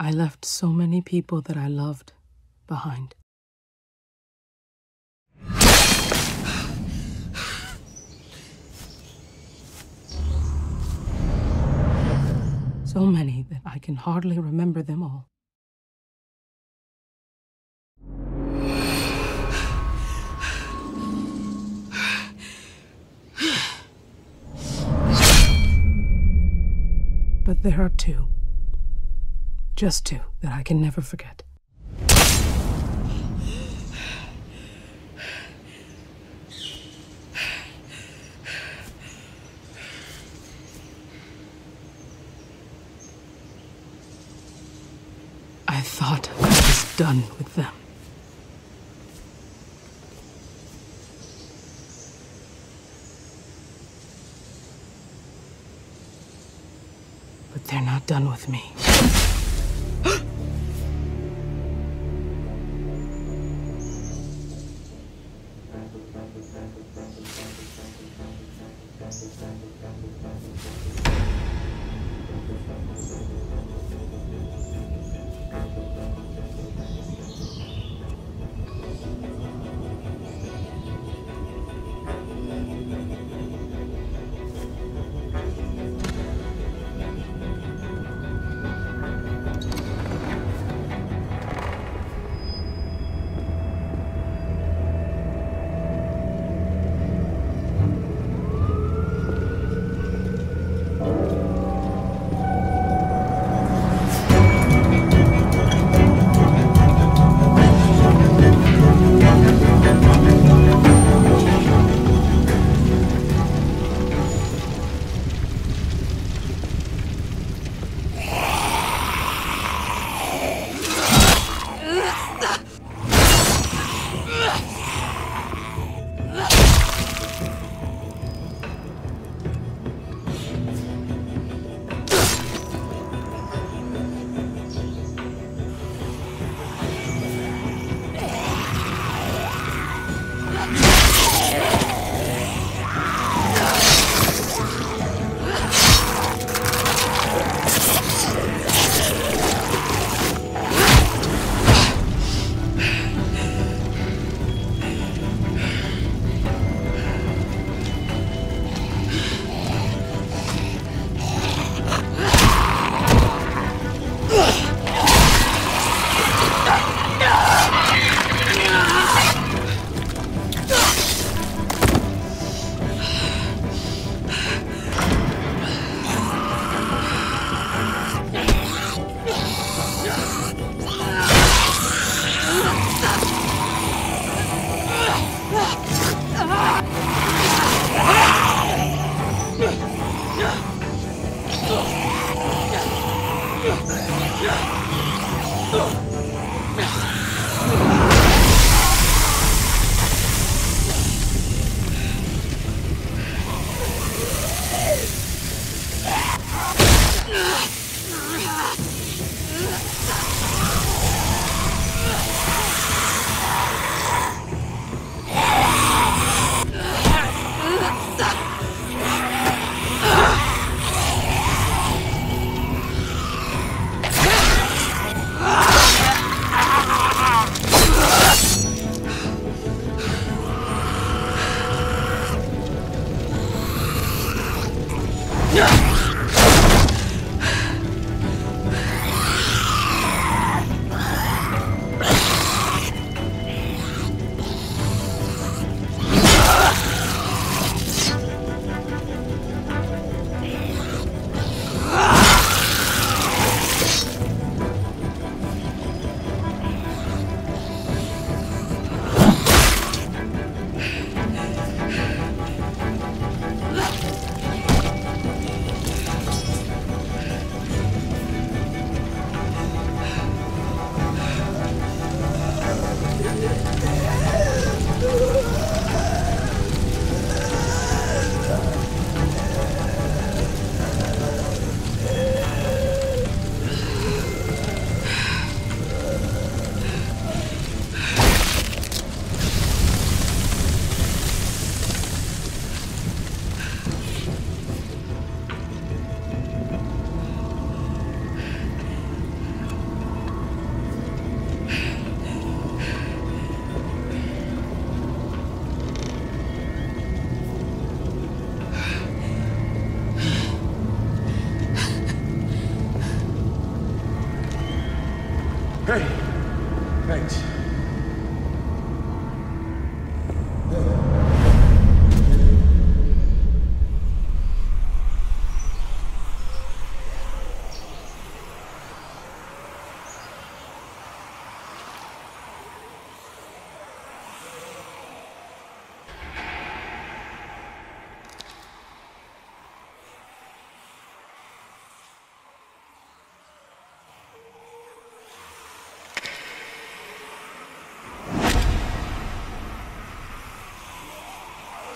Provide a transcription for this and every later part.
I left so many people that I loved behind. So many that I can hardly remember them all. But there are two, just two, that I can never forget. I thought I was done with them. But they're not done with me.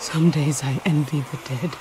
Some days I envy the dead.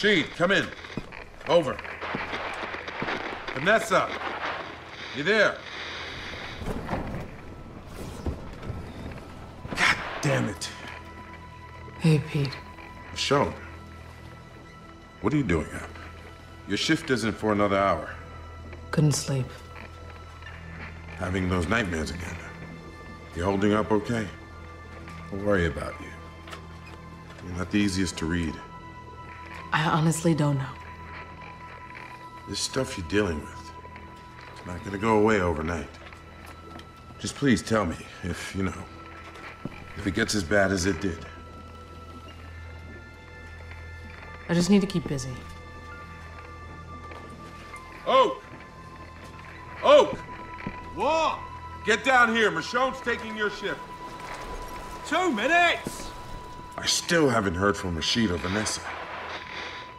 Sheed, come in. Over. Vanessa, you there? God damn it. Hey, Pete. Michonne, what are you doing up? Your shift isn't for another hour. Couldn't sleep. Having those nightmares again. You holding up okay? Don't worry about you. You're not the easiest to read. I honestly don't know. This stuff you're dealing with, it's not gonna go away overnight. Just please tell me if, you know, if it gets as bad as it did. I just need to keep busy. Oak! Oak! What? Get down here. Michonne's taking your shift. 2 minutes! I still haven't heard from Rasheed or Vanessa.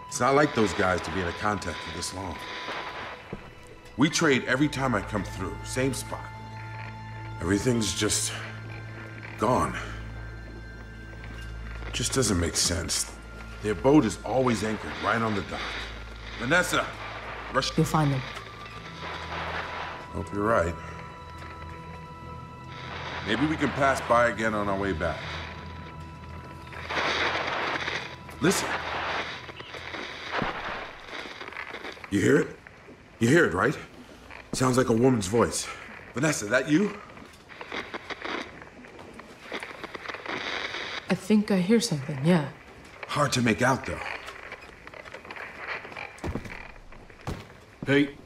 It's not like those guys to be in a contact for this long. We trade every time I come through, same spot. Everything's just gone. It just doesn't make sense. Their boat is always anchored right on the dock. Vanessa, rush. You'll find them. Hope you're right. Maybe we can pass by again on our way back. Listen. You hear it? You hear it, right? Sounds like a woman's voice. Vanessa, that you? I think I hear something, yeah. Hard to make out, though. Pete?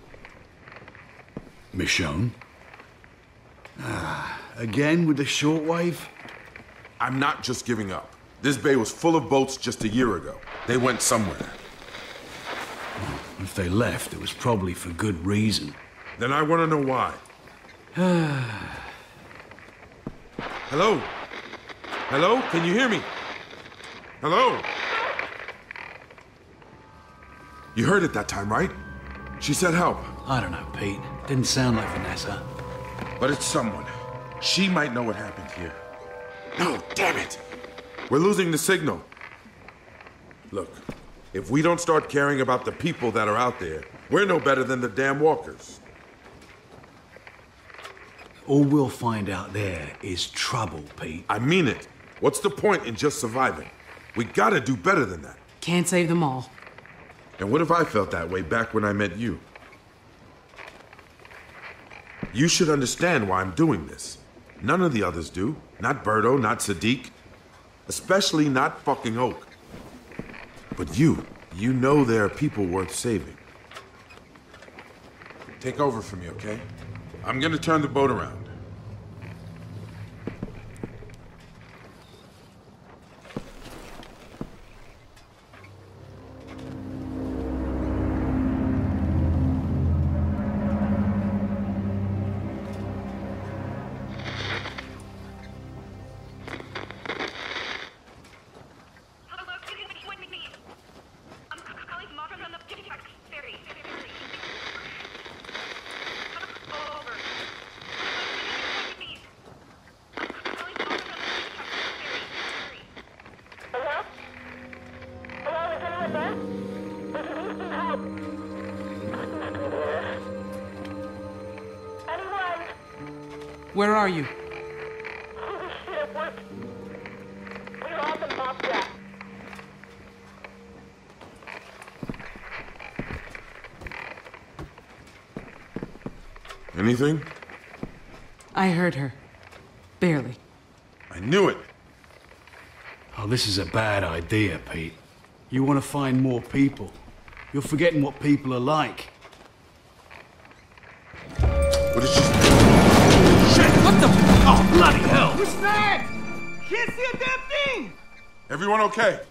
Michonne? Again with the shortwave? I'm not just giving up. This bay was full of boats just a year ago. They went somewhere. If they left, it was probably for good reason. Then I want to know why. Hello? Hello? Can you hear me? Hello? You heard it that time, right? She said help. I don't know, Pete. Didn't sound like Vanessa. But it's someone. She might know what happened here. No, damn it! We're losing the signal. Look. If we don't start caring about the people that are out there, we're no better than the damn walkers. All we'll find out there is trouble, Pete. I mean it. What's the point in just surviving? We gotta do better than that. Can't save them all. And what if I felt that way back when I met you? You should understand why I'm doing this. None of the others do. Not Birdo, not Sadiq. Especially not fucking Oak. But you know there are people worth saving. Take over for me, okay? I'm gonna turn the boat around. Where are you? Oh, shit, it worked. We're off in Mobjack. Anything? I heard her. Barely. I knew it! Oh, this is a bad idea, Pete. You want to find more people. You're forgetting what people are like. What is she? Shit! What the? Oh, bloody hell! Who's that? Can't see a damn thing! Everyone okay?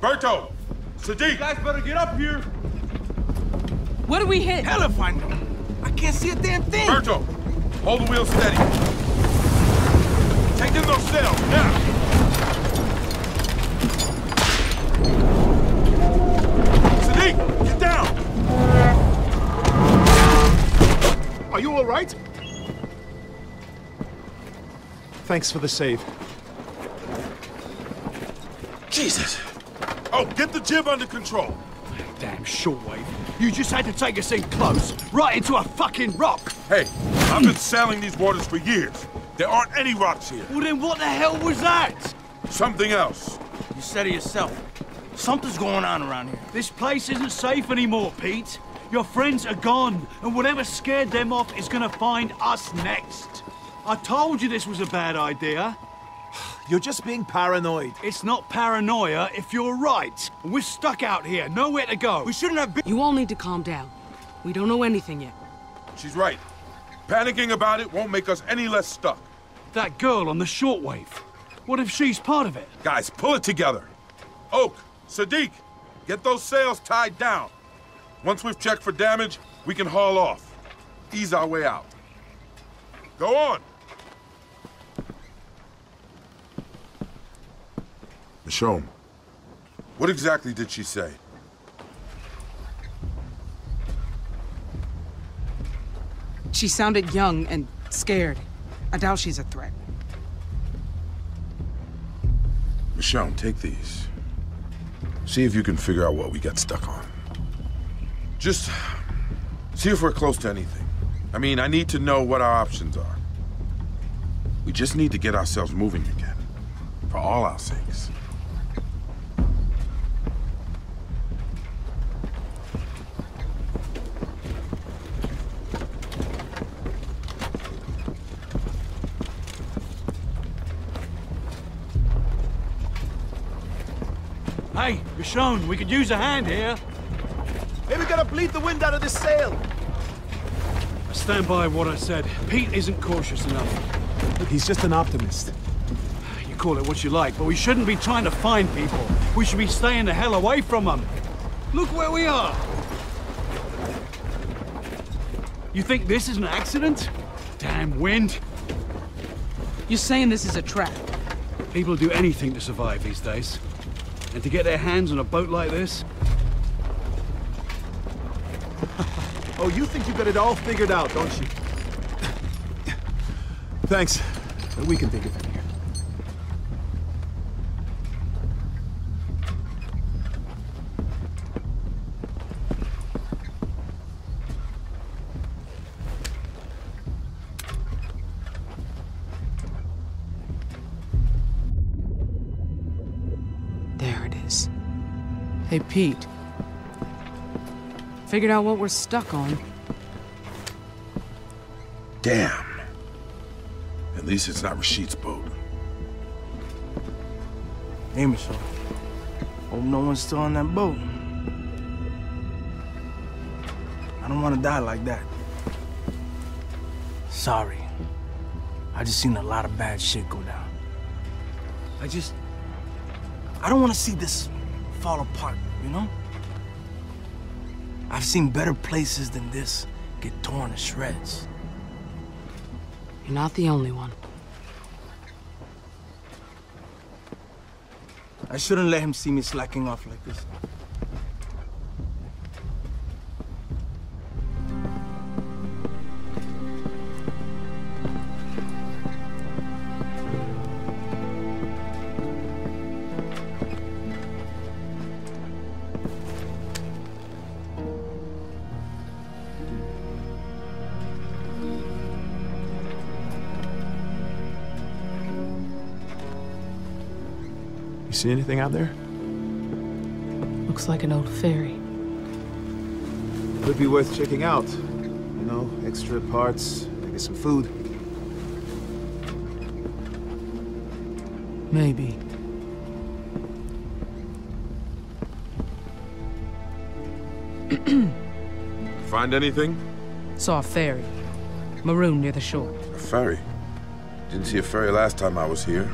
Berto! Sadiq! You guys better get up here! What do we hit? Hell if I know! I can't see a damn thing! Berto! Hold the wheel steady! Take in those sails, now! Get down! Are you all right? Thanks for the save. Jesus! Oh, get the jib under control! Damn shortwave. You just had to take us in close, right into a fucking rock! Hey, I've been sailing these waters for years. There aren't any rocks here. Well then what the hell was that? Something else. You said it yourself. Something's going on around here. This place isn't safe anymore, Pete. Your friends are gone, and whatever scared them off is gonna find us next. I told you this was a bad idea. You're just being paranoid. It's not paranoia if you're right. We're stuck out here, nowhere to go. We shouldn't have been— You all need to calm down. We don't know anything yet. She's right. Panicking about it won't make us any less stuck. That girl on the shortwave. What if she's part of it? Guys, pull it together. Oak. Sadiq, get those sails tied down. Once we've checked for damage, we can haul off. Ease our way out. Go on. Michonne, what exactly did she say? She sounded young and scared. I doubt she's a threat. Michonne, take these. See if you can figure out what we got stuck on. Just see if we're close to anything. I mean, I need to know what our options are. We just need to get ourselves moving again, for all our sakes. Hey, Michonne, we could use a hand here. Maybe we gotta bleed the wind out of this sail. I stand by what I said. Pete isn't cautious enough. He's just an optimist. You call it what you like, but we shouldn't be trying to find people. We should be staying the hell away from them. Look where we are. You think this is an accident? Damn wind. You're saying this is a trap? People do anything to survive these days. And to get their hands on a boat like this? Oh, you think you've got it all figured out, don't you? Thanks. We can think of it here. Hey, Pete. Figured out what we're stuck on. Damn. At least it's not Rasheed's boat. Hey, Michonne. Hope no one's still on that boat. I don't want to die like that. Sorry. I just seen a lot of bad shit go down. I don't want to see this fall apart, you know? I've seen better places than this get torn to shreds. You're not the only one. I shouldn't let him see me slacking off like this. see anything out there? Looks like an old ferry. Could be worth checking out. You know, extra parts, maybe some food. Maybe. Find anything? Saw a ferry. Maroon near the shore. A ferry? Didn't see a ferry last time I was here.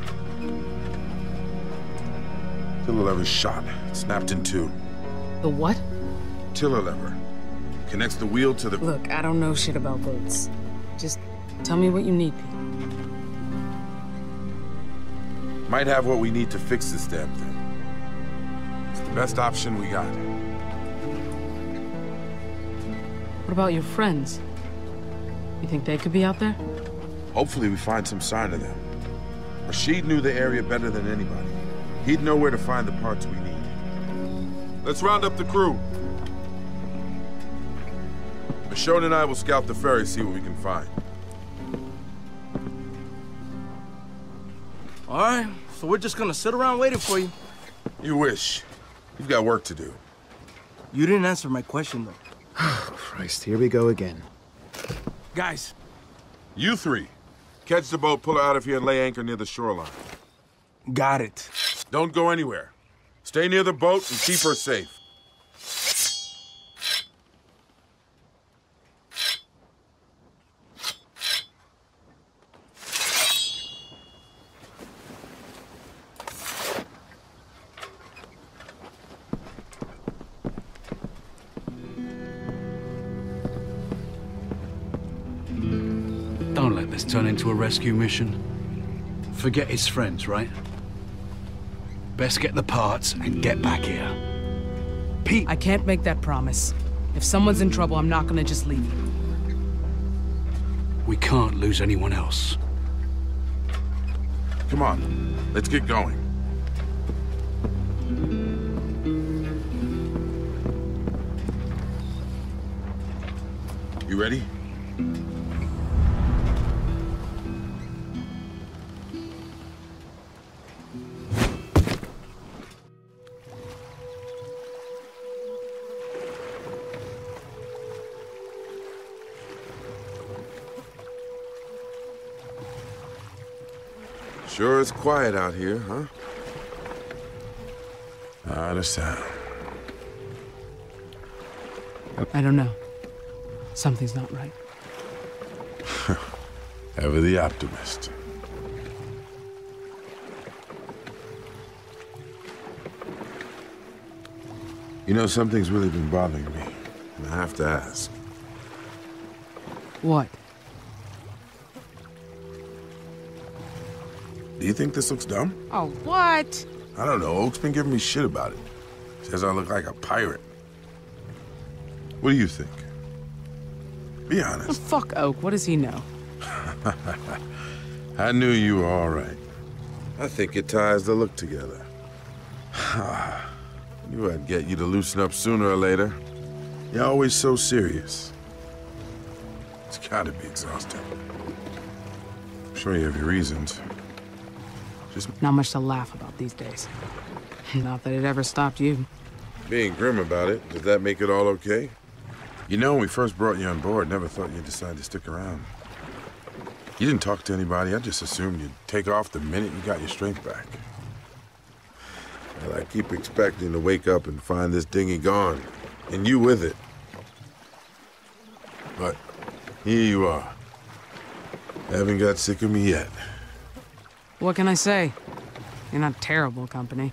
Tiller lever's shot. Snapped in two. The what? Tiller lever. Connects the wheel to the... Look, I don't know shit about boats. Just tell me what you need, Pete. Might have what we need to fix this damn thing. It's the best option we got. What about your friends? You think they could be out there? Hopefully we find some sign of them. Rasheed knew the area better than anybody. He'd know where to find the parts we need. Let's round up the crew. Michonne and I will scout the ferry, see what we can find. All right, so we're just gonna sit around waiting for you. You wish. You've got work to do. You didn't answer my question, though. Oh, Christ, here we go again. Guys. You three. Catch the boat, pull her out of here, and lay anchor near the shoreline. Got it. Don't go anywhere. Stay near the boat and keep her safe. Don't let this turn into a rescue mission. Forget his friends, right? Best get the parts and get back here. Pete! I can't make that promise. If someone's in trouble, I'm not gonna just leave you. We can't lose anyone else. Come on, let's get going. You ready? Sure it's quiet out here, huh? Not a sound. I don't know. Something's not right. Ever the optimist. You know, something's really been bothering me, and I have to ask. What? Do you think this looks dumb? Oh, what? I don't know. Oak's been giving me shit about it. Says I look like a pirate. What do you think? Be honest. Well, fuck Oak. What does he know? I knew you were all right. I think it ties the look together. Knew I'd get you to loosen up sooner or later. You're always so serious. It's gotta be exhausting. I'm sure you have your reasons. Just not much to laugh about these days. Not that it ever stopped you. Being grim about it, does that make it all okay? You know, when we first brought you on board, never thought you'd decide to stick around. You didn't talk to anybody. I just assumed you'd take off the minute you got your strength back. Well, I keep expecting to wake up and find this dinghy gone, and you with it. But here you are. Haven't got sick of me yet. What can I say? You're not terrible company.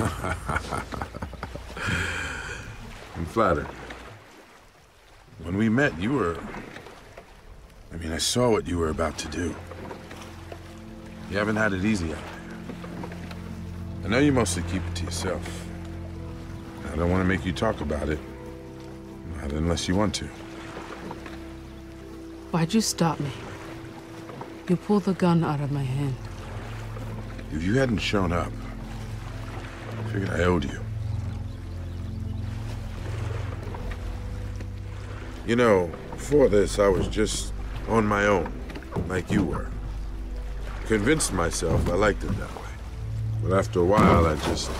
I'm flattered. When we met, you were... I mean, I saw what you were about to do. You haven't had it easy out there. I know you mostly keep it to yourself. I don't want to make you talk about it. Not unless you want to. Why'd you stop me? You pulled the gun out of my hand. If you hadn't shown up, I figured I owed you. You know, before this, I was just on my own, like you were. Convinced myself I liked it that way. But after a while, I just...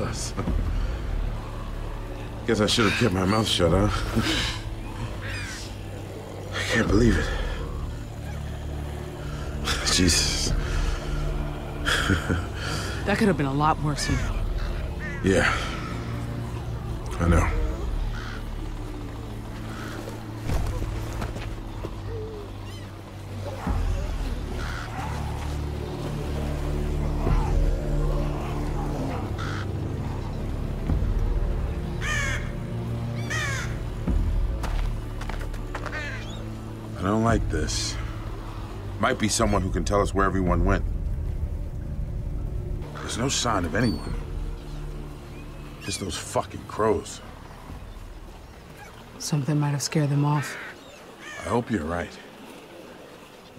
us. Guess I should have kept my mouth shut, huh? I can't believe it. Jesus. That could have been a lot worse, you know. Yeah. I know. This might be someone who can tell us where everyone went. There's no sign of anyone. Just those fucking crows. Something might have scared them off. I hope you're right.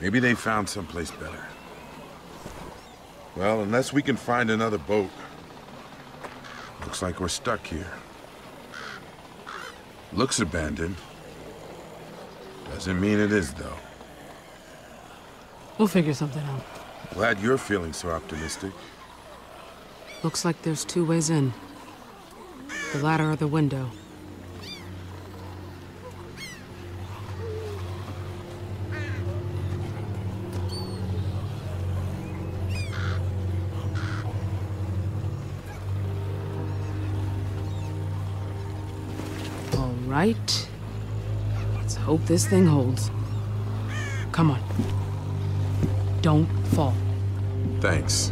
Maybe they found someplace better. Well, unless we can find another boat. Looks like we're stuck here. Looks abandoned. Doesn't mean it is, though. We'll figure something out. Glad you're feeling so optimistic. Looks like there's two ways in. The ladder or the window. All right. Hope this thing holds. Come on. Don't fall. Thanks.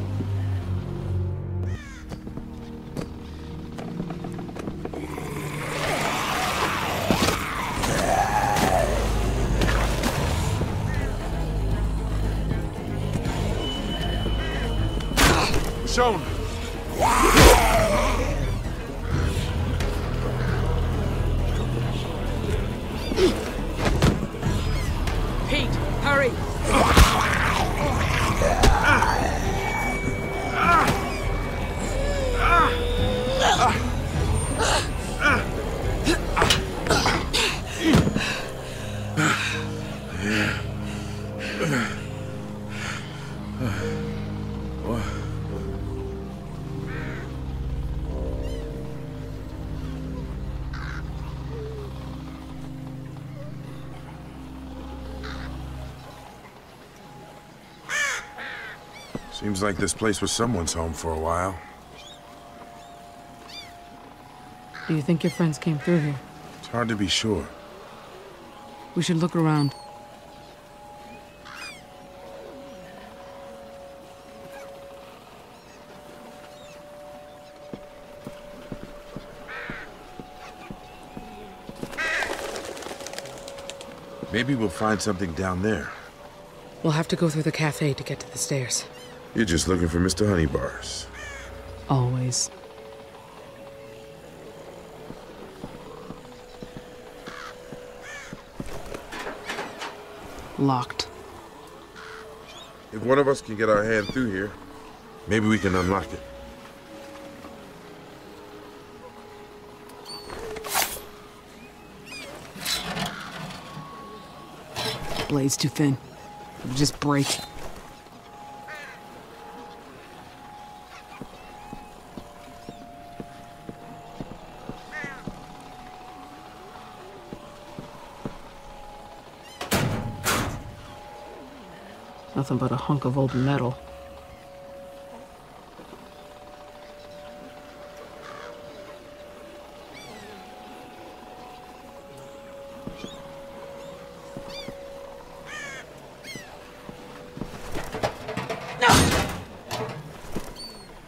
Michonne! Seems like this place was someone's home for a while. Do you think your friends came through here? It's hard to be sure. We should look around. Maybe we'll find something down there. We'll have to go through the cafe to get to the stairs. You're just looking for Mr. Honeybars. Always. Locked. If one of us can get our hand through here, Maybe we can unlock it. Blade's too thin. It'll just break. Nothing but a hunk of old metal.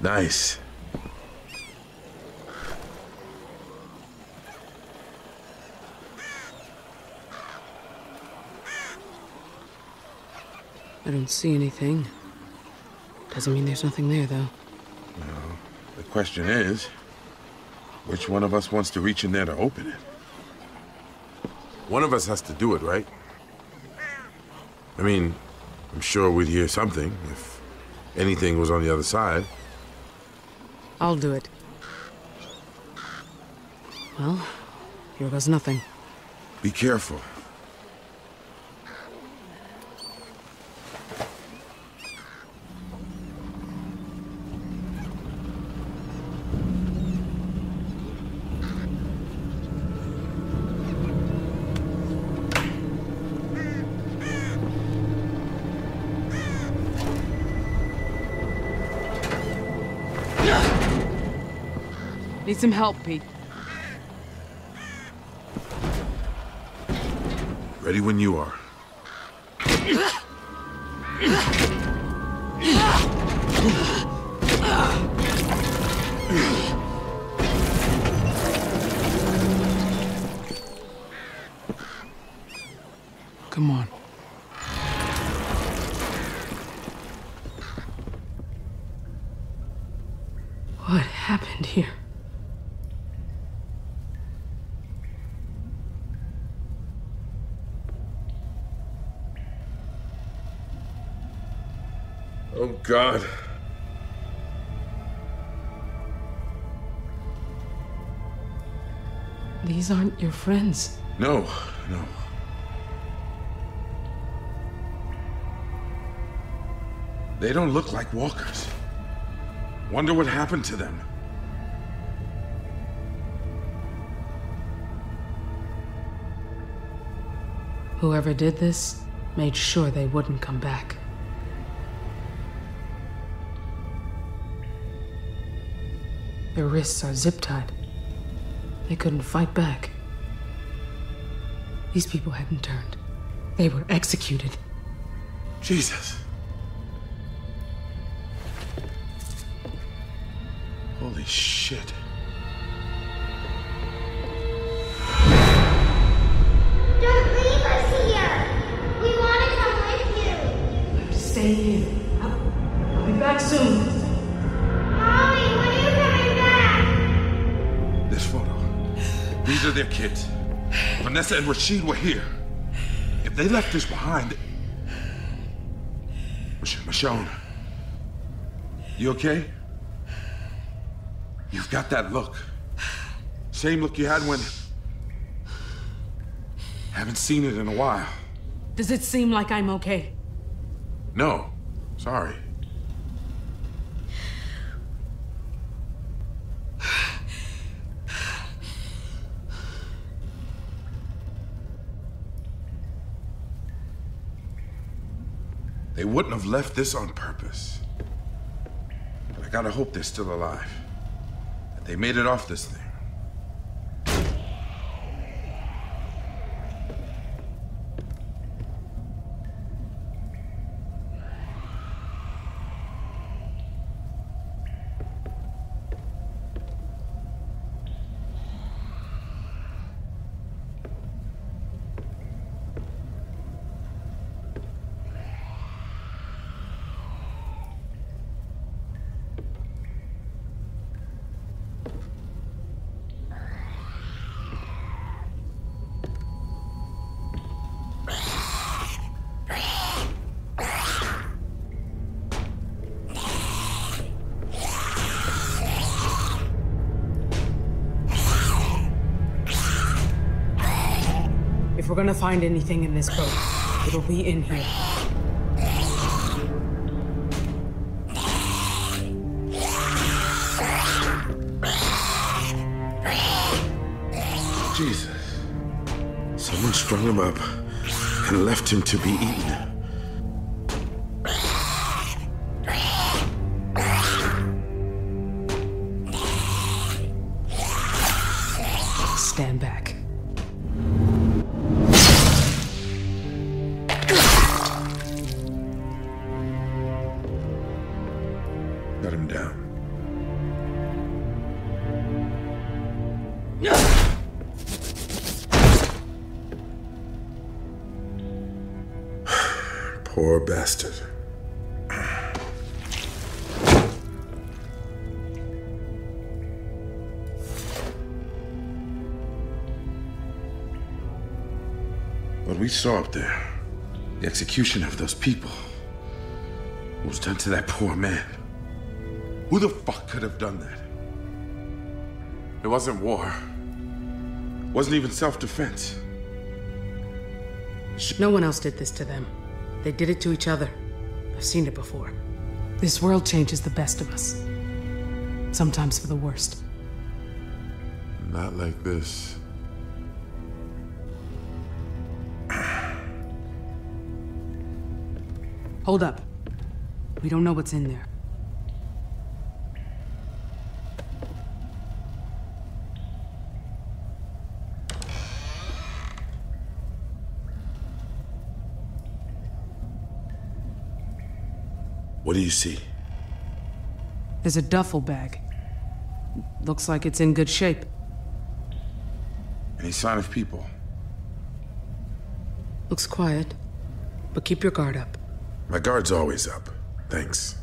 Nice. I don't see anything. Doesn't mean there's nothing there, though. Well, the question is, which one of us wants to reach in there to open it? One of us has to do it, right? I mean, I'm sure we'd hear something if anything was on the other side. I'll do it. Well, here goes nothing. Be careful. Need some help, Pete. Ready when you are. Come on. What happened here? God. These aren't your friends. No, no. They don't look like walkers. Wonder what happened to them. Whoever did this made sure they wouldn't come back. Their wrists are zip-tied. They couldn't fight back. These people hadn't turned. They were executed. Jesus. Holy shit. Don't leave us here! We want to come with you! I have to stay here. I'll be back soon. These are their kids. Vanessa and Rasheed were here. If they left this behind... Michonne, you okay? You've got that look. Same look you had when... Haven't seen it in a while. Does it seem like I'm okay? No. Sorry. They wouldn't have left this on purpose. But I gotta hope they're still alive. That they made it off this thing. If we're gonna find anything in this boat, it'll be in here. Jesus. Someone strung him up and left him to be eaten. Saw up there, the execution of those people, what was done to that poor man. Who the fuck could have done that? It wasn't war. It wasn't even self-defense. No one else did this to them. They did it to each other. I've seen it before. This world changes the best of us. Sometimes for the worst. Not like this. Hold up. We don't know what's in there. What do you see? There's a duffel bag. Looks like it's in good shape. Any sign of people? Looks quiet, but keep your guard up. My guard's always up. Thanks.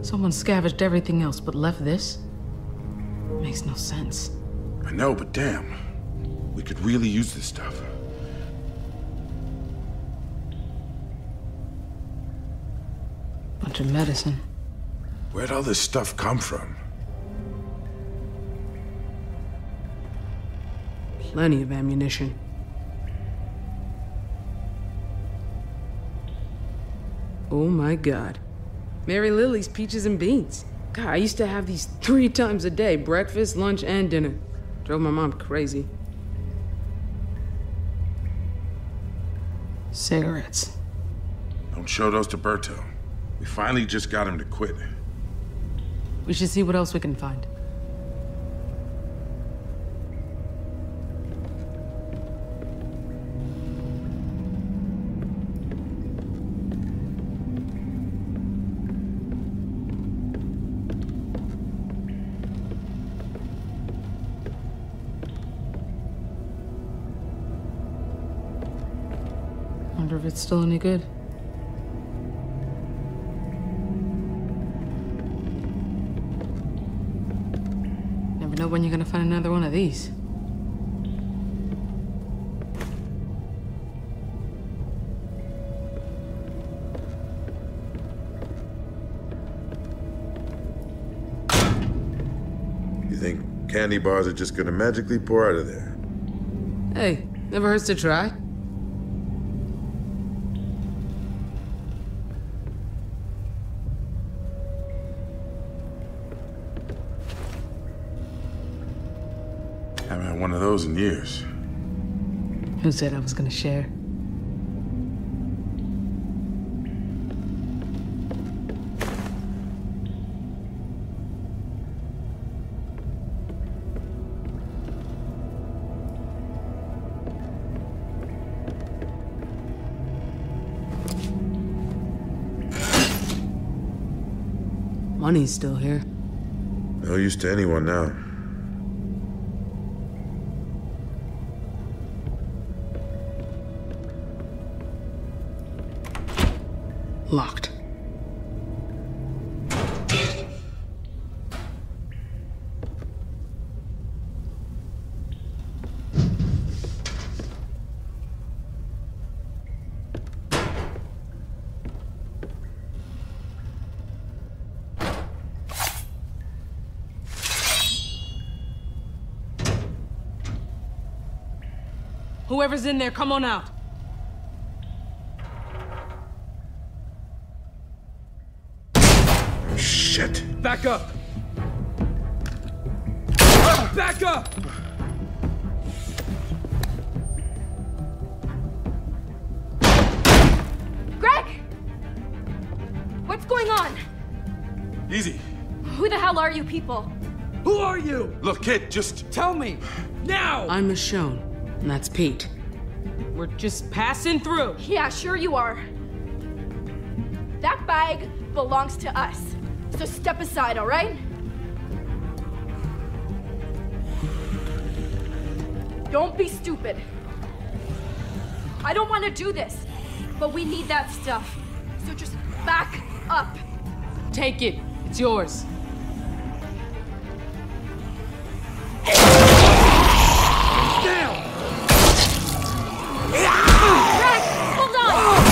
Someone scavenged everything else but left this? Makes no sense. I know, but damn. We could really use this stuff. Of medicine. Where'd all this stuff come from? Plenty of ammunition. Oh my God. Mary Lily's peaches and beans. God, I used to have these 3 times a day, breakfast, lunch, and dinner. Drove my mom crazy. Cigarettes. Don't show those to Berto. We finally just got him to quit. We should see what else we can find. Wonder if it's still any good. When you're gonna find another one of these. You think candy bars are just gonna magically pour out of there? Hey, never hurts to try. One of those in years. Who said I was gonna share? Money's still here. No use to anyone now. Locked. Whoever's in there, come on out. Shit. Back up. Back up! Greg! What's going on? Easy. Who the hell are you people? Who are you? Look, kid, just tell me. Now! I'm Michonne, and that's Pete. We're just passing through. Yeah, sure you are. That bag belongs to us. So step aside, all right? Don't be stupid. I don't want to do this, but we need that stuff. So just back up. Take it. It's yours. Down! Greg, hold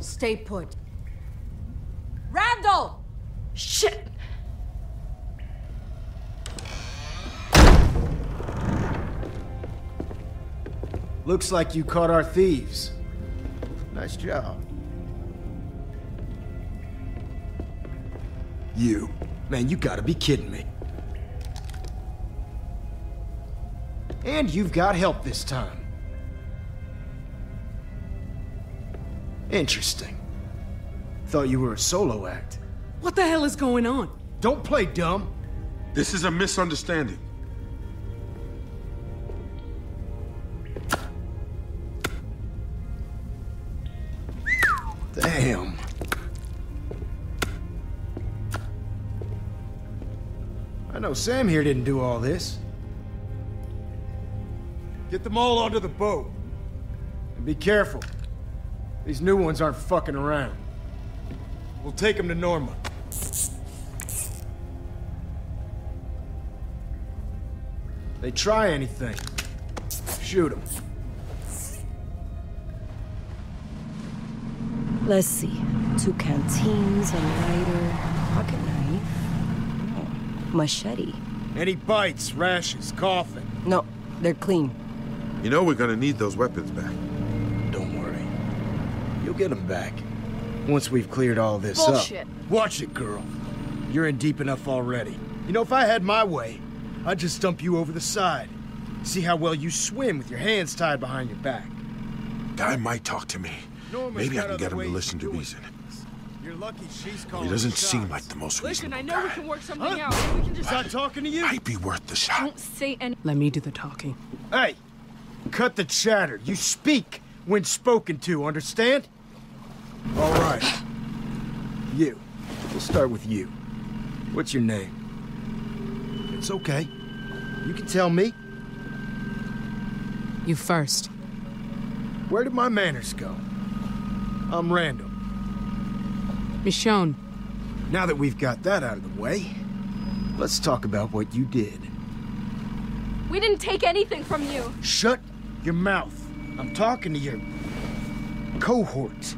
Stay put. Randall! Shit! Looks like you caught our thieves. Nice job. You. Man, you gotta be kidding me. And you've got help this time. Interesting. Thought you were a solo act. What the hell is going on? Don't play dumb. This is a misunderstanding. Damn. I know Sam here didn't do all this. Get them all onto the boat. And be careful. These new ones aren't fucking around. We'll take them to Norma. They try anything, shoot them. Let's see. 2 canteens, a lighter, pocket knife, machete. Any bites, rashes, coughing? No, they're clean. You know we're gonna need those weapons back. You'll get them back, once we've cleared all this up. Watch it, girl. You're in deep enough already. You know, if I had my way, I'd just dump you over the side. See how well you swim with your hands tied behind your back. Guy might talk to me. Maybe I can get him to listen to reason. You're lucky she's calling. He doesn't seem like the most reasonable guy. Listen, I know we can work something out. We can just stop talking to you. Might be worth the shot. Don't say anything. Let me do the talking. Hey, cut the chatter. You speak when spoken to, understand? All right. You. We'll start with you. What's your name? It's okay. You can tell me. You first. Where did my manners go? I'm Randall. Michonne. Now that we've got that out of the way, let's talk about what you did. We didn't take anything from you. Shut your mouth. I'm talking to your cohort.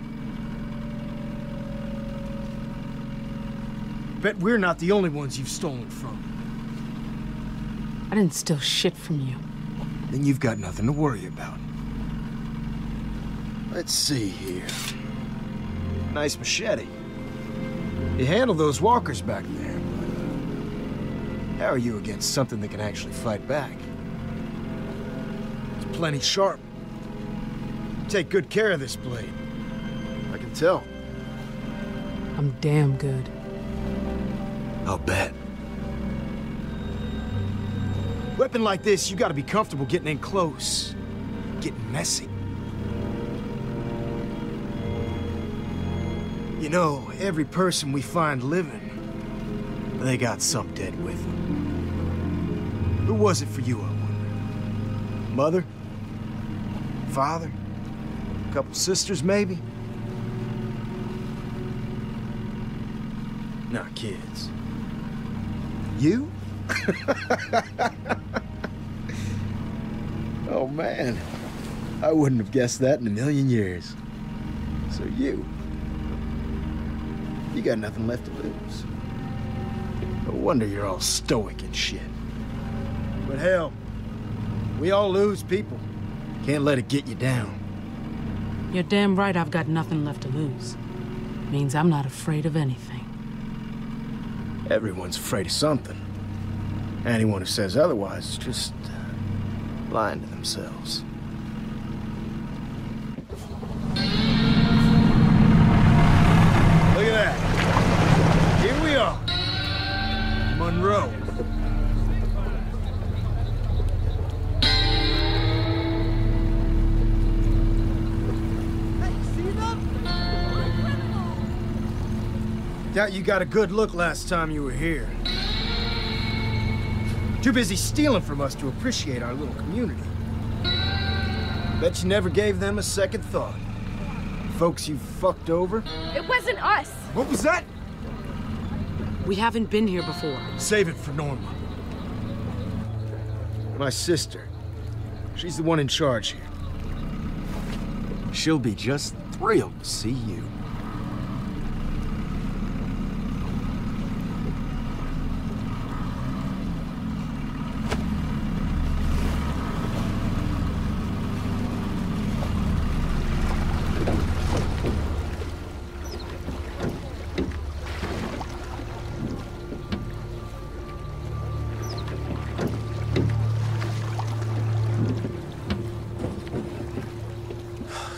Bet we're not the only ones you've stolen from. I didn't steal shit from you. then you've got nothing to worry about. Let's see here. Nice machete. You handled those walkers back there, but how are you against something that can actually fight back? It's plenty sharp. Take good care of this blade. I can tell. I'm damn good. I'll bet. Weapon like this, you gotta be comfortable getting in close. Getting messy. You know, every person we find living, they got some dead with them. Who was it for you, I wonder? Mother? Father? A couple sisters, maybe? Not kids. You? Oh, man. I wouldn't have guessed that in a million years. So you. You got nothing left to lose. No wonder you're all stoic and shit. But hell, we all lose people. Can't let it get you down. You're damn right I've got nothing left to lose. Means I'm not afraid of anything. Everyone's afraid of something. Anyone who says otherwise is just lying to themselves. Look at that. Here we are. Monroe. Doubt you got a good look last time you were here. Too busy stealing from us to appreciate our little community. Bet you never gave them a second thought. Folks you fucked over. It wasn't us. What was that? We haven't been here before. Save it for Norma. My sister. She's the one in charge here. She'll be just thrilled to see you.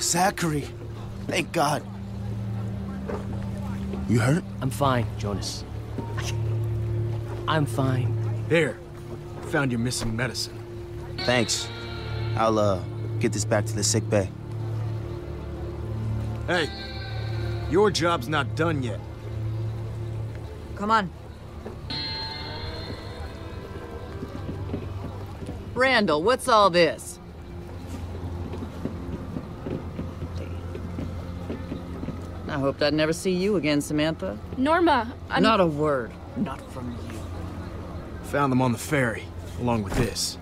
Zachary, thank God. You hurt? I'm fine, Jonas. I'm fine. There, found your missing medicine. Thanks. I'll get this back to the sick bay. Hey, your job's not done yet. Come on. Randall, what's all this? I hoped I'd never see you again, Samantha. Norma, I'm... Not a word. Not from you. Found them on the ferry, along with this.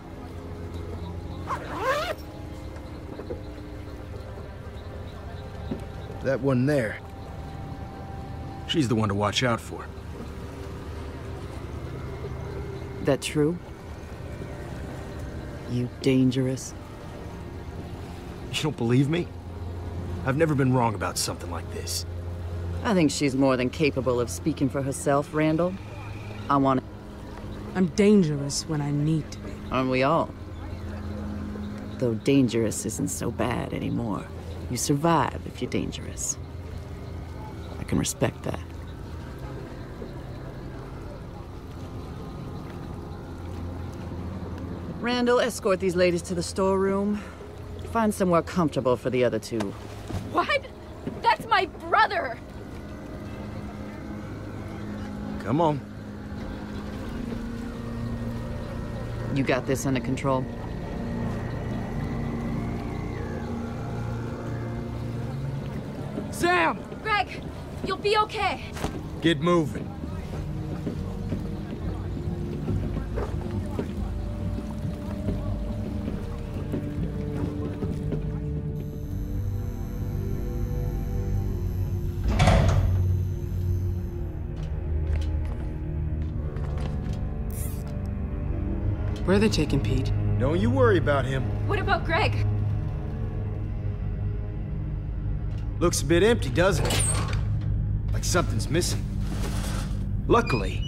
That one there. She's the one to watch out for. That true? You dangerous. You don't believe me? I've never been wrong about something like this. I think she's more than capable of speaking for herself, Randall. I want to... I'm dangerous when I need to be. Aren't we all? Though dangerous isn't so bad anymore. You survive if you're dangerous. I can respect that. Randall, escort these ladies to the storeroom. Find somewhere comfortable for the other two. What? That's my brother! Come on. You got this under control? Sam! Greg, you'll be okay. Get moving. Where are they taking Pete? Don't you worry about him. What about Greg? Looks a bit empty, doesn't it? Like something's missing. Luckily,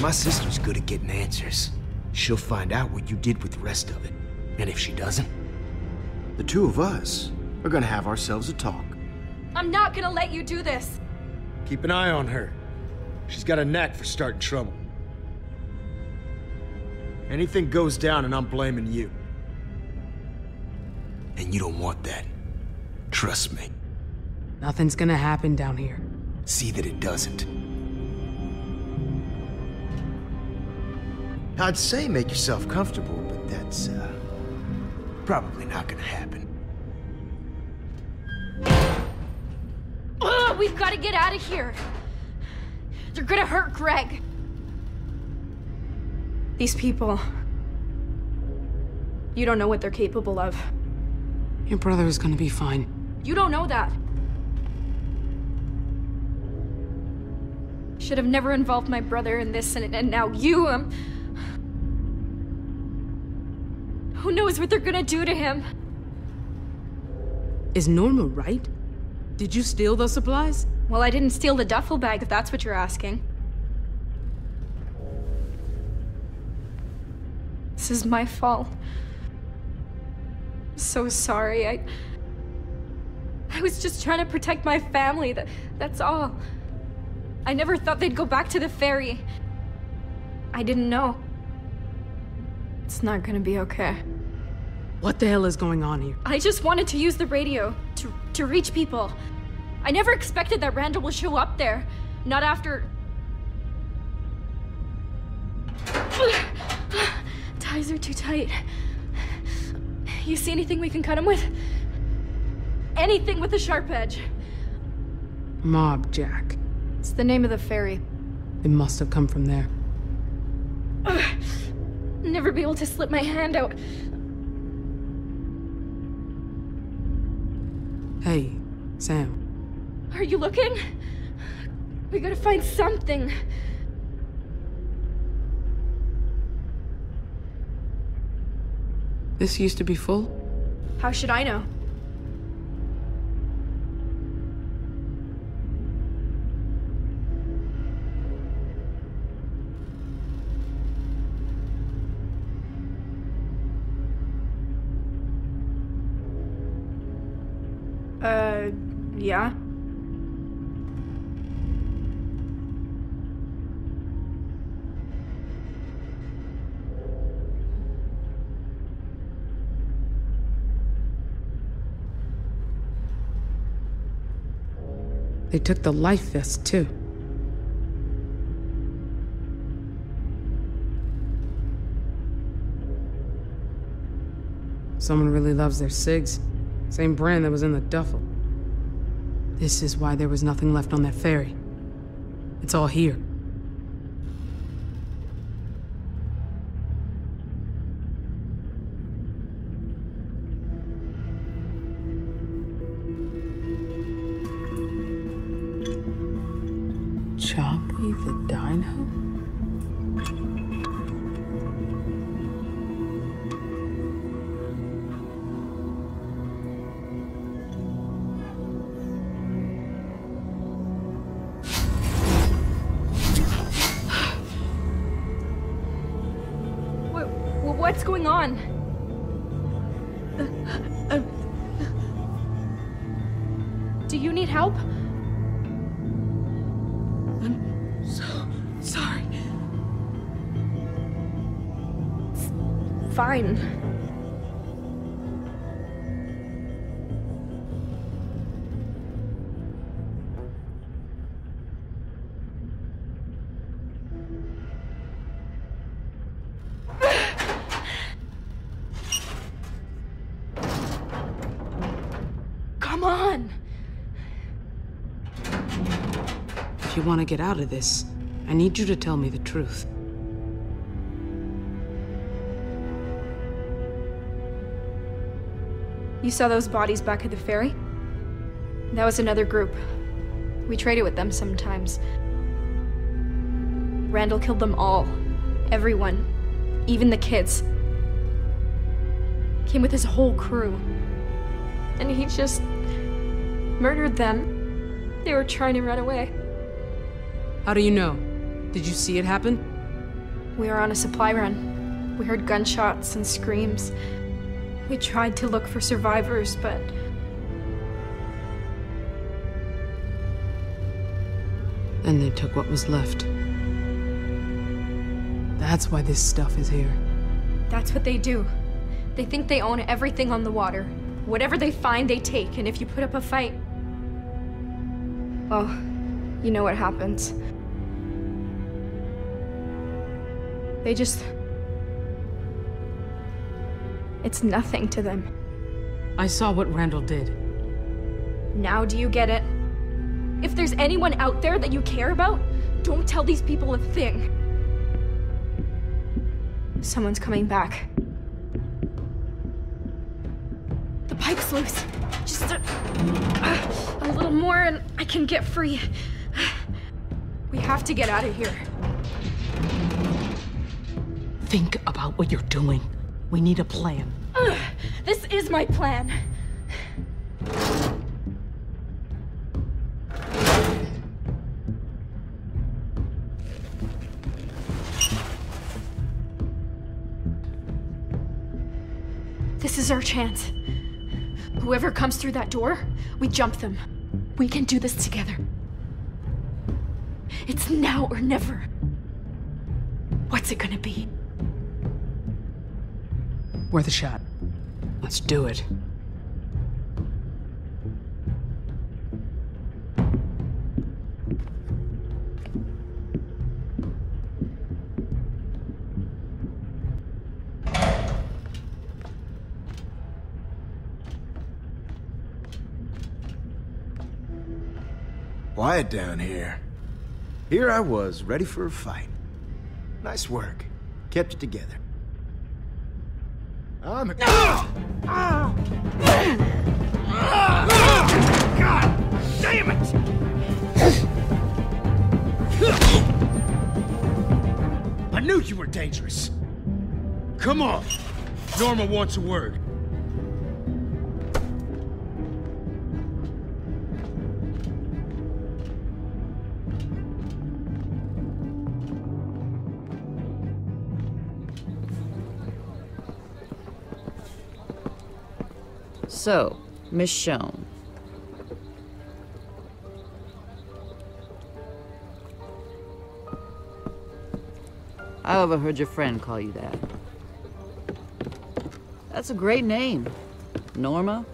my sister's good at getting answers. She'll find out what you did with the rest of it. And if she doesn't, the two of us are gonna have ourselves a talk. I'm not gonna let you do this. Keep an eye on her. She's got a knack for starting trouble. Anything goes down and I'm blaming you. And you don't want that. Trust me. Nothing's gonna happen down here. See that it doesn't. I'd say make yourself comfortable, but that's, probably not gonna happen. Ugh, we've got to get out of here. They're gonna hurt Greg. These people... You don't know what they're capable of. Your brother is gonna be fine. You don't know that. Should have never involved my brother in this, and now you, Who knows what they're gonna do to him? Is Norma right? Did you steal those supplies? Well, I didn't steal the duffel bag, if that's what you're asking. This is my fault. I'm so sorry. I was just trying to protect my family, that's all. I never thought they'd go back to the ferry. I didn't know. It's not gonna be okay. What the hell is going on here? I just wanted to use the radio to reach people. I never expected that Randall would show up there. Not after... Ties are too tight. You see anything we can cut him with? Anything with a sharp edge. Mobjack. It's the name of the ferry. It must have come from there. Never be able to slip my hand out. Hey, Sam. Are you looking? We gotta find something. This used to be full? How should I know? Yeah? They took the life vest, too. Someone really loves their cigs. Same brand that was in the duffel. This is why there was nothing left on that ferry. It's all here. Choppy the dino? What's going on? Do you need help? I'm so sorry. It's fine. I want to get out of this. I need you to tell me the truth. You saw those bodies back at the ferry? That was another group. We traded with them sometimes. Randall killed them all. Everyone. Even the kids. came with his whole crew. And he just murdered them. They were trying to run away. How do you know? Did you see it happen? We were on a supply run. We heard gunshots and screams. We tried to look for survivors, but... And they took what was left. That's why this stuff is here. That's what they do. They think they own everything on the water. Whatever they find, they take, and if you put up a fight... Well, you know what happens. They just... It's nothing to them. I saw what Randall did. Now do you get it? If there's anyone out there that you care about, don't tell these people a thing. Someone's coming back. The pipe's loose. Just a little more and I can get free. We have to get out of here. Think about what you're doing. We need a plan. This is my plan. This is our chance. Whoever comes through that door, we jump them. We can do this together. It's now or never. What's it gonna be? Worth a shot. Let's do it. Wyatt down here. Here I was, ready for a fight. Nice work. Kept it together. I'm a... God damn it! I knew you were dangerous. Come on. Norma wants a word. So, Michonne. I overheard your friend call you that. That's a great name. Norma?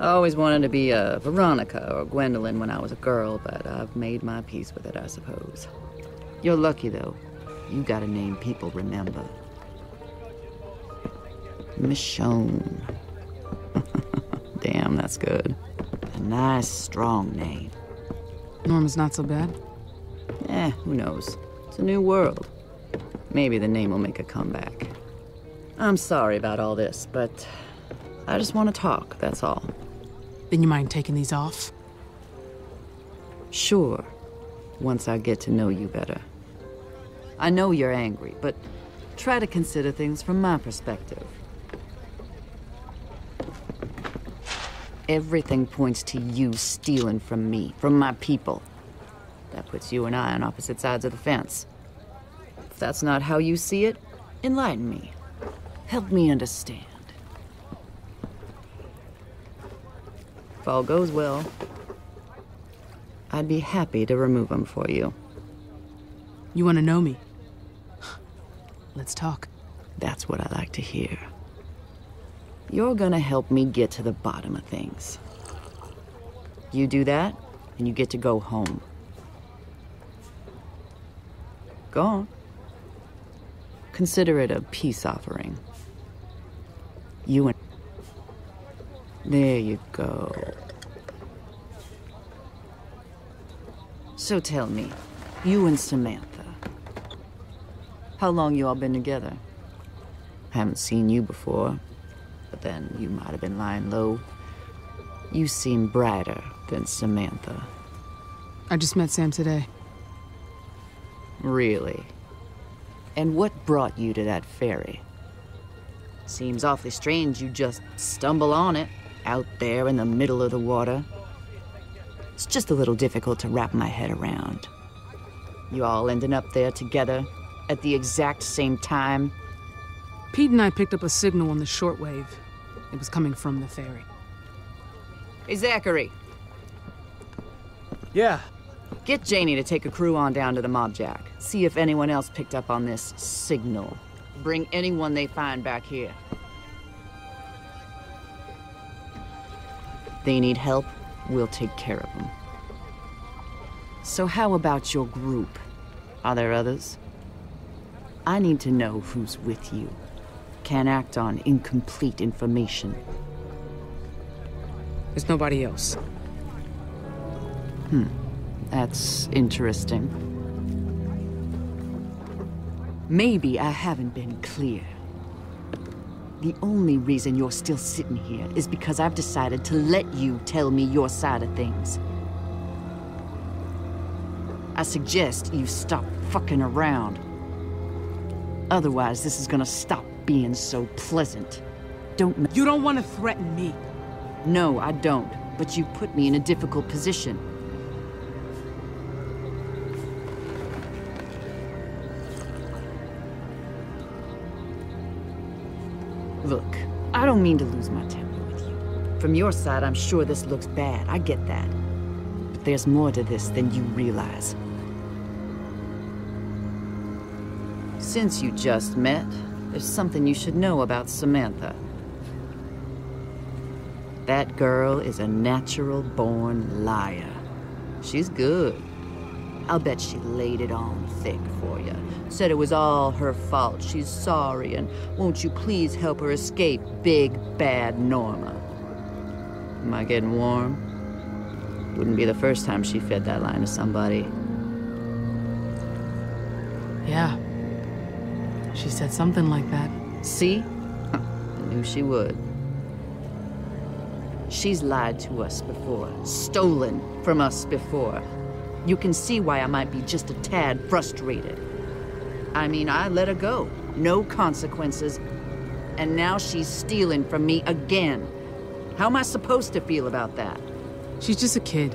I always wanted to be a Veronica or Gwendolyn when I was a girl, but I've made my peace with it, I suppose. You're lucky, though. You got a name people remember. Michonne. Damn, that's good. A nice, strong name. Norma's not so bad? Eh, who knows? It's a new world. Maybe the name will make a comeback. I'm sorry about all this, but I just want to talk, that's all. Then you mind taking these off? Sure, once I get to know you better. I know you're angry, but try to consider things from my perspective. Everything points to you stealing from me, from my people. That puts you and I on opposite sides of the fence. If that's not how you see it, enlighten me. Help me understand. If all goes well, I'd be happy to remove them for you. You want to know me? Let's talk. That's what I like to hear. You're gonna help me get to the bottom of things. You do that, and you get to go home. Go on. Consider it a peace offering. You and... There you go. So tell me, you and Samantha, how long you all been together? I haven't seen you before. But then you might have been lying low. You seem brighter than Samantha. I just met Sam today. Really? And what brought you to that ferry? Seems awfully strange you just stumble on it, out there in the middle of the water. It's just a little difficult to wrap my head around. You all ending up there together, at the exact same time. Pete and I picked up a signal on the shortwave. It was coming from the ferry. Hey, Zachary. Yeah? Get Janie to take a crew on down to the Mobjack. See if anyone else picked up on this signal. Bring anyone they find back here. They need help, we'll take care of them. So how about your group? Are there others? I need to know who's with you. Can't act on incomplete information. There's nobody else. That's interesting. Maybe I haven't been clear. The only reason you're still sitting here is because I've decided to let you tell me your side of things. I suggest you stop fucking around. Otherwise, this is gonna stop being so pleasant. Don't... You don't want to threaten me. No, I don't. But you put me in a difficult position. Look, I don't mean to lose my temper with you. From your side, I'm sure this looks bad. I get that. But there's more to this than you realize. Since you just met, there's something you should know about Samantha. That girl is a natural-born liar. She's good. I'll bet she laid it on thick for you. Said it was all her fault, she's sorry, and won't you please help her escape big, bad Norma. Am I getting warm? Wouldn't be the first time she fed that line to somebody. Yeah. She said something like that. See? I knew she would. She's lied to us before, stolen from us before. You can see why I might be just a tad frustrated. I mean, I let her go. No consequences. And now she's stealing from me again. How am I supposed to feel about that? She's just a kid.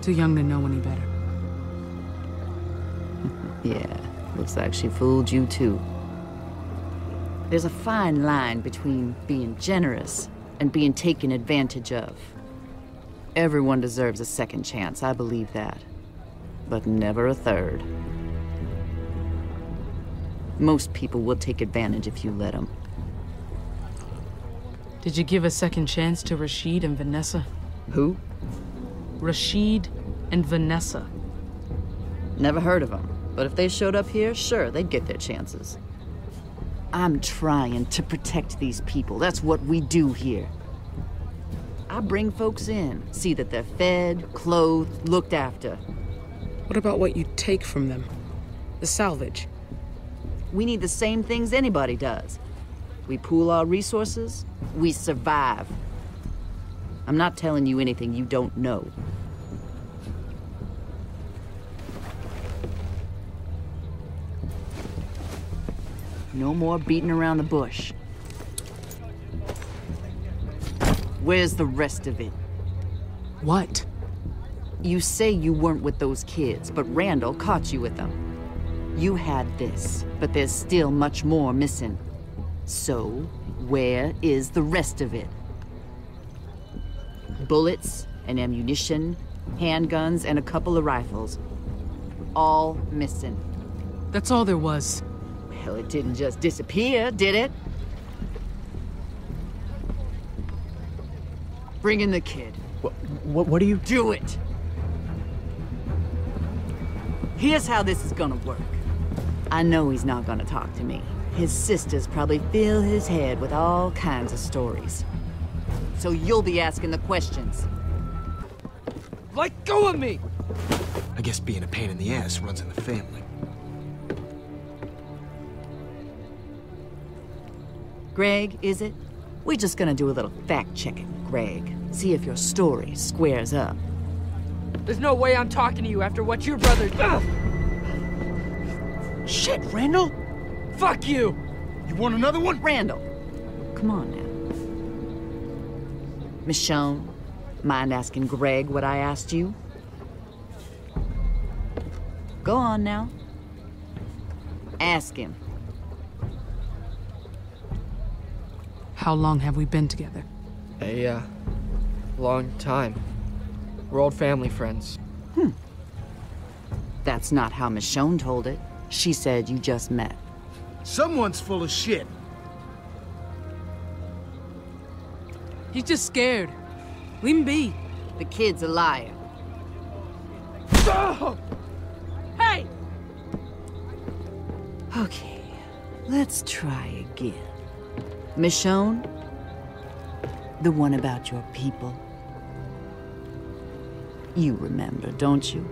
Too young to know any better. Yeah, looks like she fooled you too. There's a fine line between being generous and being taken advantage of. Everyone deserves a second chance, I believe that. But never a third. Most people will take advantage if you let them. Did you give a second chance to Rasheed and Vanessa? Who? Rasheed and Vanessa. Never heard of them. But if they showed up here, sure, they'd get their chances. I'm trying to protect these people. That's what we do here. I bring folks in, see that they're fed, clothed, looked after. What about what you take from them? The salvage? We need the same things anybody does. We pool our resources, we survive. I'm not telling you anything you don't know. No more beating around the bush. Where's the rest of it? What? You say you weren't with those kids, but Randall caught you with them. You had this, but there's still much more missing. So, where is the rest of it? Bullets and ammunition, handguns and a couple of rifles. All missing. That's all there was. Well, it didn't just disappear, did it? Bring in the kid. What do you... Do it! Here's how this is gonna work. I know he's not gonna talk to me. His sisters probably fill his head with all kinds of stories. So you'll be asking the questions. Let go of me! I guess being a pain in the ass runs in the family. Greg, is it? We're just gonna do a little fact-checking, Greg. See if your story squares up. There's no way I'm talking to you after what your brother... Ugh! Shit, Randall! Fuck you! You want another one? Randall, Come on now. Michonne, mind asking Greg what I asked you? Go on now. Ask him. How long have we been together? A long time. We're old family friends. Hmm. That's not how Michonne told it. She said you just met. Someone's full of shit. He's just scared. Leave him be. The kid's a liar. Oh! Hey! Okay, let's try again. Michonne, the one about your people. You remember, don't you?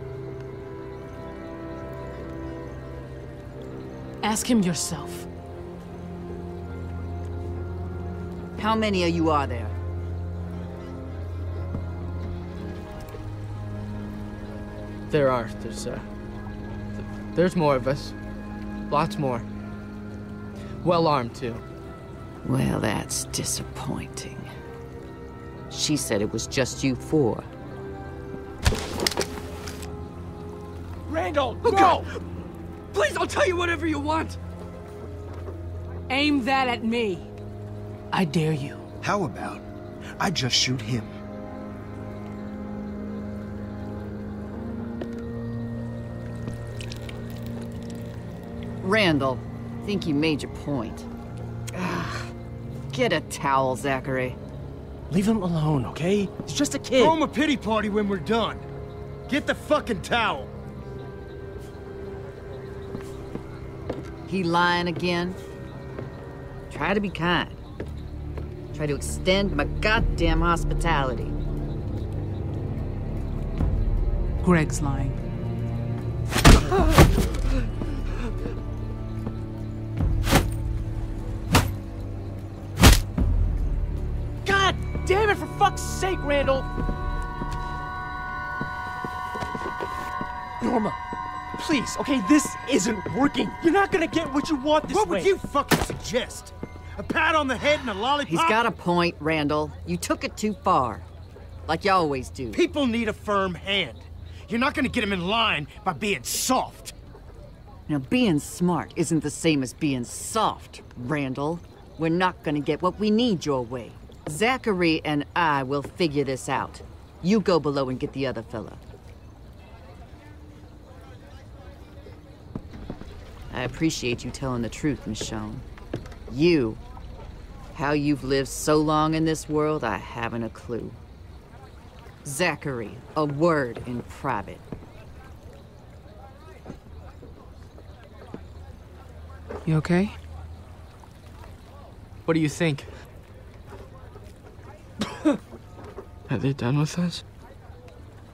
Ask him yourself. How many of you are there? There are. There's more of us. Lots more. Well armed, too. Well, that's disappointing. She said it was just you four. Randall, go! God. Please, I'll tell you whatever you want! Aim that at me. I dare you. How about I just shoot him? Randall, I think you made your point. Get a towel, Zachary. Leave him alone, okay? He's just a kid. Throw him a pity party when we're done. Get the fucking towel. He lying again? Try to be kind. Try to extend my goddamn hospitality. Greg's lying. Damn it, for fuck's sake, Randall! Norma, please, okay, this isn't working. You're not gonna get what you want this way. What would you fucking suggest? A pat on the head and a lollipop? He's got a point, Randall. You took it too far. Like you always do. People need a firm hand. You're not gonna get them in line by being soft. Now, being smart isn't the same as being soft, Randall. We're not gonna get what we need your way. Zachary and I will figure this out. You go below and get the other fella. I appreciate you telling the truth, Michonne. You. How you've lived so long in this world, I haven't a clue. Zachary, a word in private. You okay? What do you think? Are they done with us?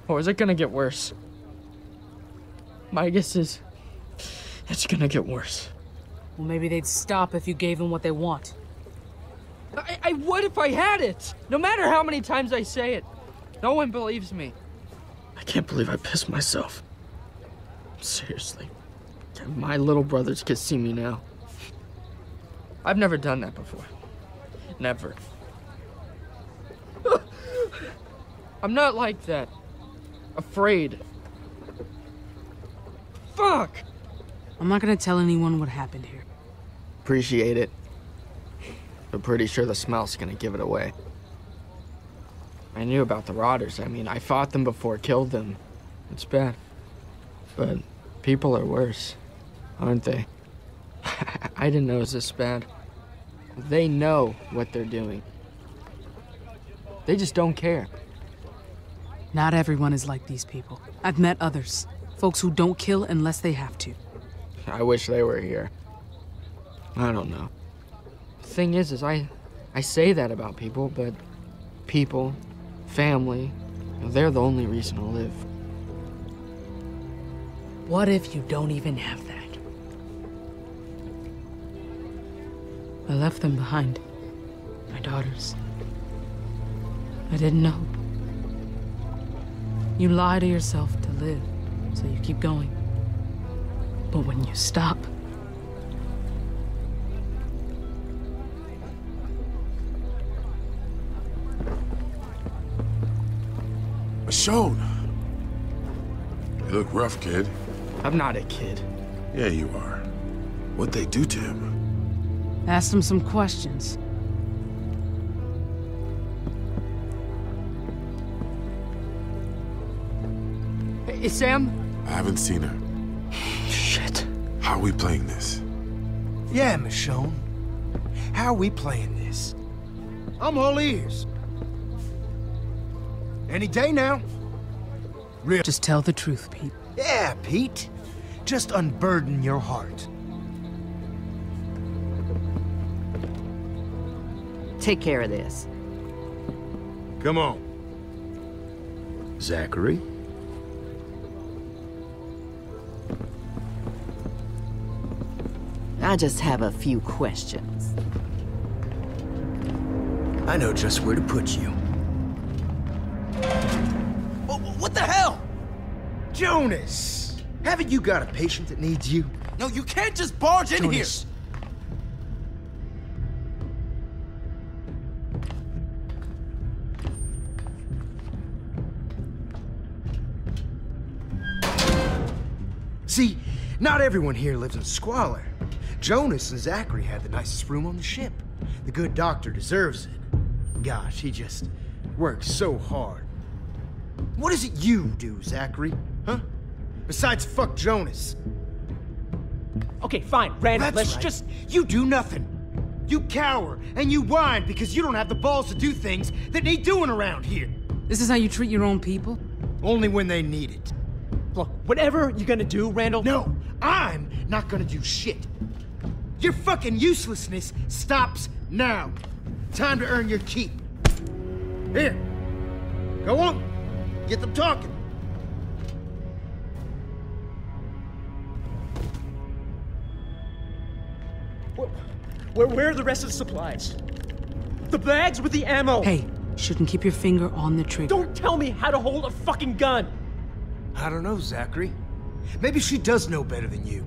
Or is it gonna get worse? My guess is it's gonna get worse. Well, maybe they'd stop if you gave them what they want. I would if I had it! No matter how many times I say it. No one believes me. I can't believe I pissed myself. Seriously. My little brothers can see me now. I've never done that before. Never. I'm not like that. Afraid. Fuck! I'm not gonna tell anyone what happened here. Appreciate it. I'm pretty sure the smell's gonna give it away. I knew about the rotters. I mean, I fought them before, killed them. It's bad. But people are worse, aren't they? I didn't know it was this bad. They know what they're doing. They just don't care. Not everyone is like these people. I've met others. Folks who don't kill unless they have to. I wish they were here. I don't know. The thing is I say that about people, but people, family, they're the only reason to live. What if you don't even have that? I left them behind. My daughters. I didn't know. You lie to yourself to live, so you keep going. But when you stop, Michonne! You look rough, kid. I'm not a kid. Yeah, you are. What'd they do to him? Asked him some questions. Is Sam? I haven't seen her. Shit. How are we playing this? Yeah, Michonne. How are we playing this? I'm all ears. Any day now. Real. Just tell the truth, Pete. Yeah, Pete. Just unburden your heart. Take care of this. Come on. Zachary? I just have a few questions. I know just where to put you. What the hell? Jonas! Haven't you got a patient that needs you? No, you can't just barge in here! See, not everyone here lives in squalor. Jonas and Zachary had the nicest room on the ship. The good doctor deserves it. Gosh, he just works so hard. What is it you do, Zachary? Huh? Besides fuck Jonas. Okay, fine, Randall, let's just... You do nothing. You cower and you whine because you don't have the balls to do things that need doing around here. This is how you treat your own people? Only when they need it. Look, whatever you're gonna do, Randall... No, I'm not gonna do shit. Your fucking uselessness stops now. Time to earn your keep. Here. Go on. Get them talking. Where are the rest of the supplies? The bags with the ammo! Hey, shouldn't keep your finger on the trigger. Don't tell me how to hold a fucking gun! I don't know, Zachary. Maybe she does know better than you.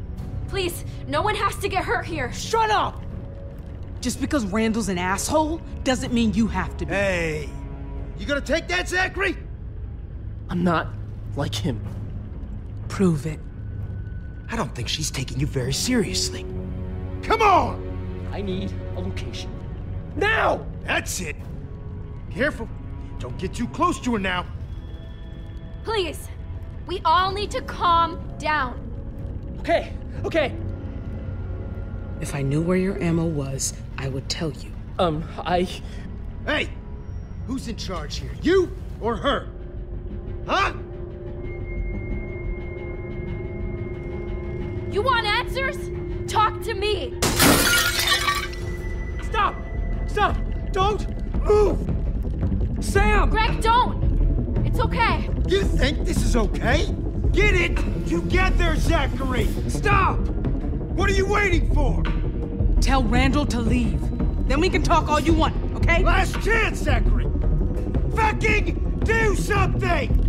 Please, no one has to get hurt here. Shut up! Just because Randall's an asshole doesn't mean you have to be. Hey! You gonna take that, Zachary? I'm not like him. Prove it. I don't think she's taking you very seriously. Come on! I need a location. Now! That's it. Careful. Don't get too close to her now. Please. We all need to calm down. Okay. Okay. If I knew where your ammo was, I would tell you. Hey! Who's in charge here? You or her? Huh? You want answers? Talk to me! Stop! Stop! Don't move! Sam! Greg, don't! It's okay. You think this is okay? Get it together, Zachary! Stop! What are you waiting for? Tell Randall to leave. Then we can talk all you want, okay? Last chance, Zachary! Fucking do something!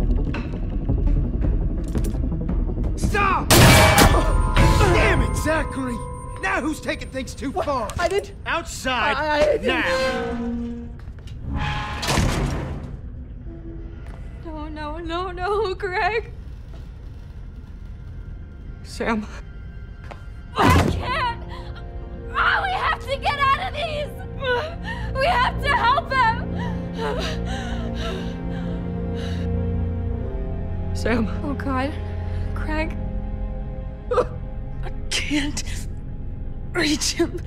Stop! Damn it, Zachary! Now who's taking things too far? I didn't... Outside, I didn't... now! No, no, no, no, Greg! Sam. I can't! Oh, we have to get out of these! We have to help him! Sam. Oh, God. Craig. I can't reach him.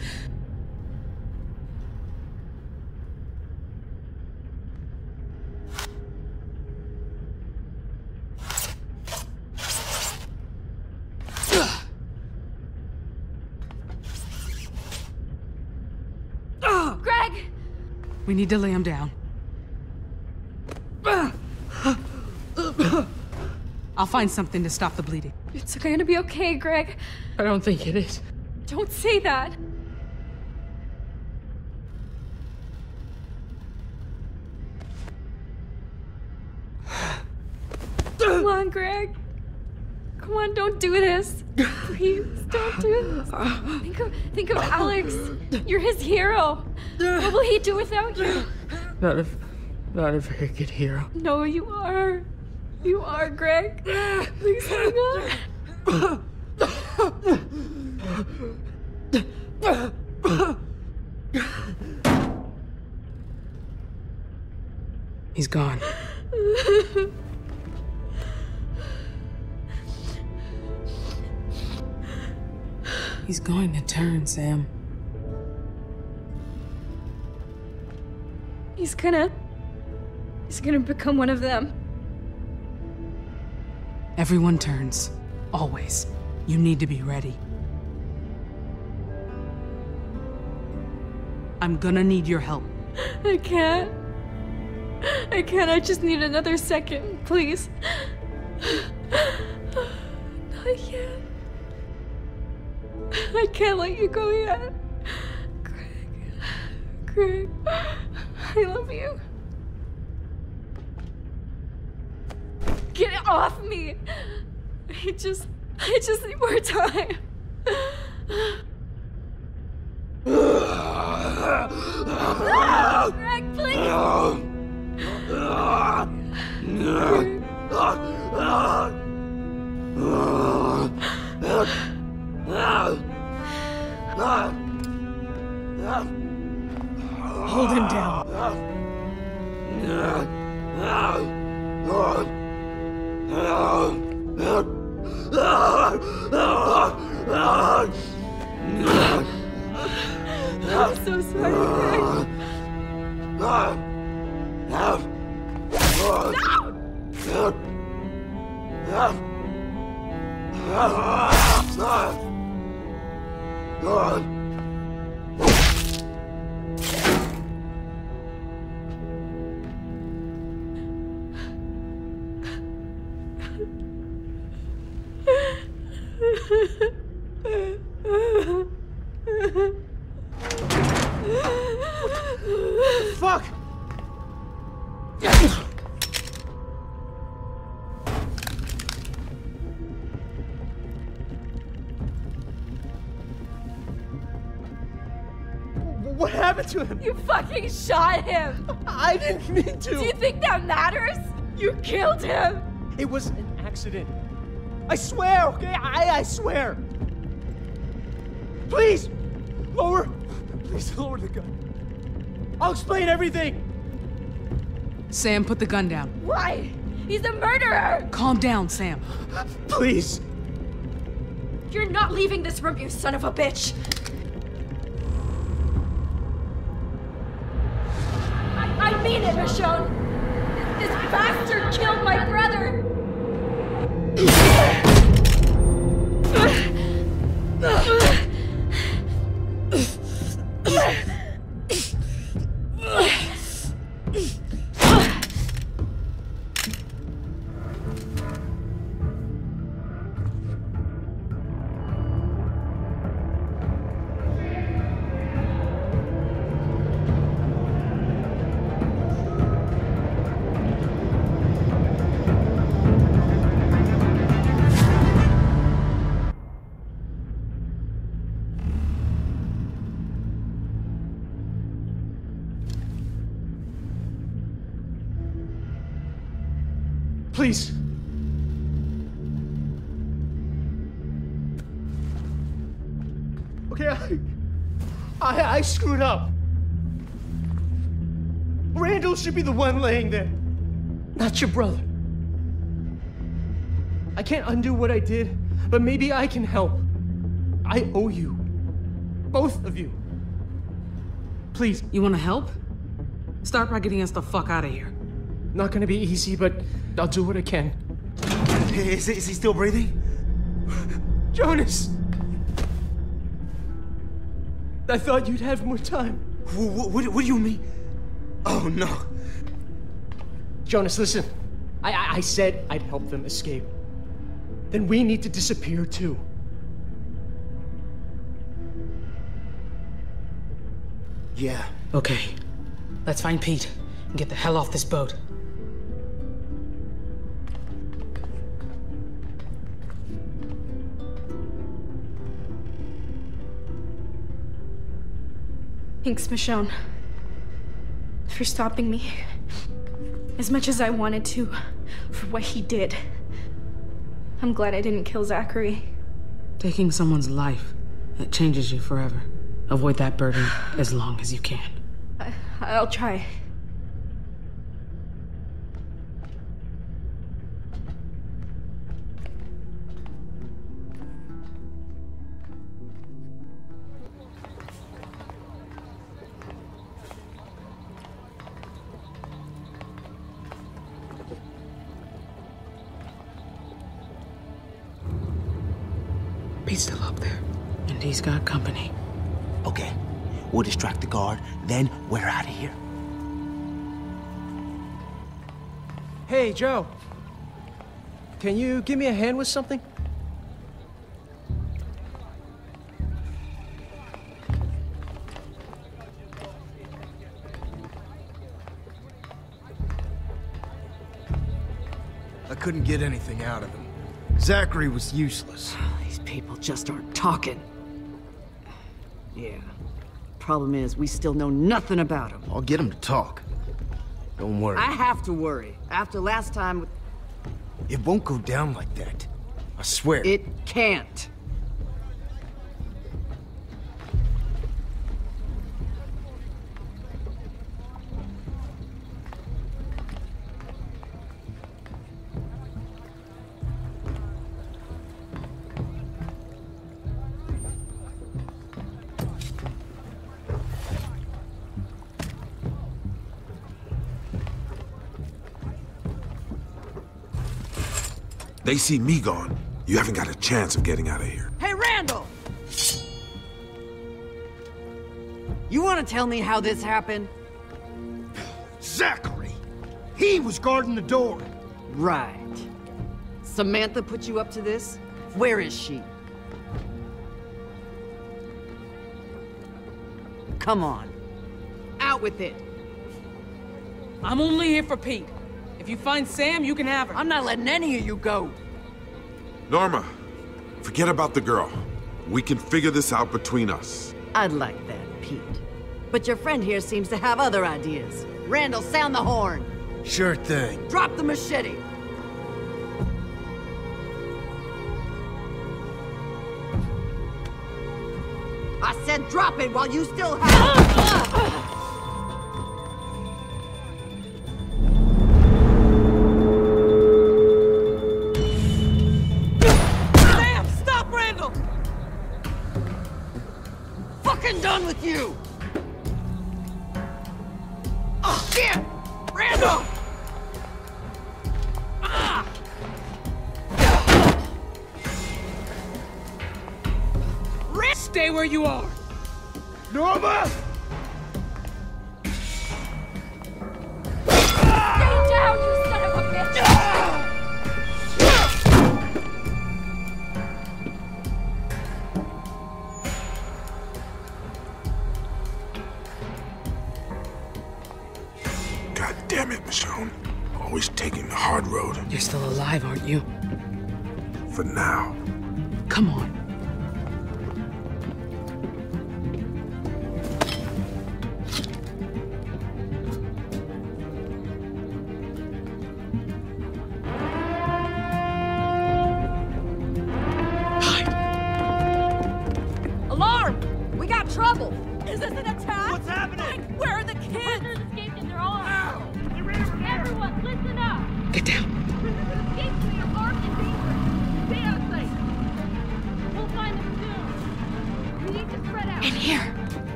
We need to lay him down. I'll find something to stop the bleeding. It's going to be okay, Greg. I don't think it is. Don't say that. Come on, Greg. Come on, don't do this. Please, don't do this. Think of Alex. You're his hero. What will he do without you? Not a very good hero. No, you are. You are, Greg. Please hang on. He's gone. He's going to turn, Sam. He's gonna become one of them. Everyone turns. Always. You need to be ready. I'm gonna need your help. I can't. I just need another second, please. Not yet. I can't let you go yet. Greg, I love you. Get off me! I just need more time. Greg, please! Hold him down. I'm so sorry, Greg. You fucking shot him! I didn't mean to! Do you think that matters? You killed him! It was an accident. I swear, okay? I swear! Please! Lower! Please lower the gun. I'll explain everything! Sam, put the gun down. Why? He's a murderer! Calm down, Sam. Please! You're not leaving this room, you son of a bitch! Michonne, this bastard killed my brother! Please. Okay, I screwed up. Randall should be the one laying there, not your brother. I can't undo what I did, but maybe I can help. I owe you. Both of you. Please. You want to help? Start by getting us the fuck out of here. Not gonna be easy, but I'll do what I can. Is he still breathing? Jonas! I thought you'd have more time. What do you mean? Oh, no. Jonas, listen. I said I'd help them escape. Then we need to disappear, too. Yeah. Okay. Let's find Pete and get the hell off this boat. Thanks, Michonne, for stopping me. As much as I wanted to, for what he did. I'm glad I didn't kill Zachary. Taking someone's life, it changes you forever. Avoid that burden as long as you can. I'll try. Pete's still up there, and he's got company. Okay, we'll distract the guard, then we're out of here. Hey, Joe. Can you give me a hand with something? I couldn't get anything out of him. Zachary was useless. These people just aren't talking. Yeah. Problem is, we still know nothing about him. I'll get him to talk. Don't worry. I have to worry. After last time... It won't go down like that. I swear. It can't. They see me gone. You haven't got a chance of getting out of here. Hey, Randall! You want to tell me how this happened? Zachary! He was guarding the door. Right. Samantha put you up to this? Where is she? Come on. Out with it. I'm only here for Pete. If you find Sam, you can have her. I'm not letting any of you go. Norma, forget about the girl. We can figure this out between us. I'd like that, Pete. But your friend here seems to have other ideas. Randall, sound the horn. Sure thing. Drop the machete. I said drop it while you still have it.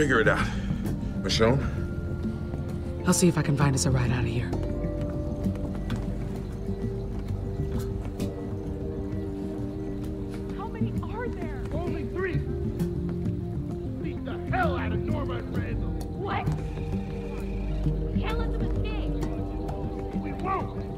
Figure it out. Michonne? I'll see if I can find us a ride out of here. How many are there? Only three. Beat the hell out of Norma and Randall. What? We can't let them escape. We won't.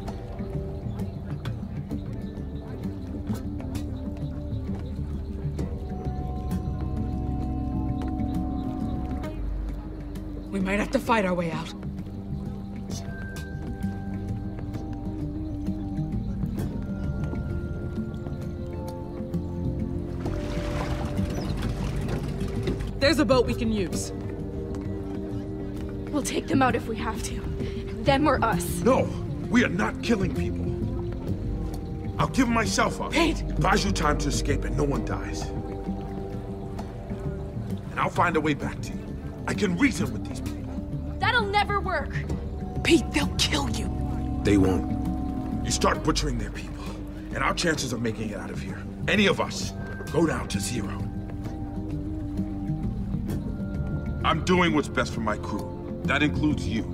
We might have to fight our way out. There's a boat we can use. We'll take them out if we have to. Them or us. No, we are not killing people. I'll give myself up. Pete! Buys you time to escape and no one dies. And I'll find a way back to you. I can reason with these people. That'll never work. Pete, they'll kill you. They won't. You start butchering their people, and our chances of making it out of here, any of us, go down to zero. I'm doing what's best for my crew. That includes you.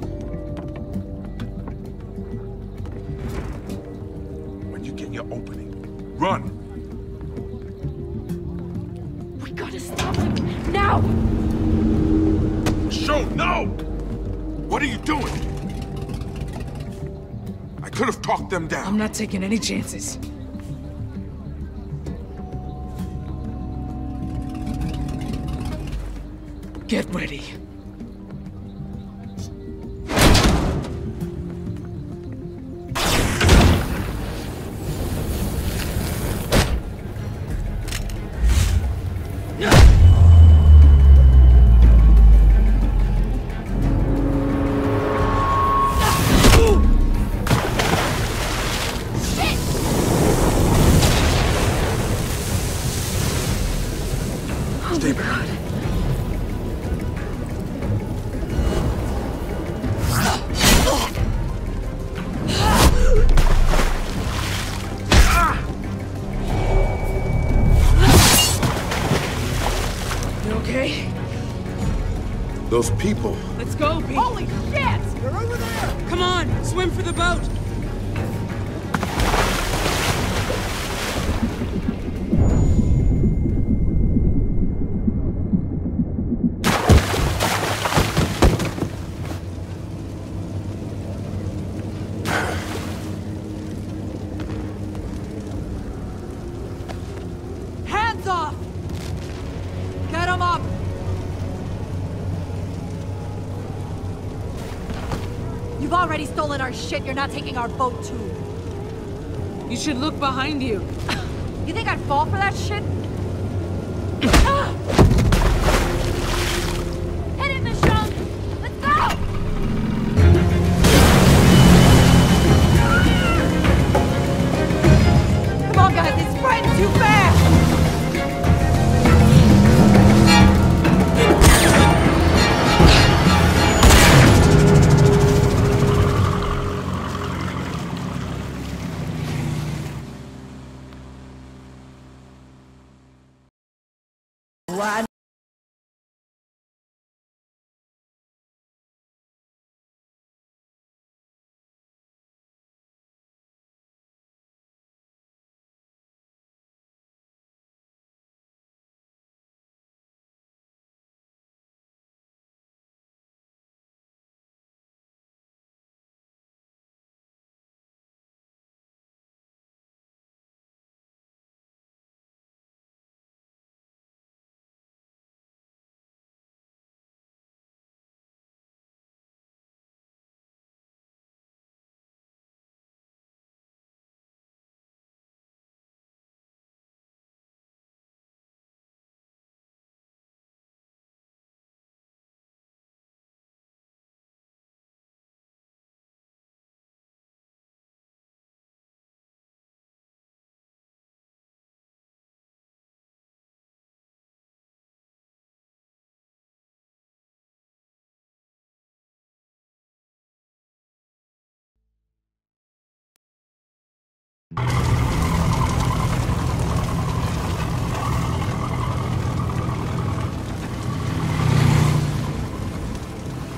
When you get your opening, run. We gotta stop them now. Show no! What are you doing? Could have talked them down. I'm not taking any chances. Get ready. Those people. Let's go, Pete. Holy shit! They're over there! Come on, swim for the boat! Shit, you're not taking our boat too. You should look behind you. You think I'd fall for that shit? Hit it, Michonne! Let's go! Come on, guys, it's spreading too fast!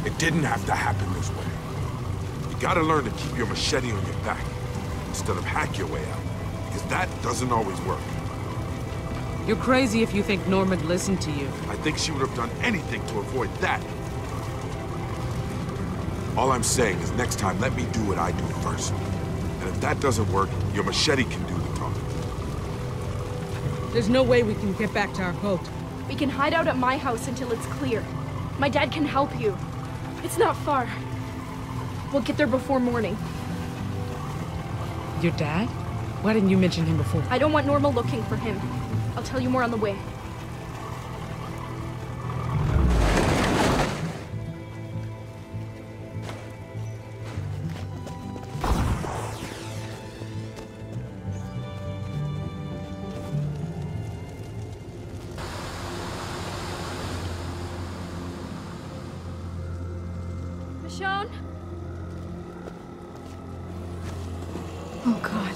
It didn't have to happen this way. You gotta learn to keep your machete on your back instead of hack your way out, because that doesn't always work. You're crazy if you think Norma'd listen to you. I think she would have done anything to avoid that. All I'm saying is next time, let me do what I do first. And if that doesn't work, your machete can do the talking. There's no way we can get back to our boat. We can hide out at my house until it's clear. My dad can help you. It's not far. We'll get there before morning. Your dad? Why didn't you mention him before? I don't want Norma looking for him. I'll tell you more on the way. Michonne? Oh, God.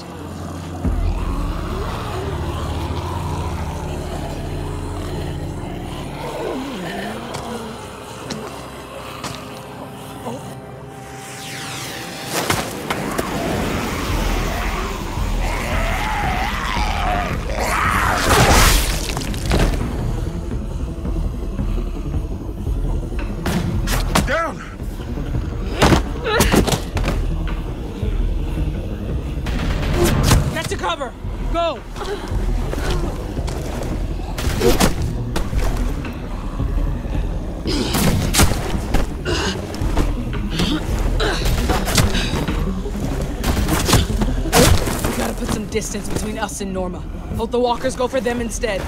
Distance between us and Norma. Hope the walkers go for them instead.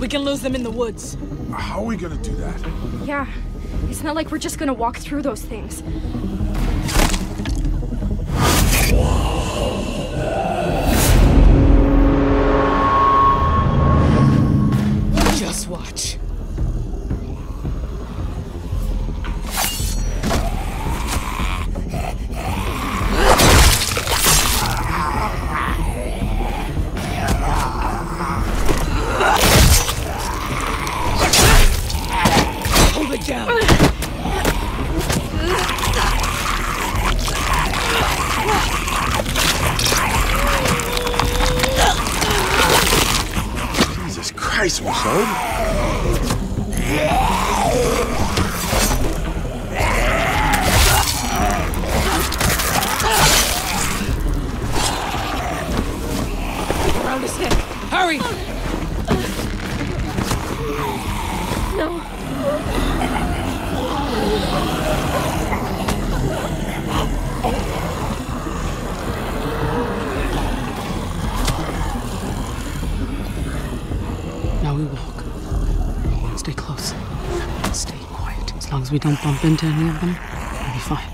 We can lose them in the woods. How are we gonna do that? Yeah, it's not like we're just gonna walk through those things. Just watch. We don't bump into any of them, we'll be fine.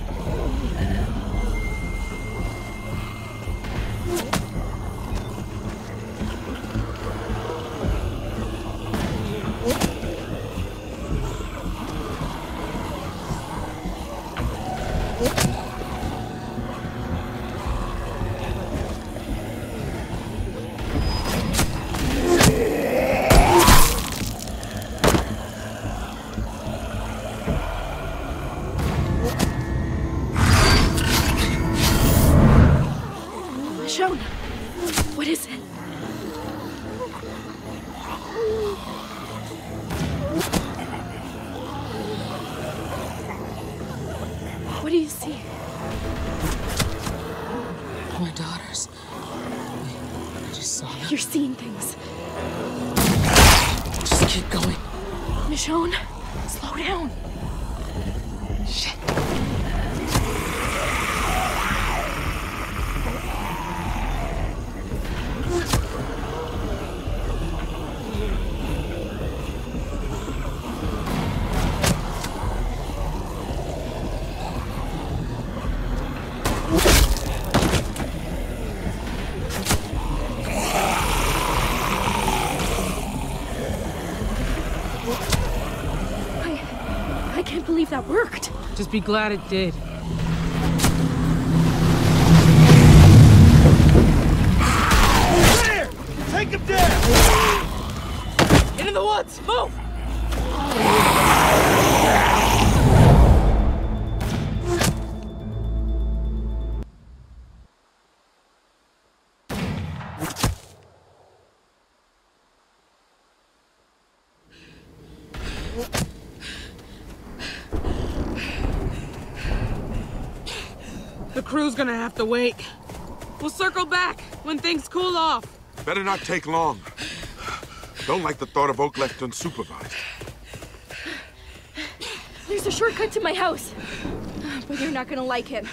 That worked. Just be glad it did. There! Take him down! Into the woods! Move! Gonna have to wait. We'll circle back when things cool off. Better not take long. Don't like the thought of Oak left unsupervised. There's a shortcut to my house, but you're not gonna like it.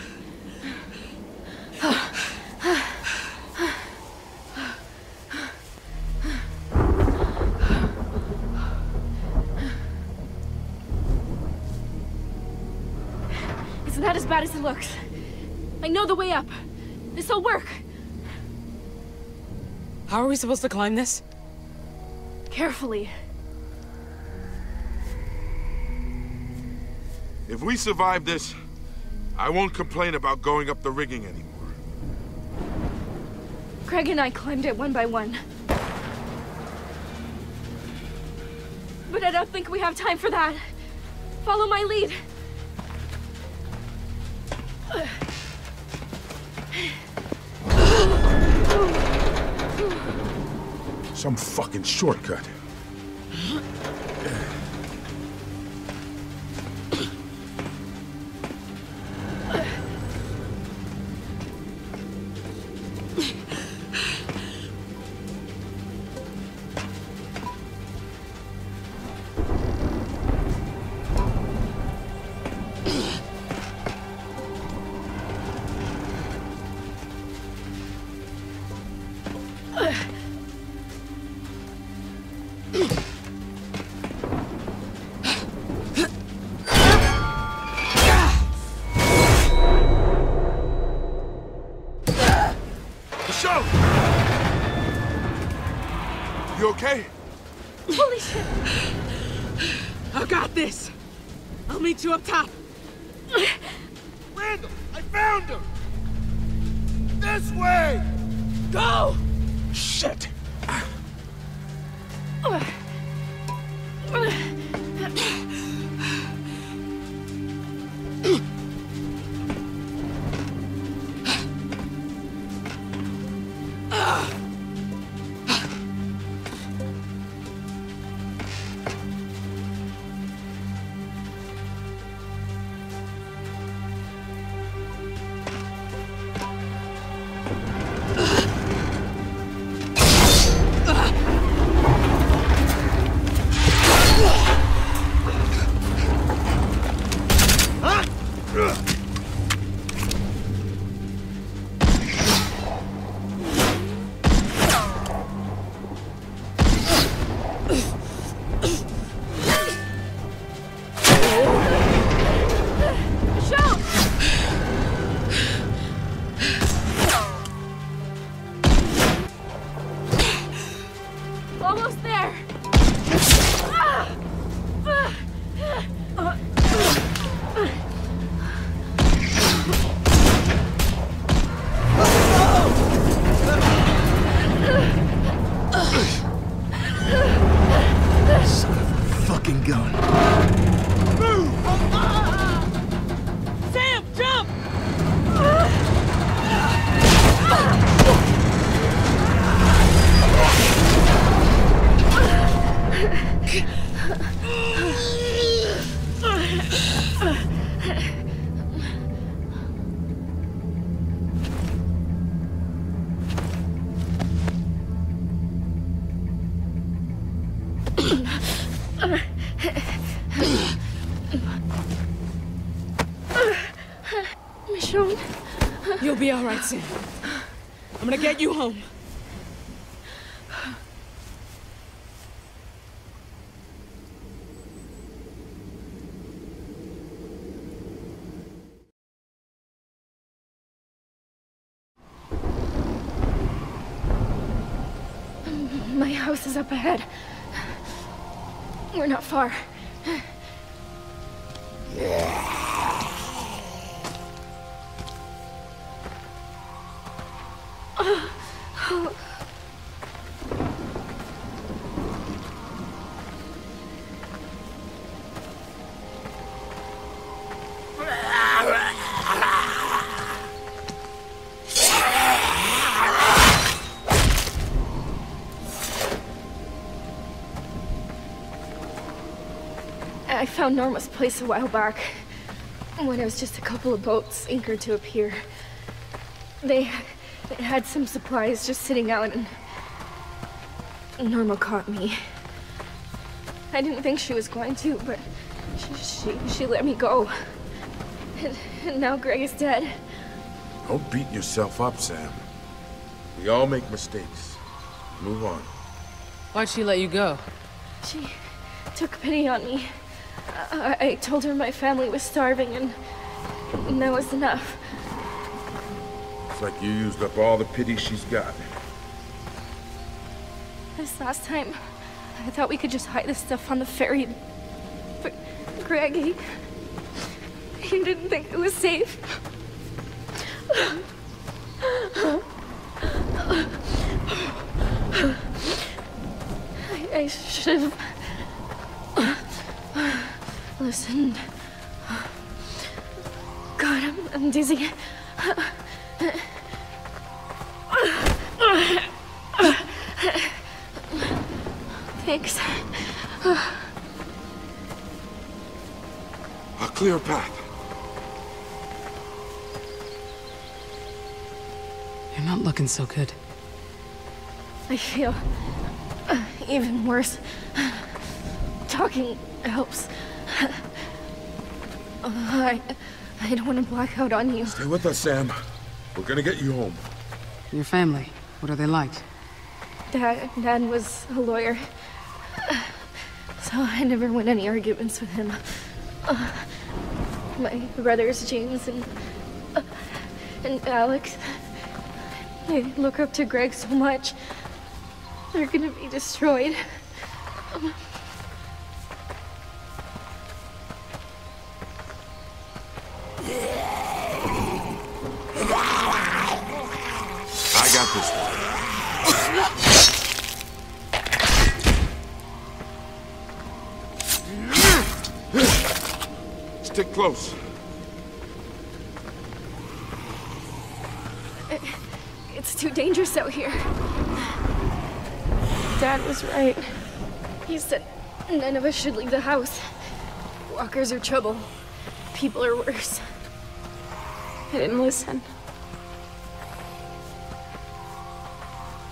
It's not as bad as it looks. I know the way up. This'll work. How are we supposed to climb this? Carefully. If we survive this, I won't complain about going up the rigging anymore. Greg and I climbed it one by one. But I don't think we have time for that. Follow my lead. Some fucking shortcut. Up top. Randall, I found him! This way! Go! Shit! Michonne. You'll be all right, Sam. I'm gonna get you home. My house is up ahead. We're not far. I found Norma's place a while back, when it was just a couple of boats anchored to a pier. They had some supplies just sitting out, and Norma caught me. I didn't think she was going to, but she let me go. And now Greg is dead. Don't beat yourself up, Sam. We all make mistakes. Move on. Why'd she let you go? She took pity on me. I told her my family was starving, and that was enough. It's like you used up all the pity she's got. This last time, I thought we could just hide this stuff on the ferry. But Greg, You didn't think it was safe. I should have listened. God, I'm dizzy. Thanks. A clear path. You're not looking so good. I feel even worse. Talking helps. I don't want to black out on you. Stay with us, Sam. We're gonna get you home. Your family, what are they like? Dad was a lawyer. So I never won any arguments with him. My brothers, James and Alex, I look up to Greg so much. They're gonna be destroyed. I got this one. Stick close. It's too dangerous out here. Dad was right. He said none of us should leave the house. Walkers are trouble. People are worse. I didn't listen.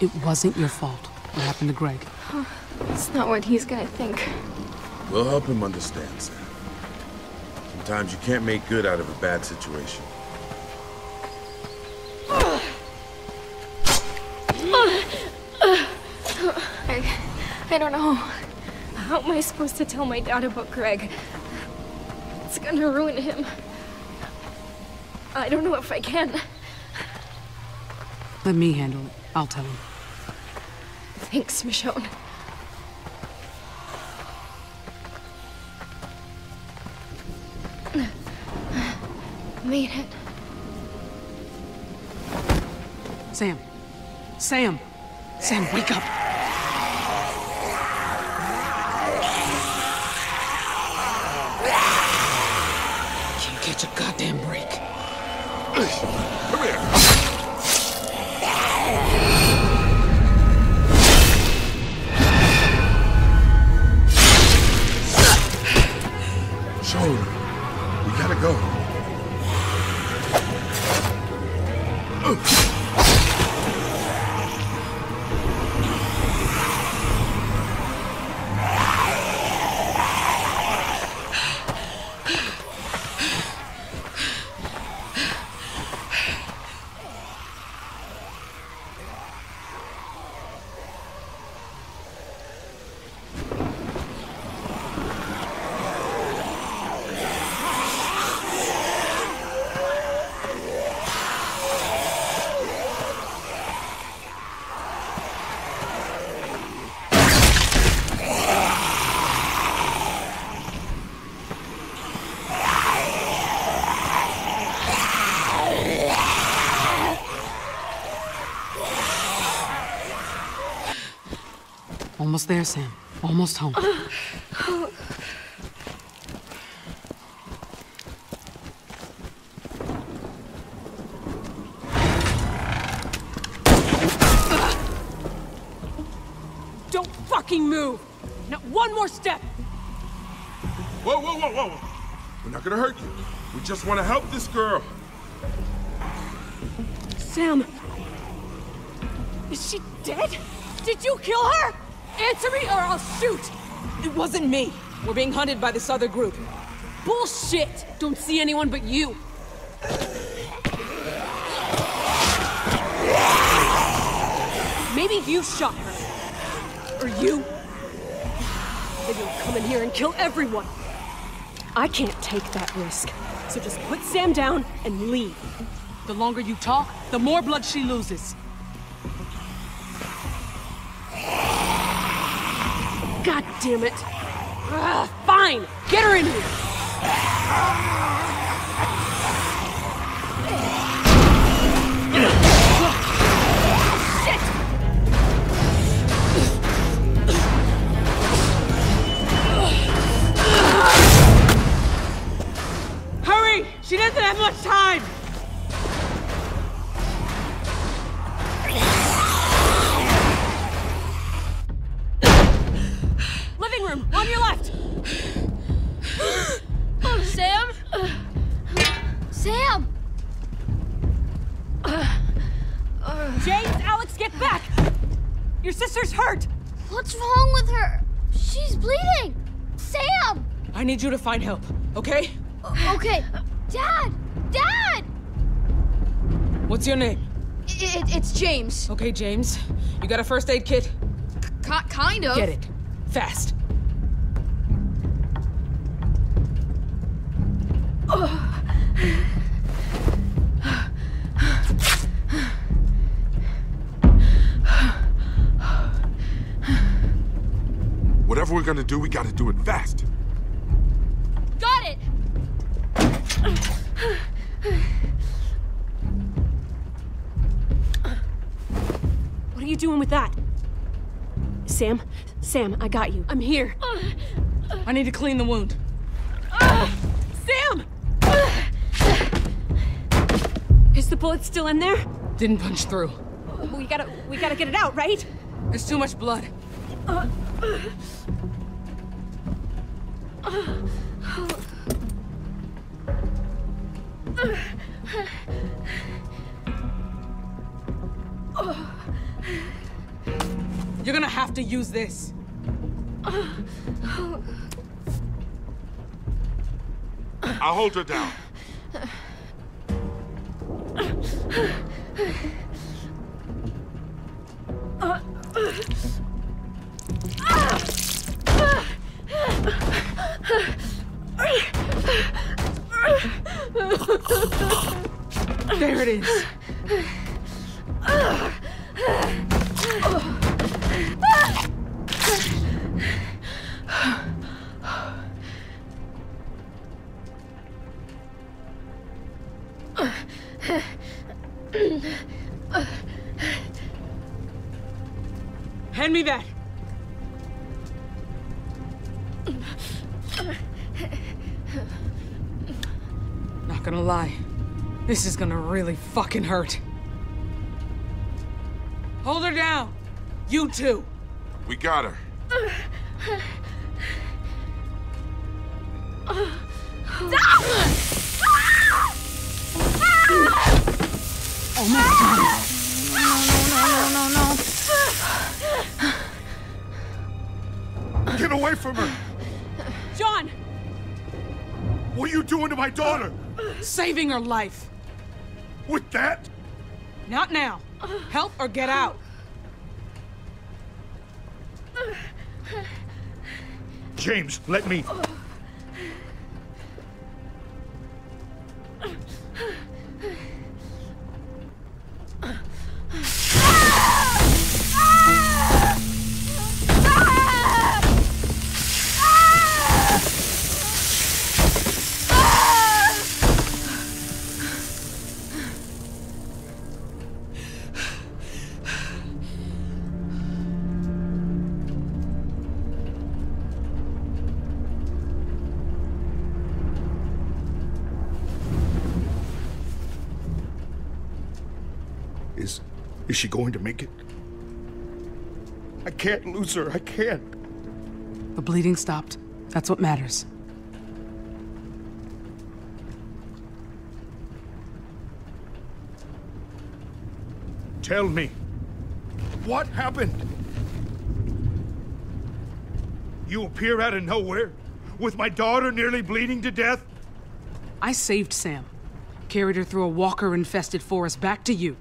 It wasn't your fault. What happened to Greg? Oh, that's not what he's gonna think. We'll help him understand, Sam. Sometimes you can't make good out of a bad situation. I don't know. How am I supposed to tell my dad about Greg? It's gonna ruin him. I don't know if I can. Let me handle it. I'll tell him. Thanks, Michonne. Made it. Sam. Sam. Sam, wake up. Can't catch a goddamn break. Come here. Sean, we gotta go. Almost there, Sam. Almost home. Don't fucking move! Not one more step! Whoa, whoa, whoa, whoa! We're not gonna hurt you. We just want to help this girl. Sam... is she dead? Did you kill her? Answer me or I'll shoot! It wasn't me. We're being hunted by this other group. Bullshit! Don't see anyone but you. Maybe you shot her. Or you. Maybe you'll come in here and kill everyone. I can't take that risk. So just put Sam down and leave. The longer you talk, the more blood she loses. God damn it! Fine! Get her in here! Your sister's hurt! What's wrong with her? She's bleeding! Sam! I need you to find help, okay? Okay. Dad! Dad! What's your name? It's James. Okay, James. You got a first aid kit? Kind of. Get it. Fast. Whatever we're gonna do, we gotta do it fast. Got it! What are you doing with that? Sam, I got you. I'm here. I need to clean the wound. Sam! Is the bullet still in there? Didn't punch through. We gotta get it out, right? There's too much blood. You're gonna have to use this. I'll hold her down. There it is. Hand me that. Not gonna lie, this is gonna really fucking hurt. Hold her down, you two. We got her. Oh my God! No! Get away from her! John! What are you doing to my daughter? Saving her life. With that? Not now. Help or get out. James, let me. Is she going to make it? I can't lose her. I can't. The bleeding stopped. That's what matters. Tell me, what happened? You appear out of nowhere, with my daughter nearly bleeding to death? I saved Sam. Carried her through a walker-infested forest back to you.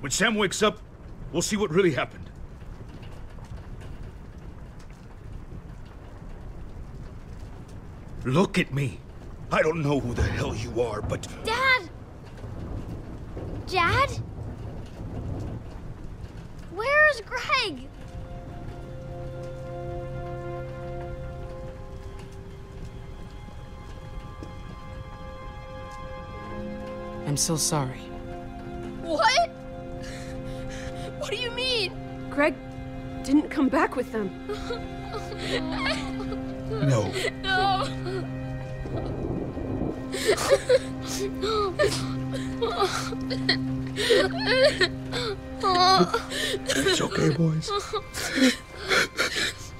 When Sam wakes up, we'll see what really happened. Look at me. I don't know who the hell you are, but... Dad! Dad? Where's Greg? I'm so sorry. What? What do you mean? Greg didn't come back with them. No. No. It's okay, boys.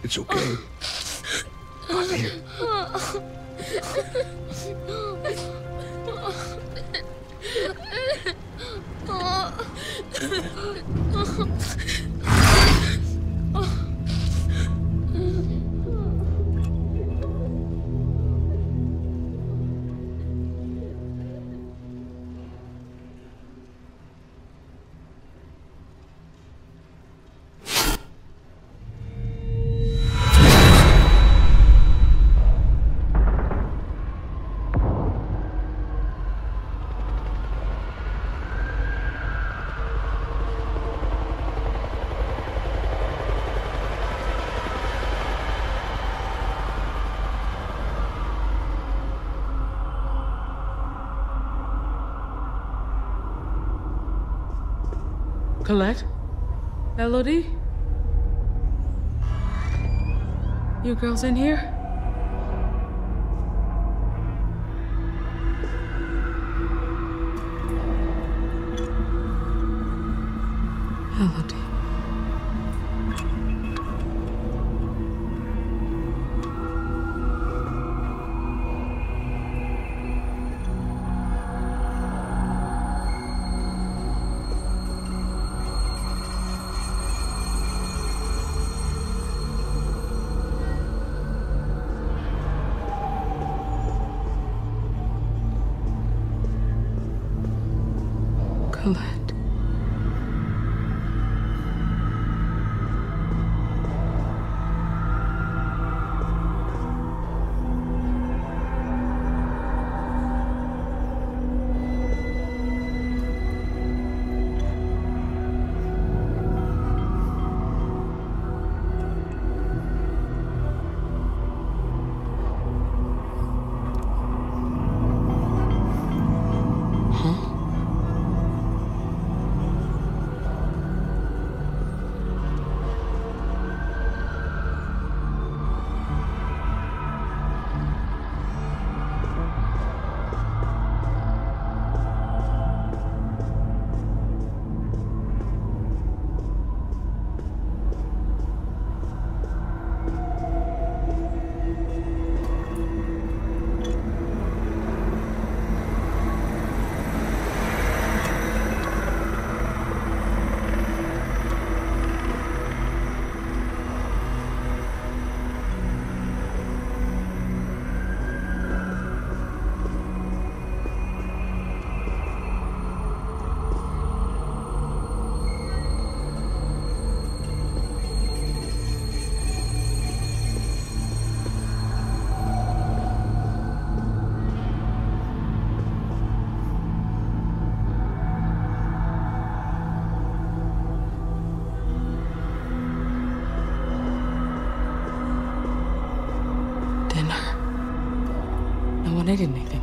It's okay. I'm here. Colette? Elodie? You girls in here? Elodie. I didn't anything,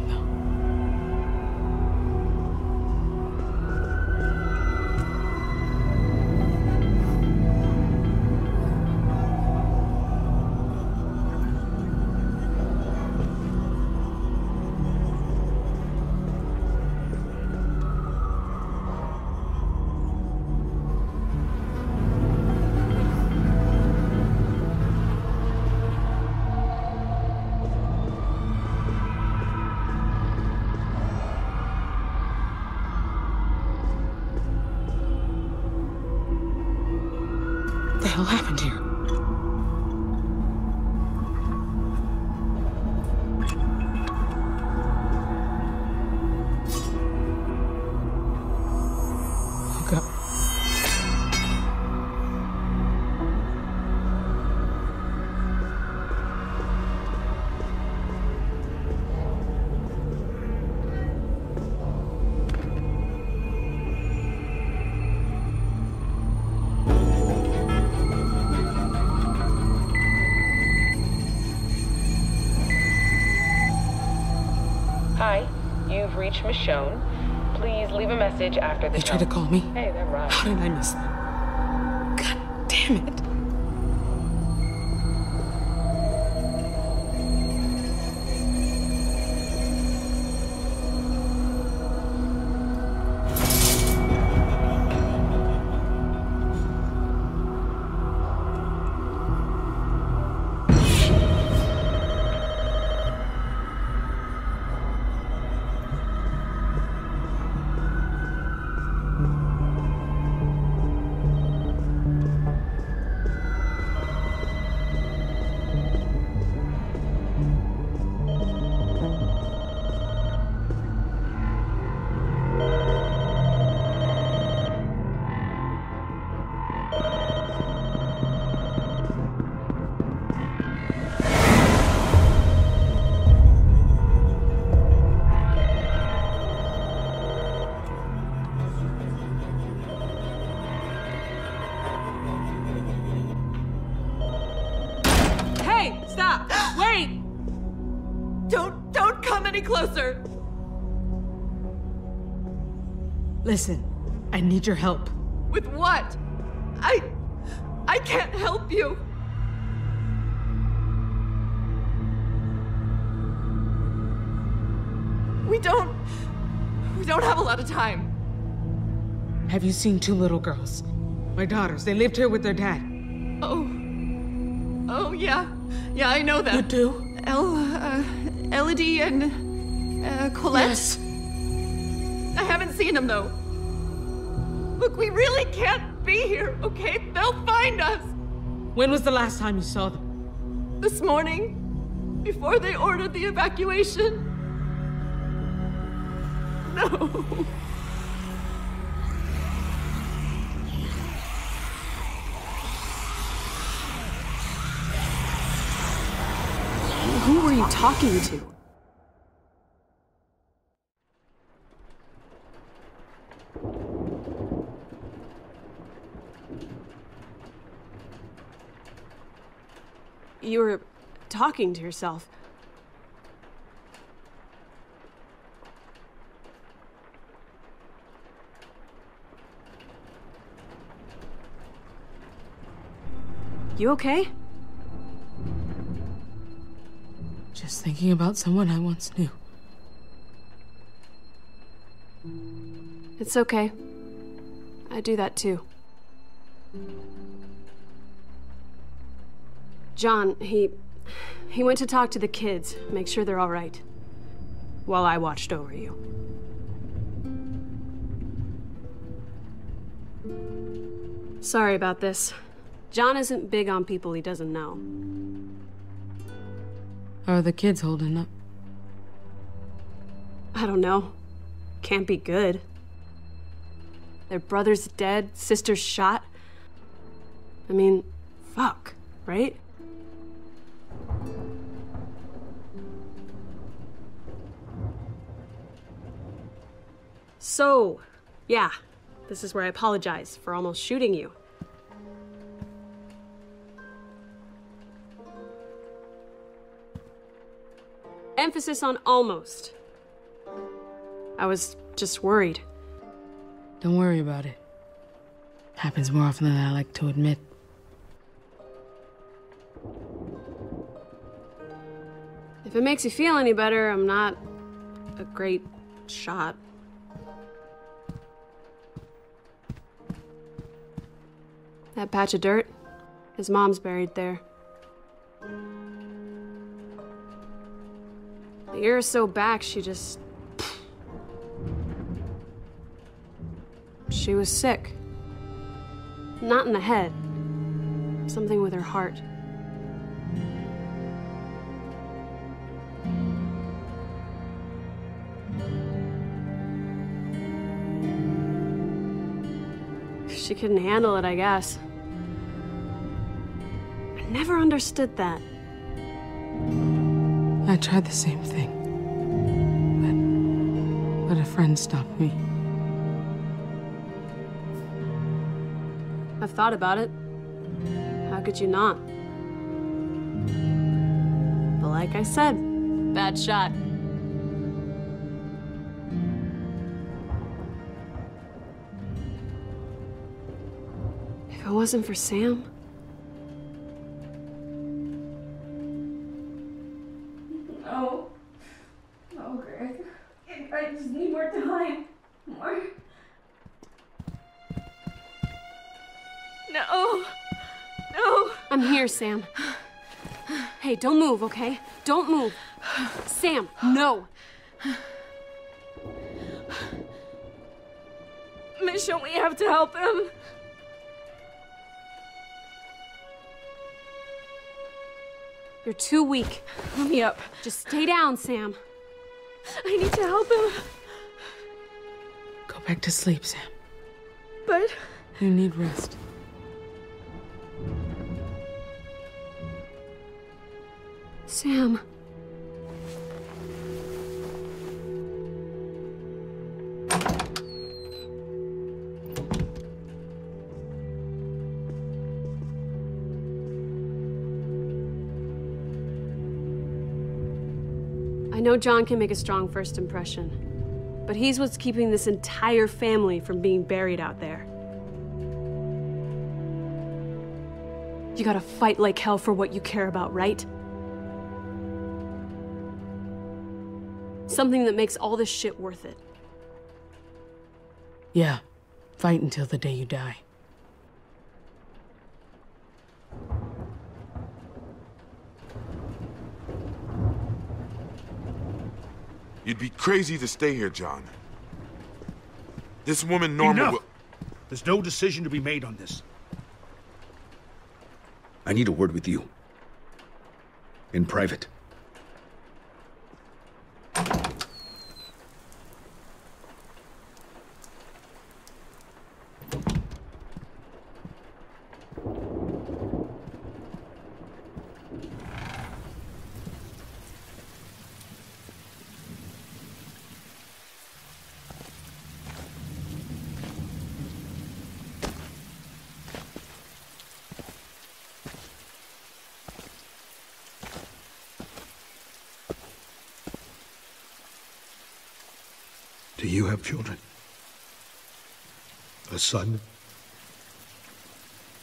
Michonne. Please leave a message after the tone. You tried to call me? Hey, they're right. How did I miss them? God damn it. Listen, I need your help. With what? I can't help you. We don't have a lot of time. Have you seen two little girls? My daughters, they lived here with their dad. Oh, yeah. Yeah, I know that. You do? Elodie and Colette. Yes. I haven't seen them, though. Look, we really can't be here, okay? They'll find us! When was the last time you saw them? This morning, before they ordered the evacuation. No. Who were you talking to? You were talking to yourself. You okay? Just thinking about someone I once knew. It's okay. I do that too. John, he went to talk to the kids, make sure they're all right, while I watched over you. Sorry about this. John isn't big on people he doesn't know. How are the kids holding up? I don't know. Can't be good. Their brother's dead, sister's shot. I mean, fuck, right? So, yeah, this is where I apologize for almost shooting you. Emphasis on almost. I was just worried. Don't worry about it. Happens more often than I like to admit. If it makes you feel any better, I'm not a great shot. That patch of dirt, his mom's buried there. A year or so back, she just... She was sick. Not in the head. Something with her heart. She couldn't handle it, I guess. I never understood that. I tried the same thing, but a friend stopped me. I've thought about it. How could you not? But like I said, bad shot. If it wasn't for Sam... Sam. Hey, don't move, okay? Don't move. Sam, no. Michonne, we have to help him. You're too weak. Let me up. Just stay down, Sam. I need to help him. Go back to sleep, Sam. But... You need rest. Sam. I know John can make a strong first impression, but he's what's keeping this entire family from being buried out there. You gotta fight like hell for what you care about, right? Something that makes all this shit worth it. Yeah. Fight until the day you die. You'd be crazy to stay here, John. This woman, Norma... Enough! There's no decision to be made on this. I need a word with you. In private. Children. A son?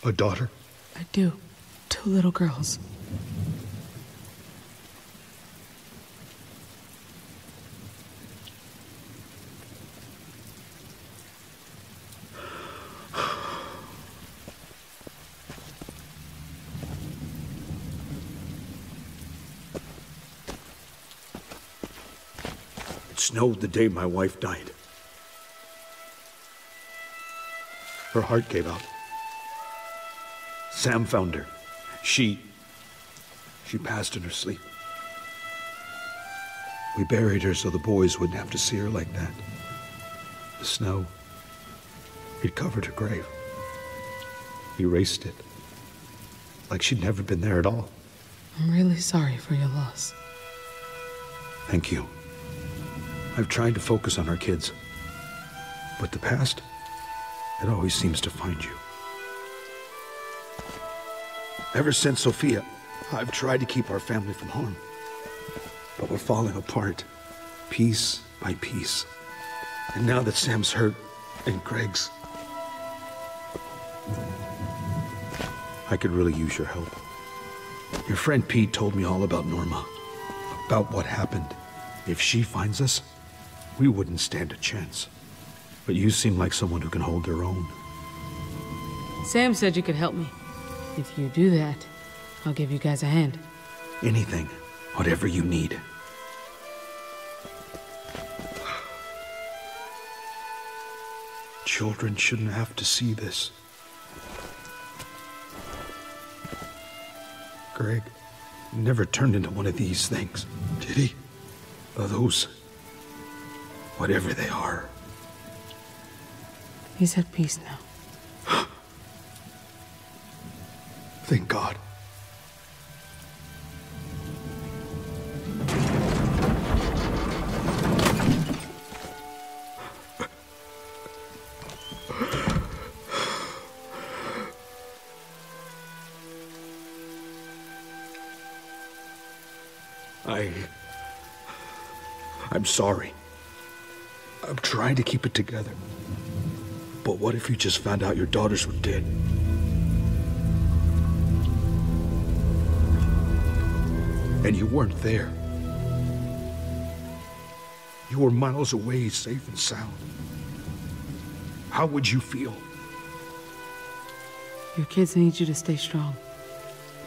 A daughter? I do. 2 little girls. It snowed the day my wife died. Her heart gave out. Sam found her. She passed in her sleep. We buried her so the boys wouldn't have to see her like that. The snow, it covered her grave. Erased it. Like she'd never been there at all. I'm really sorry for your loss. Thank you. I've tried to focus on our kids. But the past... it always seems to find you. Ever since Sophia, I've tried to keep our family from harm. But we're falling apart, piece by piece. And now that Sam's hurt, and Greg's... I could really use your help. Your friend Pete told me all about Norma. About what happened. If she finds us, we wouldn't stand a chance. But you seem like someone who can hold their own. Sam said you could help me. If you do that, I'll give you guys a hand. Anything, whatever you need. Children shouldn't have to see this. Greg never turned into one of these things, did he? Or those, whatever they are. He's at peace now. Thank God. I'm sorry. I'm trying to keep it together. But what if you just found out your daughters were dead? And you weren't there. You were miles away, safe and sound. How would you feel? Your kids need you to stay strong.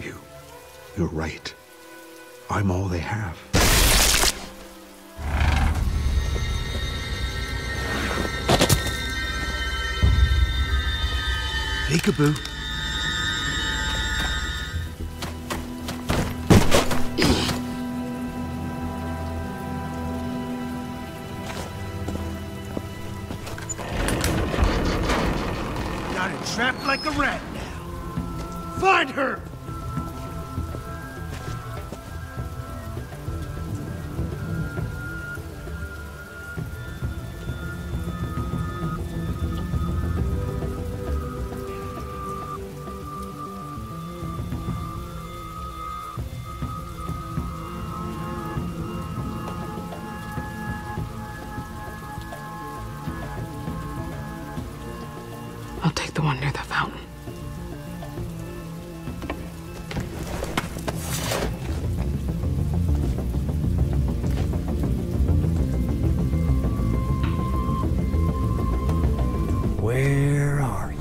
You're right. I'm all they have. Peekaboo. Got it trapped like a rat now. Find her! I'll take the one near the fountain. Where are you?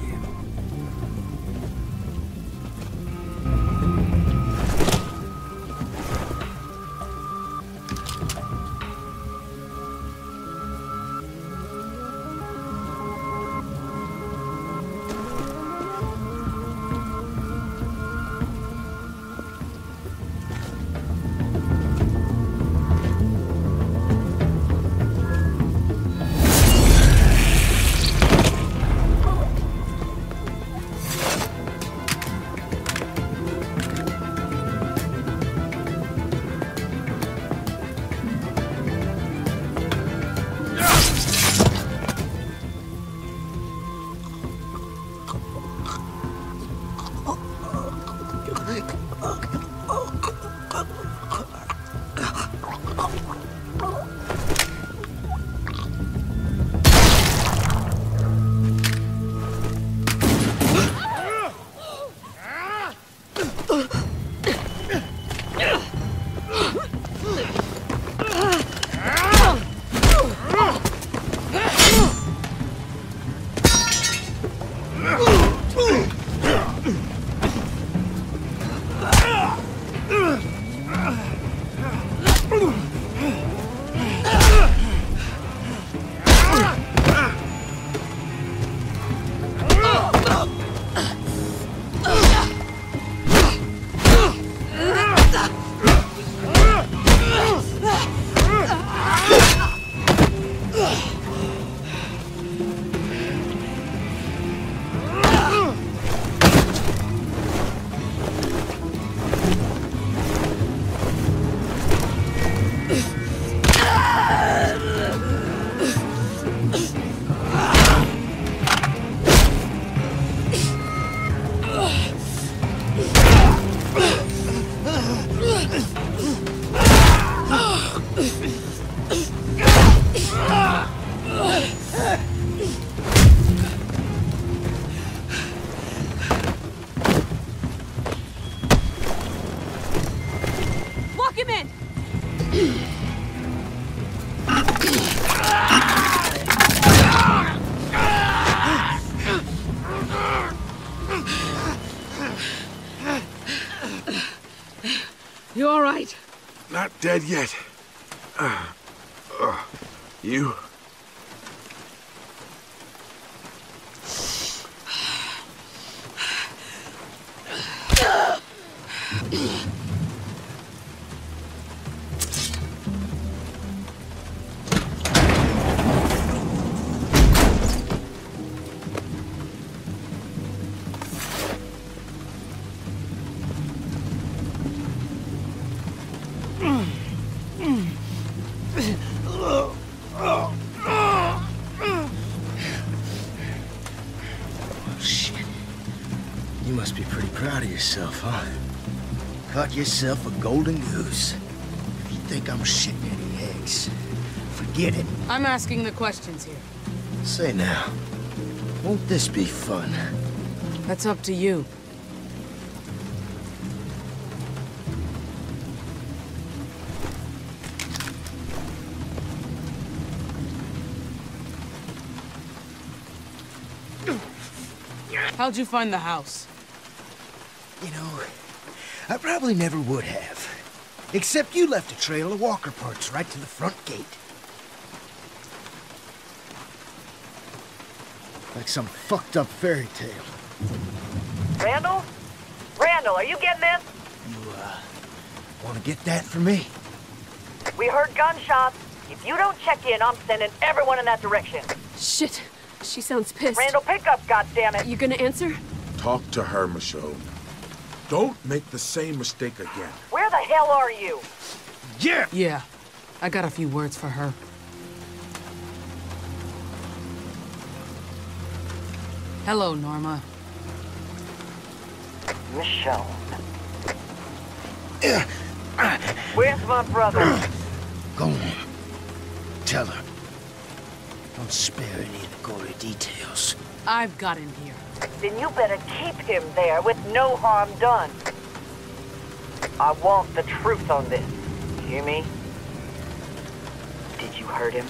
Dead yet. You? Yourself, huh? Caught yourself a golden goose. If you think I'm shitting any eggs, forget it. I'm asking the questions here. Say now, won't this be fun? That's up to you. How'd you find the house? You know, I probably never would have. Except you left a trail of walker parts right to the front gate. Like some fucked up fairy tale. Randall? Randall, are you getting this? You, want to get that for me? We heard gunshots. If you don't check in, I'm sending everyone in that direction. Shit, she sounds pissed. Randall, pick up, goddammit. You gonna answer? Talk to her, Michonne. Don't make the same mistake again. Where the hell are you? Yeah! Yeah. I got a few words for her. Hello, Norma. Michonne. Where's my brother? Go on. Tell her. Don't spare any of the gory details. I've got him here. Then you better keep him there with no harm done. I want the truth on this. You hear me? Did you hurt him?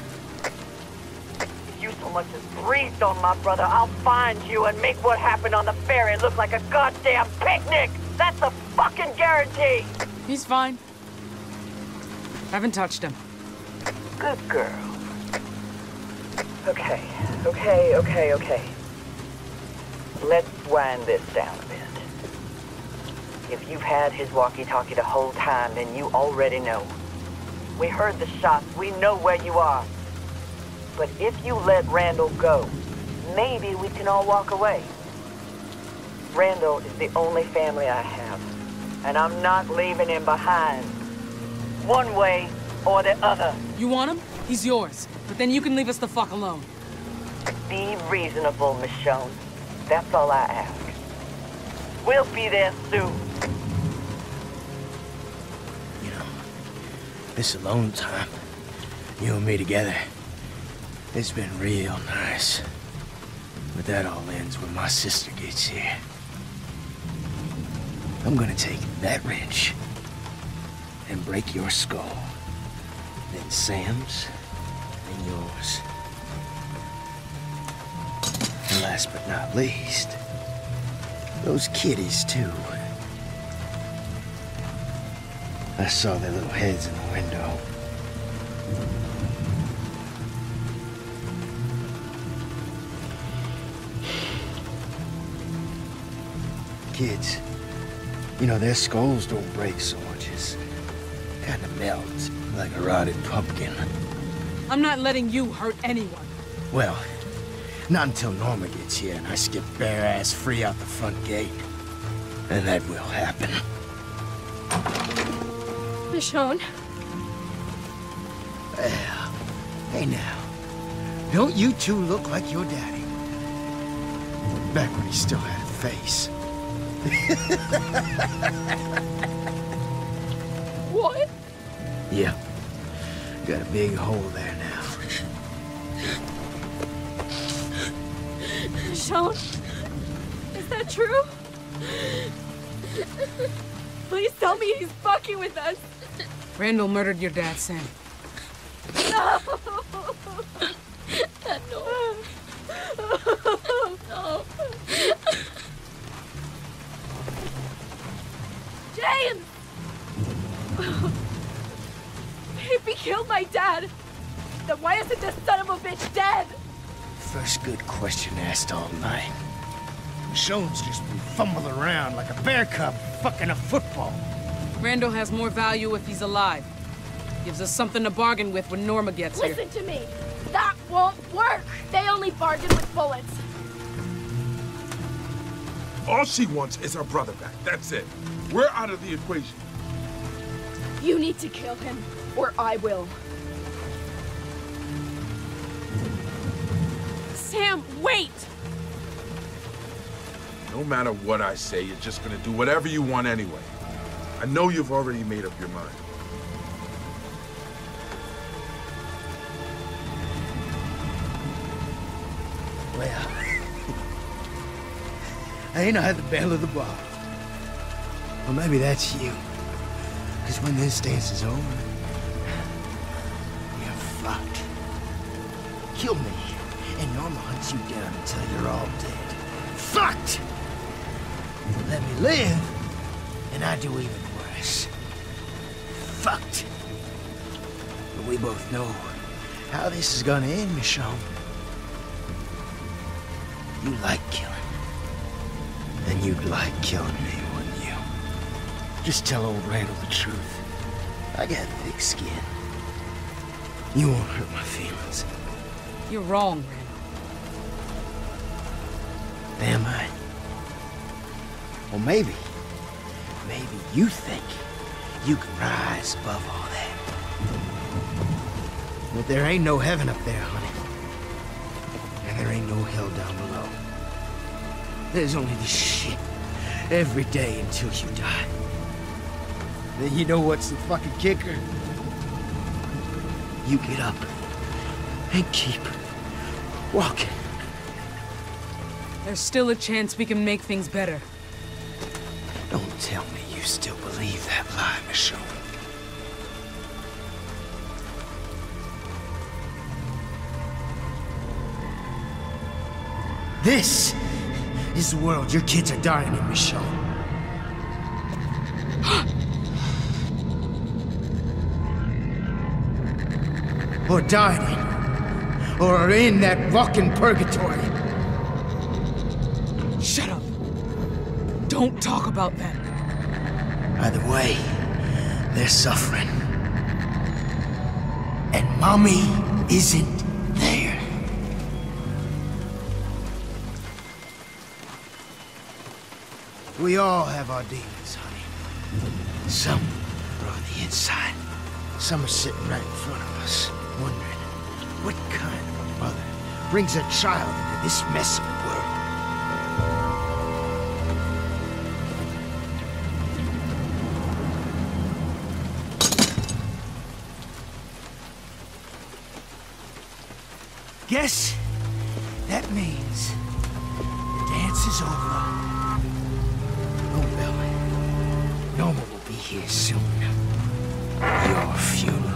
You so much as breathed on my brother, I'll find you and make what happened on the ferry look like a goddamn picnic! That's a fucking guarantee! He's fine. Haven't touched him. Good girl. Okay. Let's wind this down a bit. If you've had his walkie-talkie the whole time, then you already know. We heard the shots, we know where you are. But if you let Randall go, maybe we can all walk away. Randall is the only family I have, and I'm not leaving him behind. One way or the other. You want him? He's yours. But then you can leave us the fuck alone. Be reasonable, Michonne. That's all I ask. We'll be there soon. You know, this alone time, you and me together, it's been real nice. But that all ends when my sister gets here. I'm gonna take that wrench and break your skull. Then Sam's. Yours. And last but not least, those kitties too. I saw their little heads in the window. Kids, you know, their skulls don't break so much as kind of melt like a rotted pumpkin. I'm not letting you hurt anyone. Well, not until Norma gets here and I skip bare-ass free out the front gate. And that will happen. Michonne. Well, hey now. Don't you two look like your daddy? Back when he still had a face. What? Yeah. Got a big hole there now. Michonne, is that true? Please tell me he's fucking with us. Randall murdered your dad, Sam. No! No. No. James! If he killed my dad, then why isn't this son of a bitch dead? First good question asked all night. Michonne's just been fumbling around like a bear cub fucking a football. Randall has more value if he's alive. Gives us something to bargain with when Norma gets here. Listen to me. That won't work. They only bargain with bullets. All she wants is her brother back. That's it. We're out of the equation. You need to kill him. Or I will. Sam, wait! No matter what I say, you're just gonna do whatever you want anyway. I know you've already made up your mind. Well, I ain't had the bell of the bar. Well, maybe that's you. Because when this dance is over, kill me, and Norma hunts you down until you're all dead. Fucked! Let me live, and I do even worse. Fucked. But we both know how this is gonna end, Michonne. You like killing. And you'd like killing me, wouldn't you? Just tell old Randall the truth. I got thick skin. You won't hurt my feelings. You're wrong, Randall. Am I? Well, maybe you think you can rise above all that. But there ain't no heaven up there, honey. And there ain't no hell down below. There's only this shit every day until you die. Then you know what's the fucking kicker? You get up and keep walking. There's still a chance we can make things better. Don't tell me you still believe that lie, Michonne. This is the world your kids are dying in, Michonne. Or dying in. Or are in that fucking purgatory. Shut up. Don't talk about that. Either way, they're suffering. And Mommy isn't there. We all have our demons, honey. Some are on the inside. Some are sitting right in front of us, wondering what kind of a mother brings a child into this mess of a world. Guess that means the dance is over. Oh well, Norma will be here soon. Your funeral.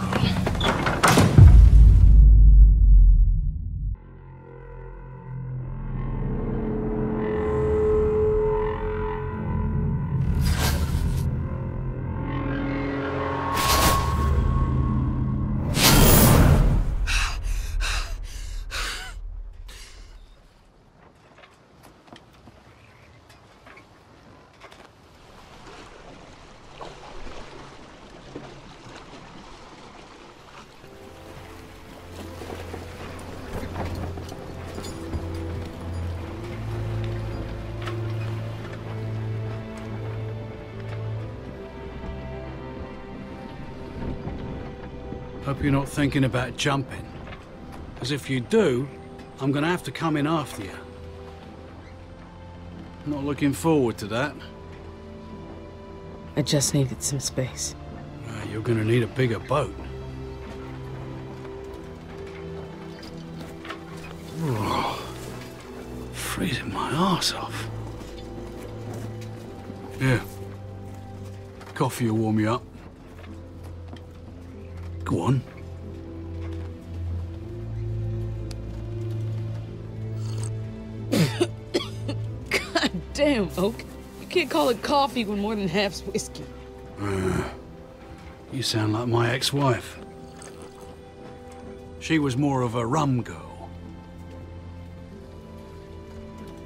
Hope you're not thinking about jumping. Because if you do, I'm gonna have to come in after you. I'm not looking forward to that. I just needed some space. You're gonna need a bigger boat. Ooh, freezing my arse off. Yeah. Coffee will warm you up. Go on. God damn, Oak. You can't call it coffee when more than half's whiskey. You sound like my ex-wife. She was more of a rum girl.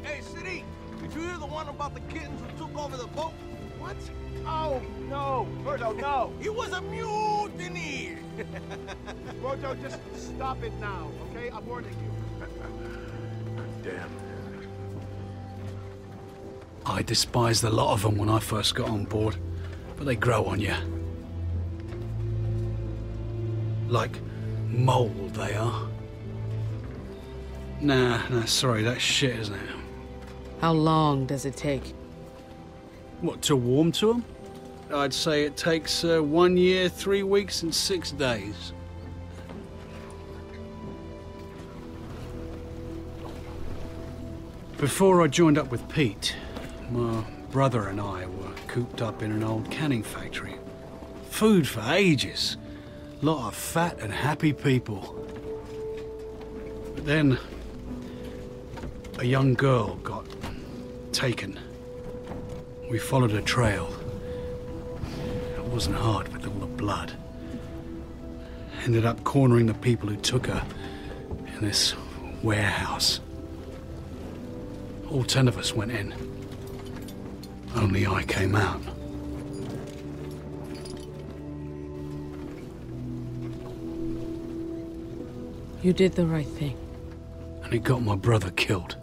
Hey, Sadiq, did you hear the one about the kittens who took over the boat? What? Oh, no. Birdo, no. He was a mutineer. Birdo, just stop it now, okay? I'm warning you. Damn. I despised a lot of them when I first got on board, but they grow on you. Like mold, they are. Nah, sorry, that's shit, isn't it? How long does it take? What, to warm to them? I'd say it takes 1 year, 3 weeks, and 6 days. Before I joined up with Pete, my brother and I were cooped up in an old canning factory. Food for ages. Lot of fat and happy people. But then, a young girl got taken. We followed a trail. It wasn't hard with all the blood. Ended up cornering the people who took her in this warehouse. All 10 of us went in. Only I came out. You did the right thing. And it got my brother killed.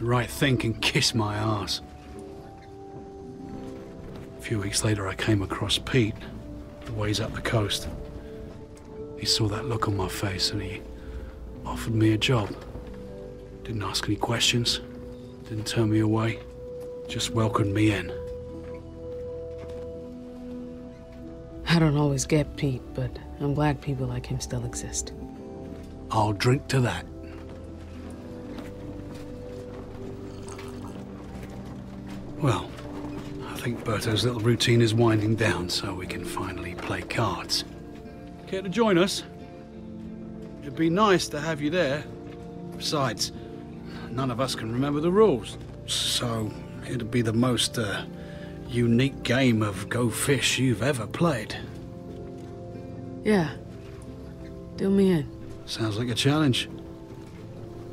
The right thing can kiss my ass. A few weeks later, I came across Pete, the ways up the coast. He saw that look on my face and he offered me a job. Didn't ask any questions, didn't turn me away, just welcomed me in. I don't always get Pete, but I'm glad people like him still exist. I'll drink to that. Well. I think Berto's little routine is winding down, so we can finally play cards. Care to join us? It'd be nice to have you there. Besides, none of us can remember the rules. So it'd be the most unique game of Go Fish you've ever played. Yeah. Deal me in. Sounds like a challenge.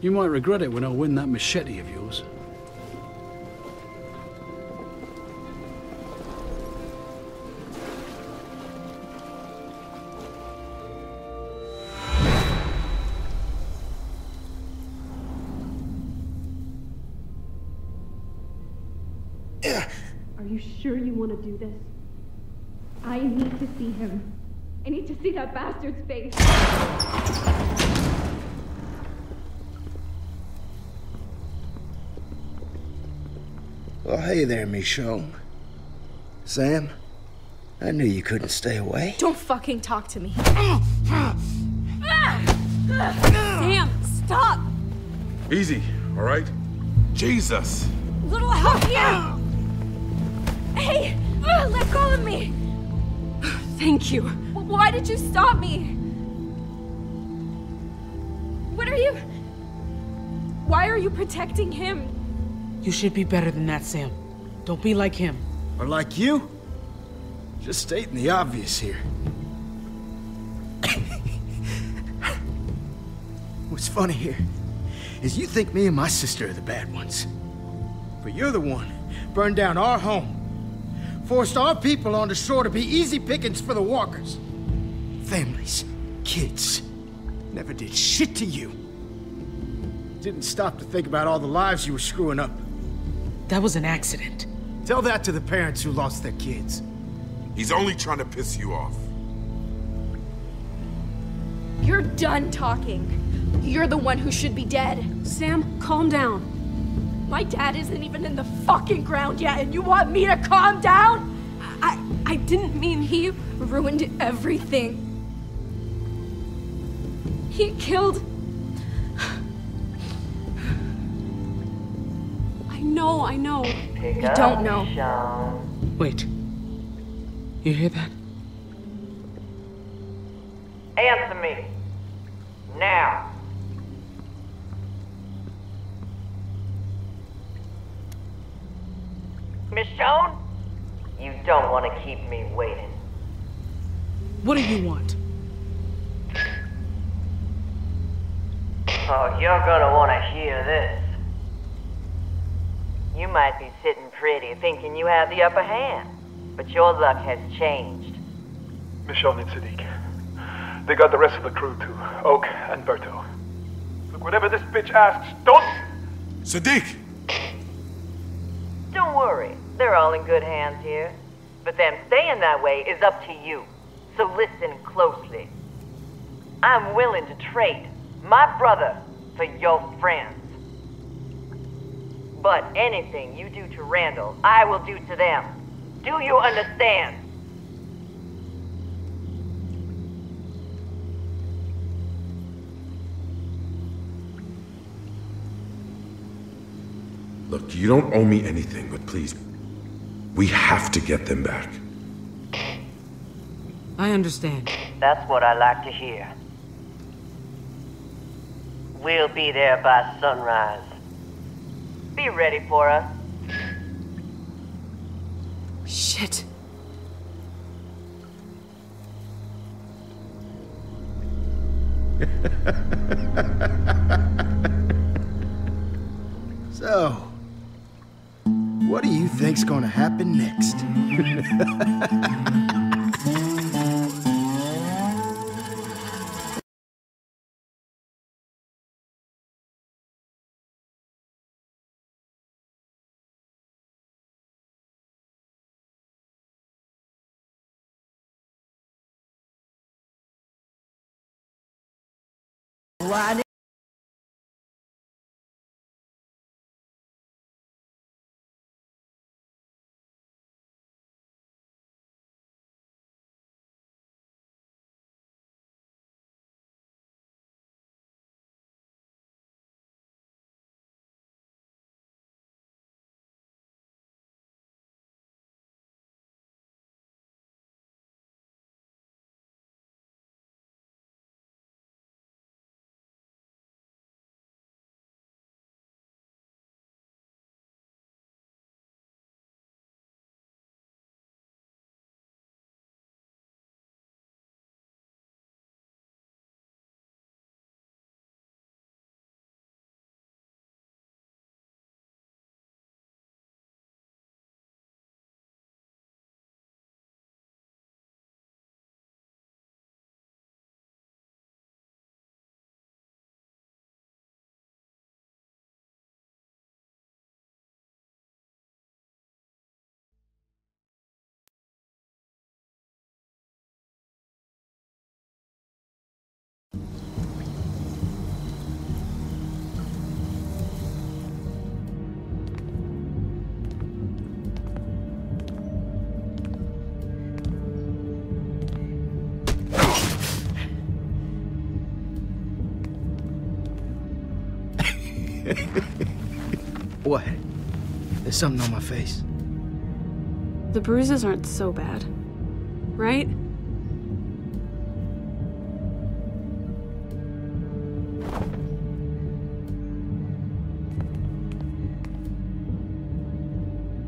You might regret it when I win that machete of yours. Are you sure you want to do this? I need to see him. I need to see that bastard's face. Well, hey there, Michonne. Sam, I knew you couldn't stay away. Don't fucking talk to me. Sam, stop! Easy, all right? Jesus! Little help here! Hey! Let go of me! Thank you. Why did you stop me? What are you... Why are you protecting him? You should be better than that, Sam. Don't be like him. Or like you? Just stating the obvious here. What's funny here is you think me and my sister are the bad ones. But you're the one who burned down our home. Forced our people on the shore to be easy pickings for the walkers. Families, kids, never did shit to you. Didn't stop to think about all the lives you were screwing up. That was an accident. Tell that to the parents who lost their kids. He's only trying to piss you off. You're done talking. You're the one who should be dead. Sam, calm down. My dad isn't even in the fucking ground yet, and you want me to calm down? I didn't mean he ruined everything. He killed... I know. You don't know. Wait. You hear that? Answer me. Now. Michonne, you don't want to keep me waiting. What do you want? Oh, you're gonna want to hear this. You might be sitting pretty, thinking you have the upper hand, but your luck has changed. Michonne and Sadiq, they got the rest of the crew too, Oak and Berto. Look, whatever this bitch asks, don't... Sadiq! Don't worry, they're all in good hands here. But them staying that way is up to you, so listen closely. I'm willing to trade my brother for your friends. But anything you do to Randall, I will do to them. Do you understand? Look, you don't owe me anything, but please, we have to get them back. I understand. That's what I like to hear. We'll be there by sunrise. Be ready for us. Shit. So... what do you think's gonna happen next? Why What? There's something on my face. The bruises aren't so bad, right?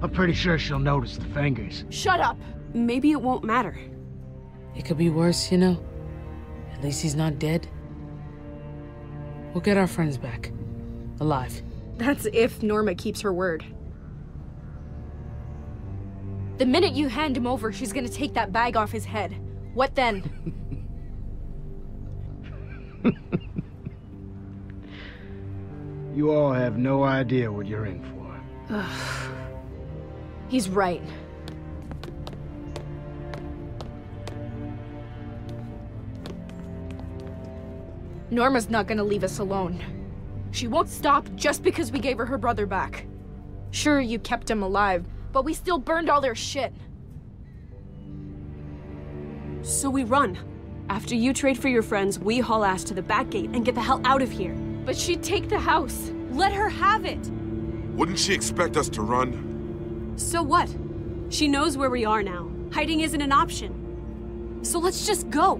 I'm pretty sure she'll notice the fingers. Shut up! Maybe it won't matter. It could be worse, you know? At least he's not dead. We'll get our friends back. Alive. That's if Norma keeps her word. The minute you hand him over, she's gonna take that bag off his head. What then? You all have no idea what you're in for. Ugh. He's right. Norma's not gonna leave us alone. She won't stop just because we gave her her brother back. Sure, you kept him alive, but we still burned all their shit. So we run. After you trade for your friends, we haul ass to the back gate and get the hell out of here. But she'd take the house. Let her have it. Wouldn't she expect us to run? So what? She knows where we are now. Hiding isn't an option. So let's just go.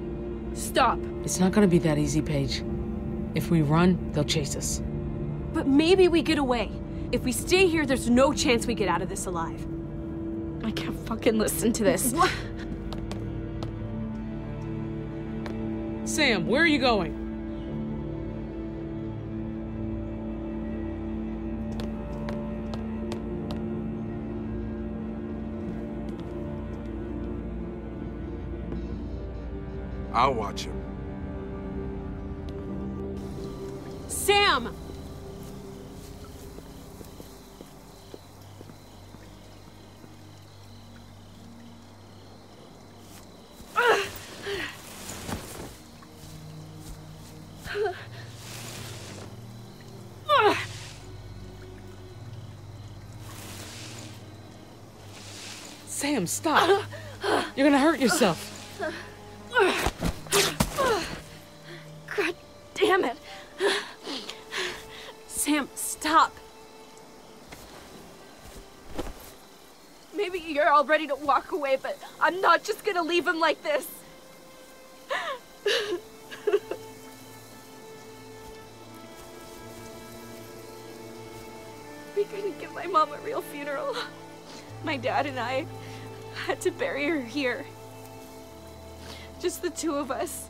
Stop. It's not gonna be that easy, Paige. If we run, they'll chase us. But maybe we get away. If we stay here, there's no chance we get out of this alive. I can't fucking listen to this. What? Sam, where are you going? I'll watch him. Sam! Sam, stop. You're gonna hurt yourself. God damn it. Sam, stop. Maybe you're all ready to walk away, but I'm not just gonna leave him like this. We couldn't give my mom a real funeral. My dad and I had to bury her here. Just the two of us.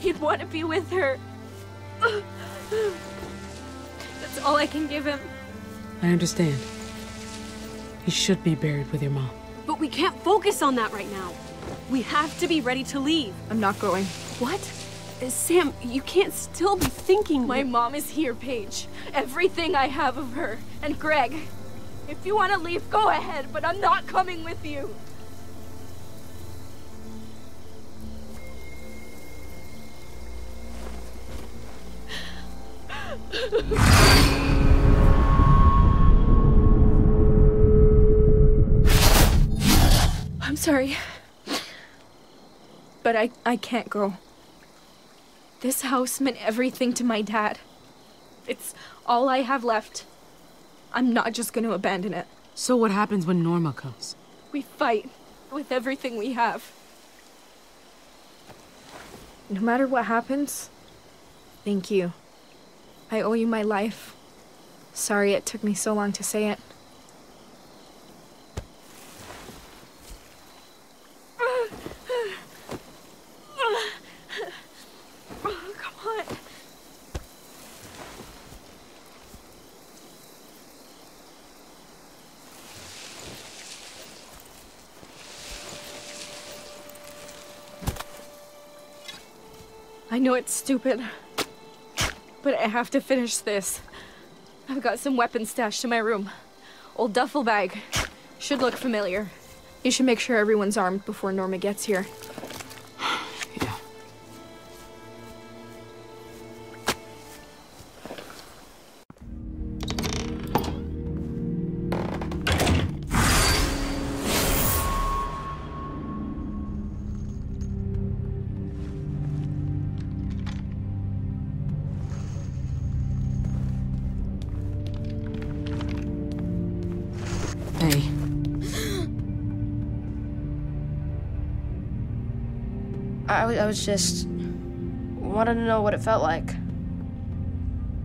He'd want to be with her. That's all I can give him. I understand. He should be buried with your mom. But we can't focus on that right now. We have to be ready to leave. I'm not going. What? Sam, you can't still be thinking. My mom is here, Paige. Everything I have of her. And Greg. If you want to leave, go ahead, but I'm not coming with you. I'm sorry, but I can't go. This house meant everything to my dad. It's all I have left. I'm not just going to abandon it. So what happens when Norma comes? We fight with everything we have. No matter what happens, thank you. I owe you my life. Sorry it took me so long to say it. I know it's stupid, but I have to finish this. I've got some weapons stashed in my room. Old duffel bag. Should look familiar. You should make sure everyone's armed before Norma gets here. Yeah. I was just... wanted to know what it felt like.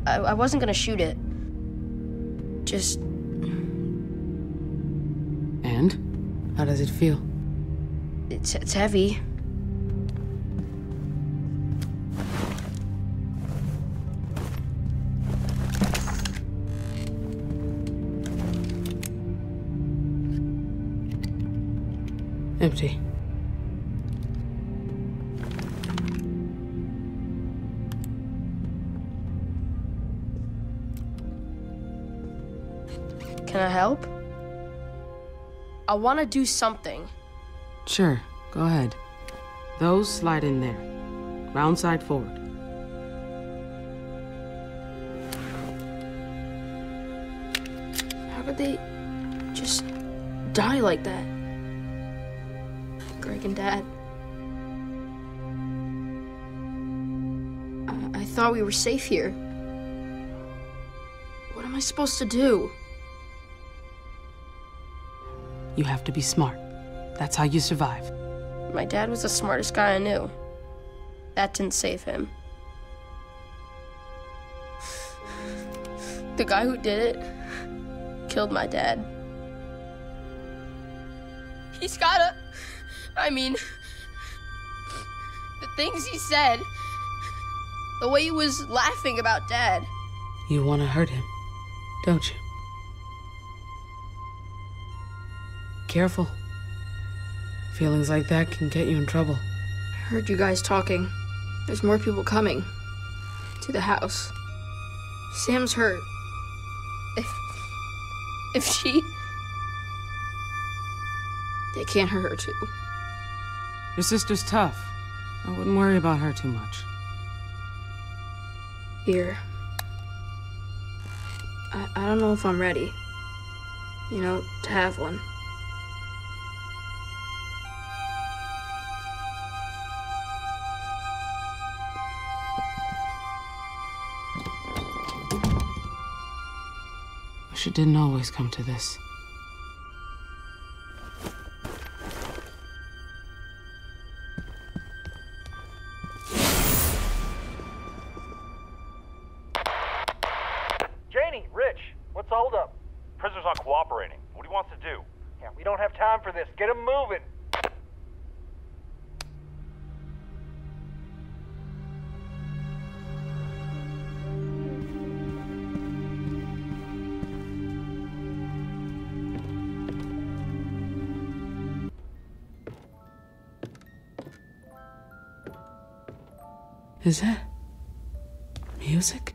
I wasn't gonna shoot it. Just... And? How does it feel? It's heavy. Empty. Can I help? I want to do something. Sure, go ahead. Those slide in there. Round side forward. How could they just die like that? Greg and Dad. I thought we were safe here. What am I supposed to do? You have to be smart. That's how you survive. My dad was the smartest guy I knew. That didn't save him. The guy who did it killed my dad. He's gotta... I mean... the things he said. The way he was laughing about Dad. You want to hurt him, don't you? Careful. Feelings like that can get you in trouble. I heard you guys talking. There's more people coming. To the house. Sam's hurt. If she... They can't hurt her too. Your sister's tough. I wouldn't worry about her too much. Here. I don't know if I'm ready. You know, to have one. She didn't always come to this. Janie, Rich, what's the hold up? Prisoner's not cooperating. What do you want to do? Yeah, we don't have time for this. Get him moving. Is that music?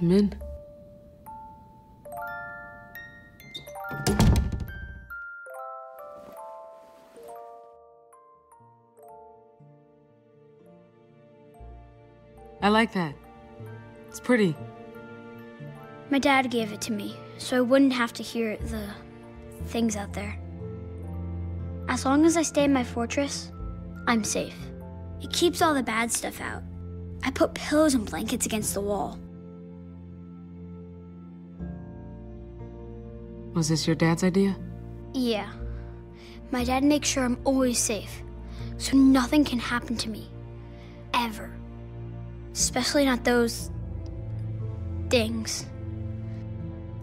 Come in. I like that. It's pretty. My dad gave it to me, so I wouldn't have to hear the things out there. As long as I stay in my fortress, I'm safe. It keeps all the bad stuff out. I put pillows and blankets against the wall. Was this your dad's idea? Yeah. My dad makes sure I'm always safe, so nothing can happen to me. Ever. Especially not those... things.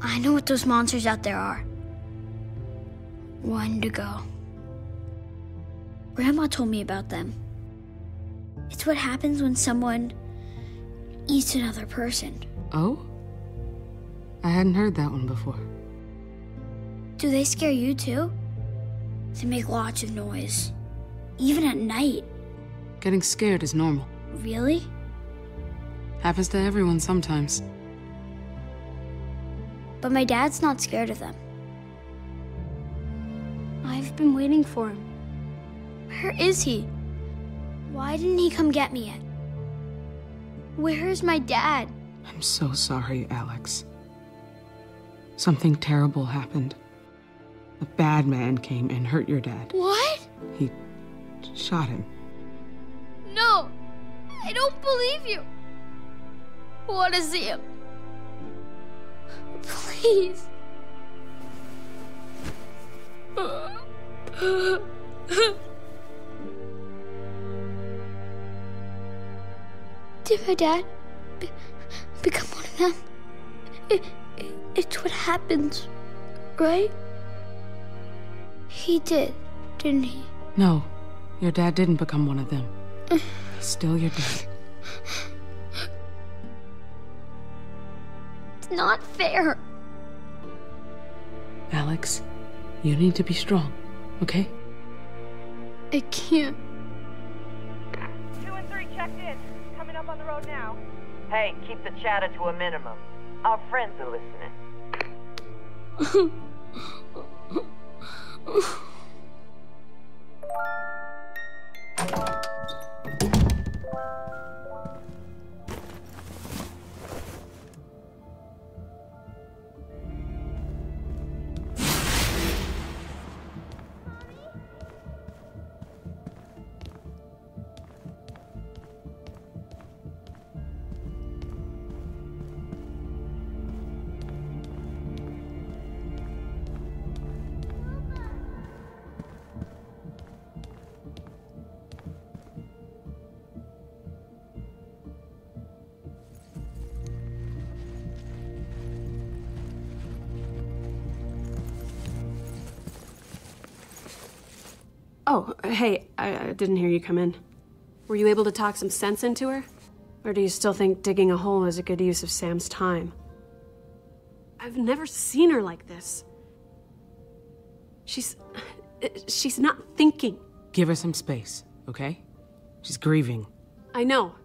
I know what those monsters out there are. One to go. Grandma told me about them. It's what happens when someone eats another person. Oh? I hadn't heard that one before. Do they scare you too? They make lots of noise, even at night. Getting scared is normal. Really? Happens to everyone sometimes. But my dad's not scared of them. I've been waiting for him. Where is he? Why didn't he come get me yet? Where's my dad? I'm so sorry, Alex. Something terrible happened. A bad man came and hurt your dad. What? He shot him. No! I don't believe you! I want to see him. Please. Did my dad become one of them? It's what happens, right? He did, didn't he? No, your dad didn't become one of them. He's still your dad. It's not fair. Alex, you need to be strong, okay? I can't. 2 and 3 checked in. Coming up on the road now. Hey, keep the chatter to a minimum. Our friends are listening. Oh, hey, I didn't hear you come in. Were you able to talk some sense into her? Or do you still think digging a hole is a good use of Sam's time? I've never seen her like this. She's not thinking. Give her some space, okay? She's grieving. I know.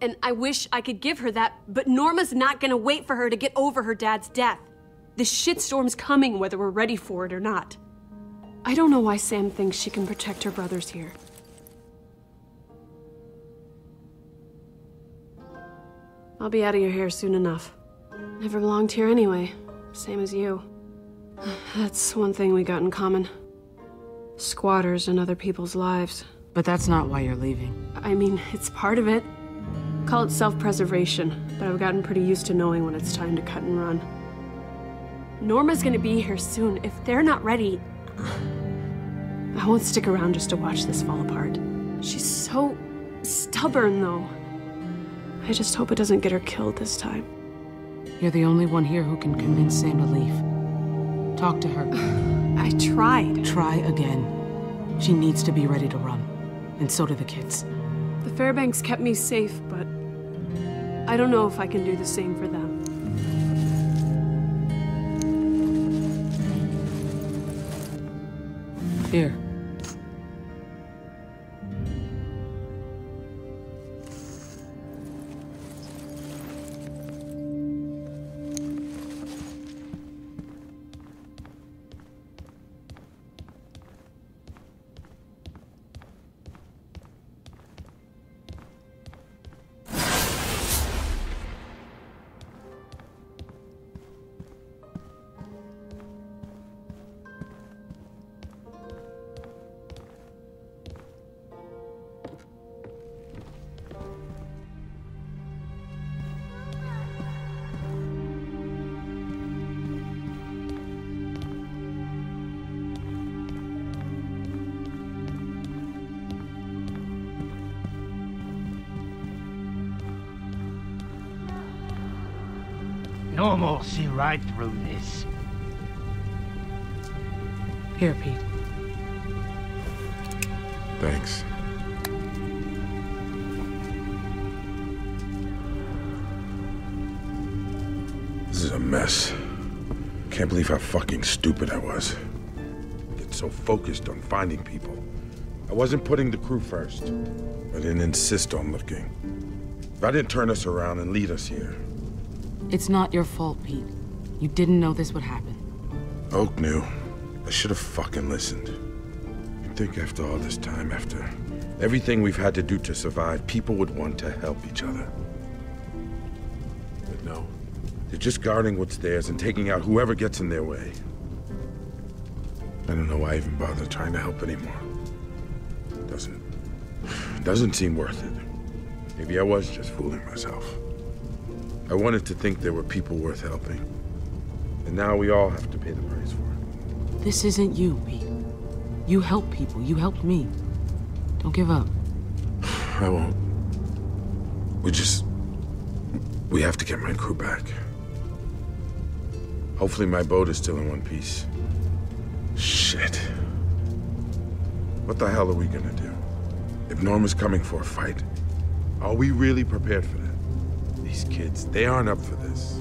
And I wish I could give her that, but Norma's not gonna wait for her to get over her dad's death. This shitstorm's coming whether we're ready for it or not. I don't know why Sam thinks she can protect her brothers here. I'll be out of your hair soon enough. Never belonged here anyway, same as you. That's one thing we got in common. Squatters in other people's lives. But that's not why you're leaving. I mean, it's part of it. Call it self-preservation, but I've gotten pretty used to knowing when it's time to cut and run. Norma's gonna be here soon. If they're not ready, I won't stick around just to watch this fall apart. She's so stubborn, though. I just hope it doesn't get her killed this time. You're the only one here who can convince Sam to leave. Talk to her. I tried. Try again. She needs to be ready to run. And so do the kids. The Fairbanks kept me safe, but I don't know if I can do the same for them. Here. Normal, see right through this. Here, Pete. Thanks. This is a mess. Can't believe how fucking stupid I was. Get so focused on finding people. I wasn't putting the crew first. I didn't insist on looking. I didn't turn us around and lead us here. It's not your fault, Pete. You didn't know this would happen. Oak knew. I should have fucking listened. You'd think after all this time, after everything we've had to do to survive, people would want to help each other. But no. They're just guarding what's theirs and taking out whoever gets in their way. I don't know why I even bother trying to help anymore. Doesn't seem worth it. Maybe I was just fooling myself. I wanted to think there were people worth helping. And now we all have to pay the price for it. This isn't you, Pete. You help people. You helped me. Don't give up. I won't. We have to get my crew back. Hopefully my boat is still in one piece. Shit. What the hell are we gonna do? If Norma's coming for a fight, are we really prepared for that? These kids, they aren't up for this.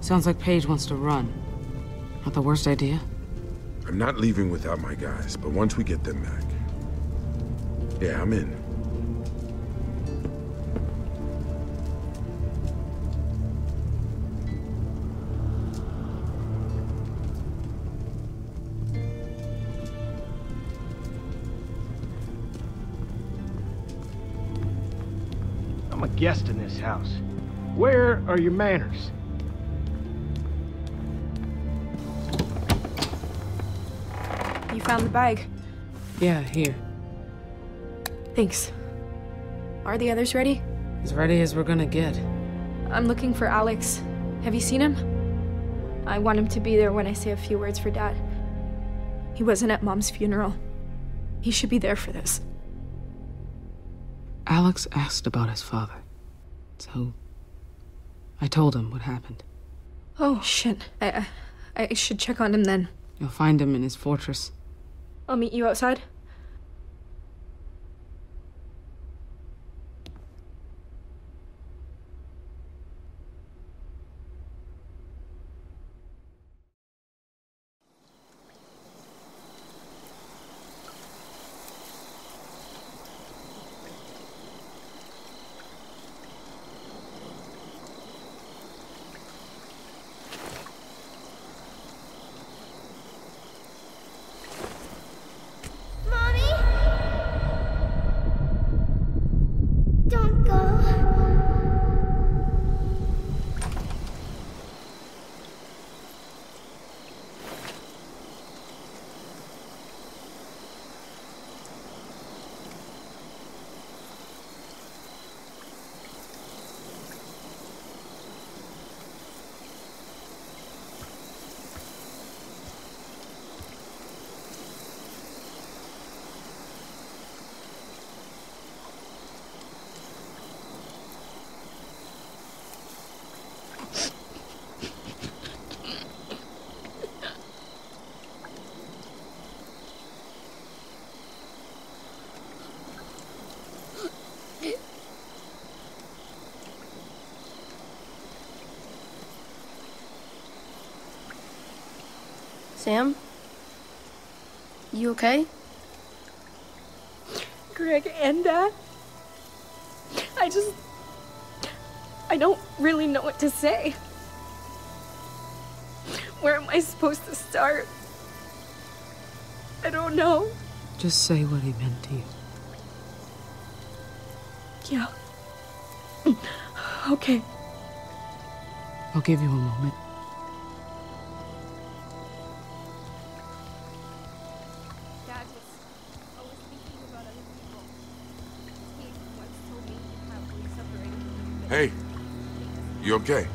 Sounds like Paige wants to run. Not the worst idea. I'm not leaving without my guys, but once we get them back... Yeah, I'm in. Guest in this house. Where are your manners? You found the bag? Yeah, here. Thanks. Are the others ready? As ready as we're gonna get. I'm looking for Alex. Have you seen him? I want him to be there when I say a few words for Dad. He wasn't at Mom's funeral. He should be there for this. Alex asked about his father. So, I told him what happened. Oh, shit. I should check on him then. You'll find him in his fortress. I'll meet you outside. Sam? You okay? Greg and Dad? I don't really know what to say. Where am I supposed to start? I don't know. Just say what he meant to you. Yeah. Okay. I'll give you a moment. Hey, you okay?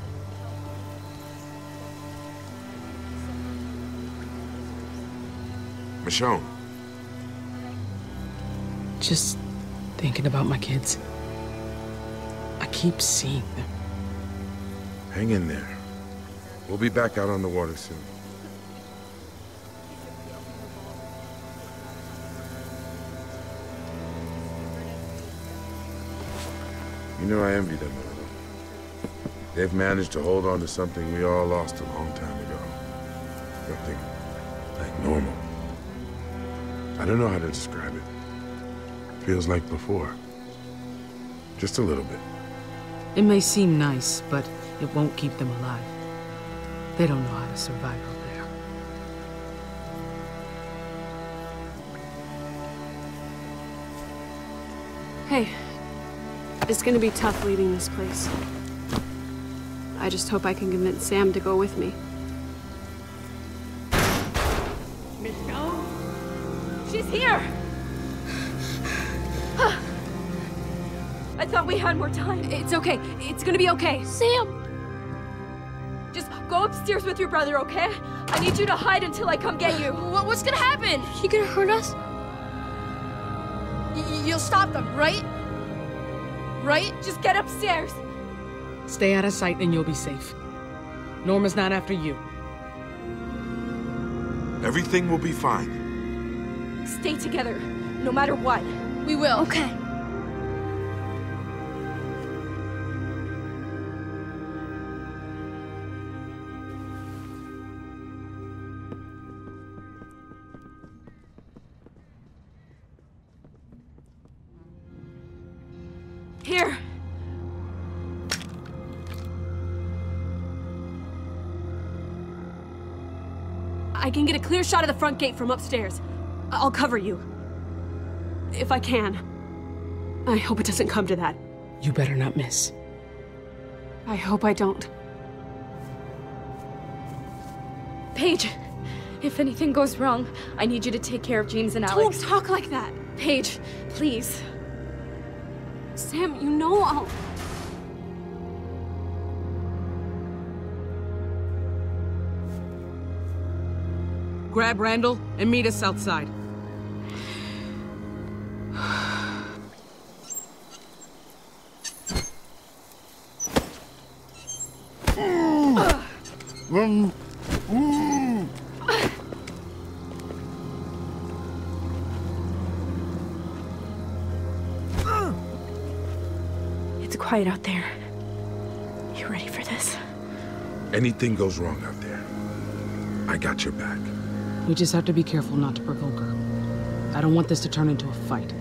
Michonne. Just thinking about my kids. I keep seeing them. Hang in there. We'll be back out on the water soon. You know, I envy them. They've managed to hold on to something we all lost a long time ago. Something like normal. I don't know how to describe it. Feels like before. Just a little bit. It may seem nice, but it won't keep them alive. They don't know how to survive out there. Hey, it's gonna be tough leaving this place. I just hope I can convince Sam to go with me. Michonne? She's here! I thought we had more time. It's okay. It's gonna be okay. Sam! Just go upstairs with your brother, okay? I need you to hide until I come get you. What's gonna happen? She gonna hurt us? You'll stop them, right? Right? Just get upstairs. Stay out of sight and you'll be safe. Norma's not after you. Everything will be fine. Stay together, no matter what. We will. Okay. I can get a clear shot of the front gate from upstairs. I'll cover you. If I can. I hope it doesn't come to that. You better not miss. I hope I don't. Paige, if anything goes wrong, I need you to take care of James and Alex. Don't talk like that! Paige, please. Sam, you know I'll... Grab Randall and meet us outside. It's quiet out there. You ready for this? Anything goes wrong out there, I got your back. We just have to be careful not to provoke her. I don't want this to turn into a fight.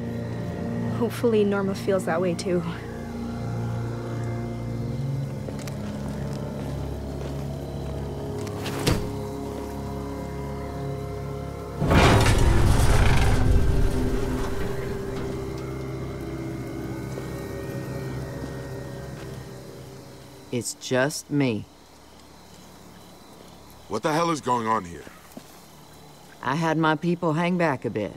Hopefully Norma feels that way too. It's just me. What the hell is going on here? I had my people hang back a bit.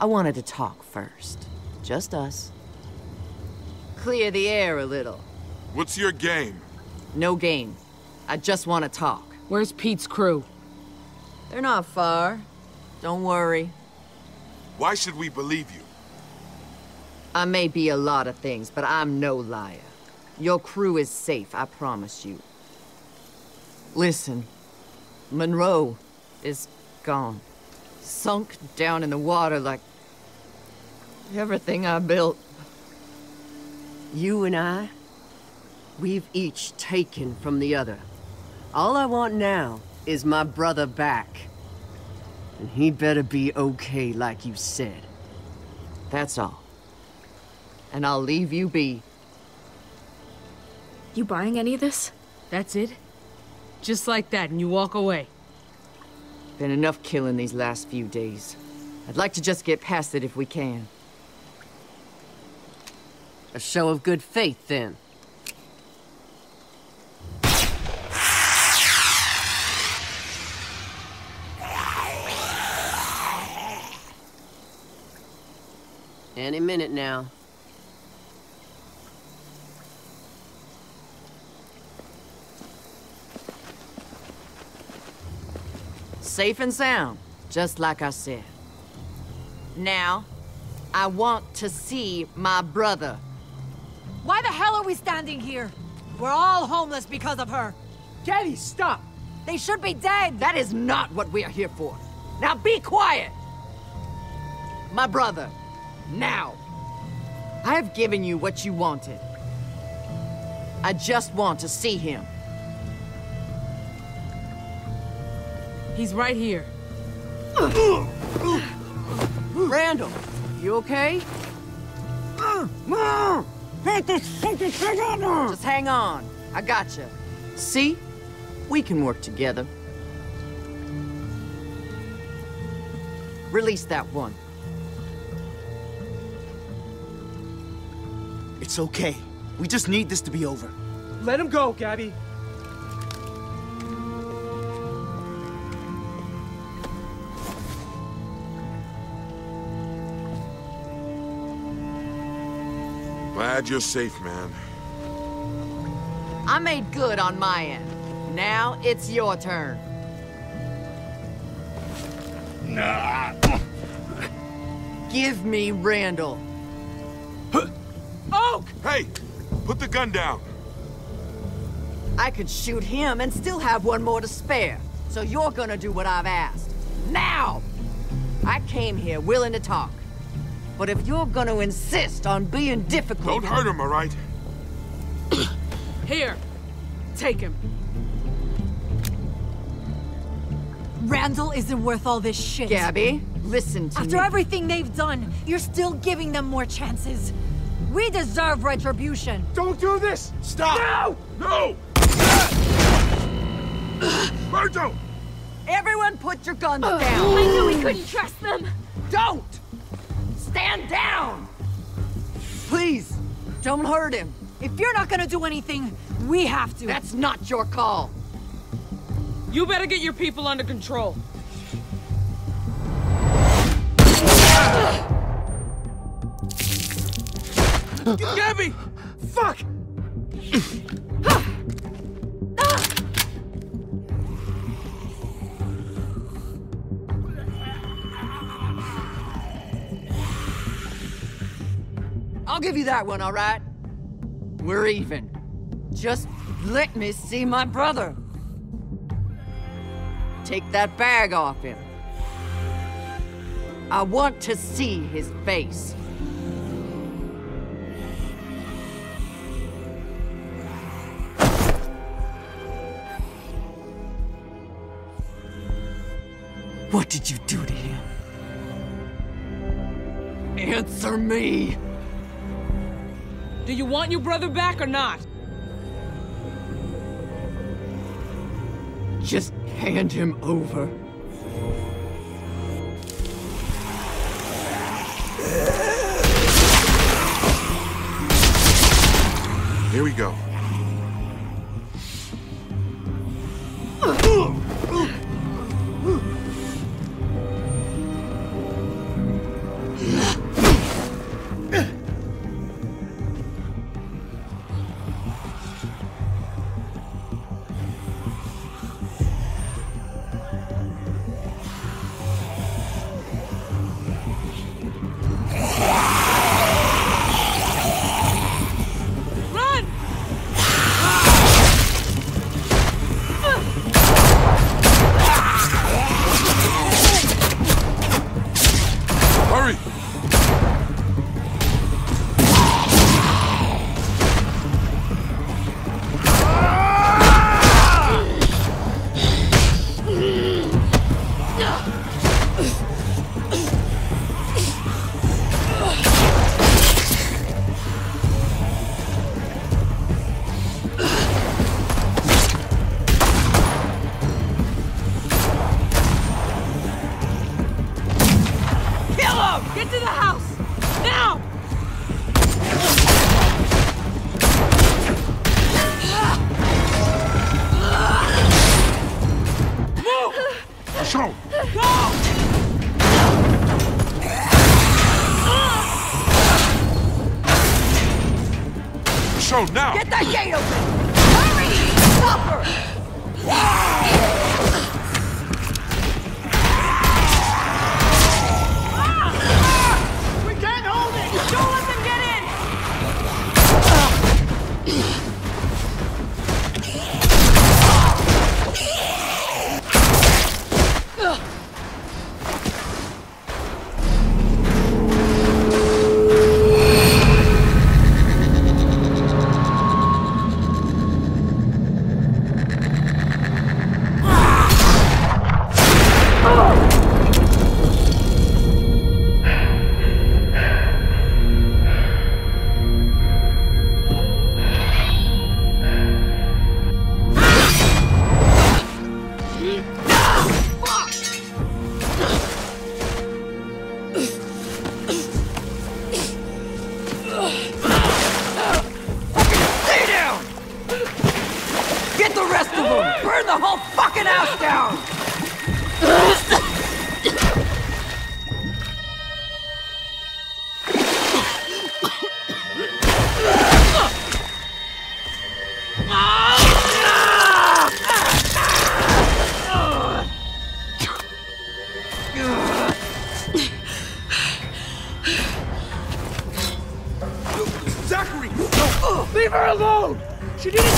I wanted to talk first. Just us. Clear the air a little. What's your game? No game. I just want to talk. Where's Pete's crew? They're not far. Don't worry. Why should we believe you? I may be a lot of things, but I'm no liar. Your crew is safe, I promise you. Listen, Monroe is gone. Sunk down in the water like everything I built. You and I, we've each taken from the other. All I want now is my brother back. And he better be okay like you said. That's all. And I'll leave you be. You buying any of this? That's it? Just like that, and you walk away. Been enough killing these last few days. I'd like to just get past it if we can. A show of good faith, then. Any minute now. Safe and sound, just like I said. Now, I want to see my brother. Why the hell are we standing here? We're all homeless because of her. Jenny, stop! They should be dead! That is not what we are here for. Now be quiet! My brother, now. I have given you what you wanted. I just want to see him. He's right here. Randall, you okay? Put this fucking thing on her! Just hang on. I gotcha. See? We can work together. Release that one. It's okay. We just need this to be over. Let him go, Gabby. Glad you're safe, man. I made good on my end. Now it's your turn. Nah. Give me Randall. Oak! Hey, put the gun down. I could shoot him and still have one more to spare. So you're gonna do what I've asked. Now! I came here willing to talk. But if you're gonna insist on being difficult... Don't hurt him, all right? Here, take him. Randall isn't worth all this shit. Gabby, listen to me. After everything they've done, you're still giving them more chances. We deserve retribution. Don't do this! Stop! No! No! Berto! Everyone put your guns down. I knew we couldn't trust them. Don't! Stand down! Please, don't hurt him. If you're not gonna do anything, we have to. That's not your call. You better get your people under control. Gabby! Fuck! I'll give you that one, all right? We're even. Just let me see my brother. Take that bag off him. I want to see his face. What did you do to him? Answer me! Do you want your brother back or not? Just hand him over. Here we go. Burn the whole fucking house down! Zachary! No! Leave her alone! She didn't...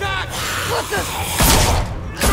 Zach! Listen! Help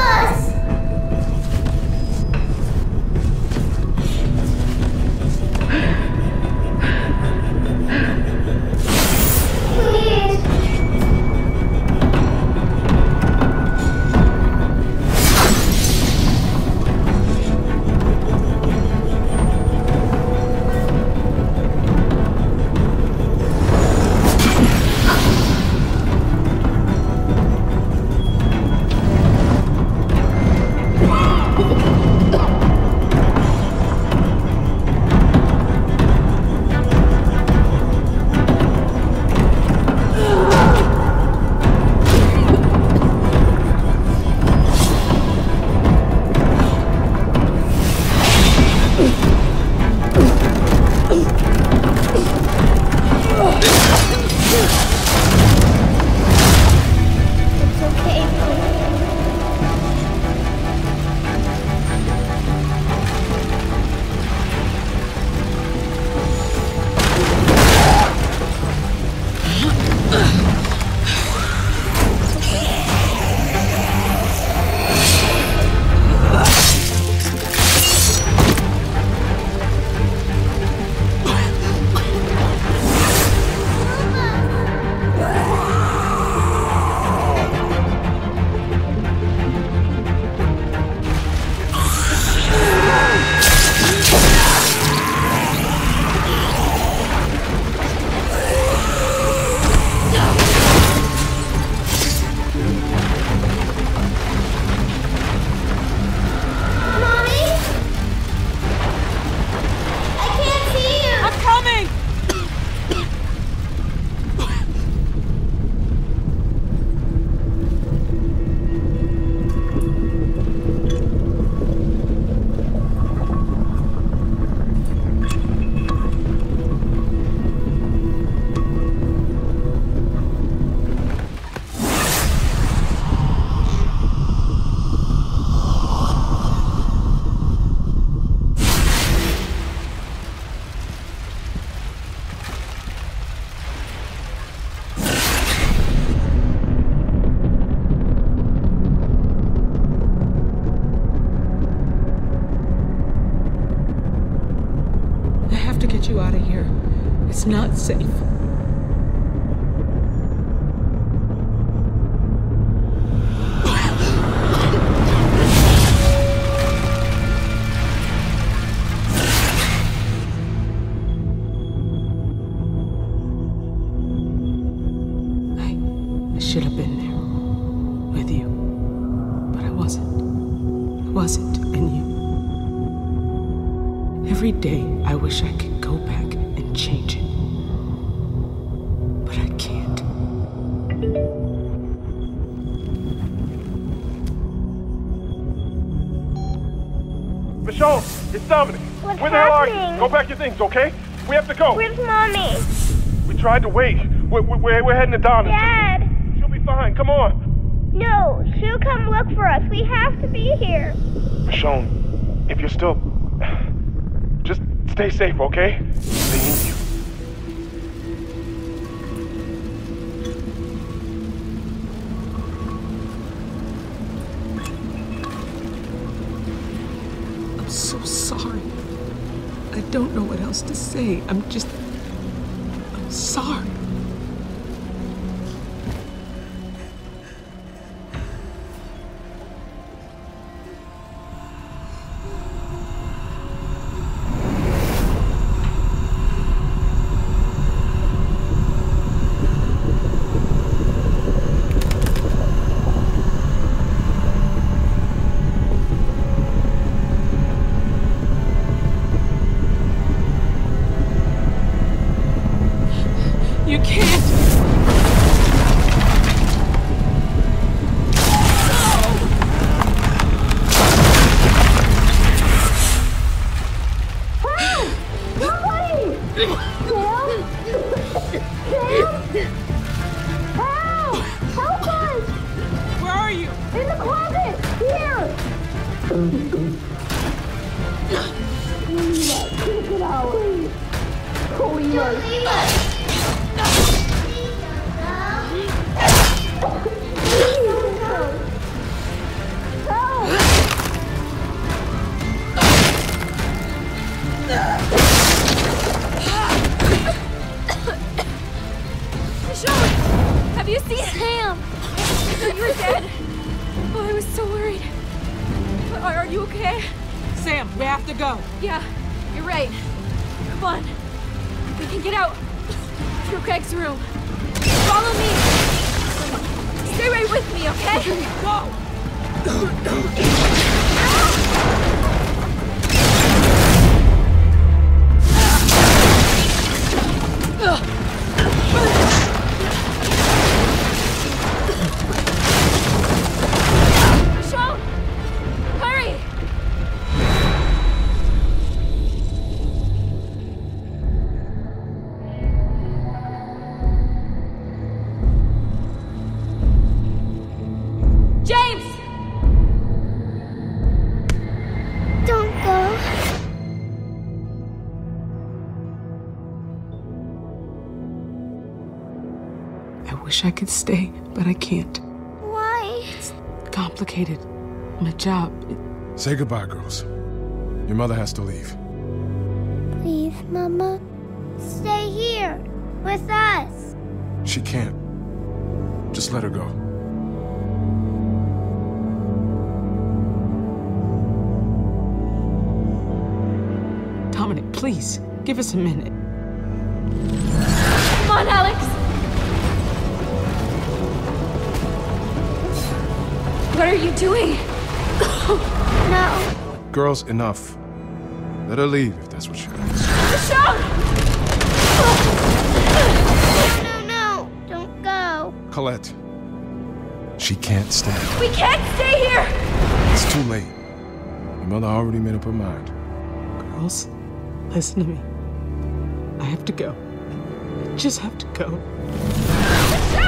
us! have to get you out of here. It's not safe. I should have been there with you, but I wasn't. I wasn't, and you. Every day I wish I could go back and change it, but I can't. Michonne, it's Dominic. What's happening? Where the hell are you? Go pack your things, okay? We have to go. Where's Mommy? We tried to wait. We're heading to Donna. Dad! She'll be fine, come on. No, she'll come look for us. We have to be here. Michonne, if you're still... just stay safe, okay? They need you. I'm so sorry. I don't know what else to say. I'm sorry. I could stay, but I can't. Why? It's complicated. My job. Say goodbye, girls. Your mother has to leave. Please, Mama. Stay here with us. She can't. Just let her go. Dominic, please, give us a minute. Come on, Alex. What are you doing? No. Girls, enough. Let her leave if that's what she wants. No, no, no. Don't go. Colette. She can't stay. We can't stay here! It's too late. Your mother already made up her mind. Girls, listen to me. I have to go. I just have to go. Michonne!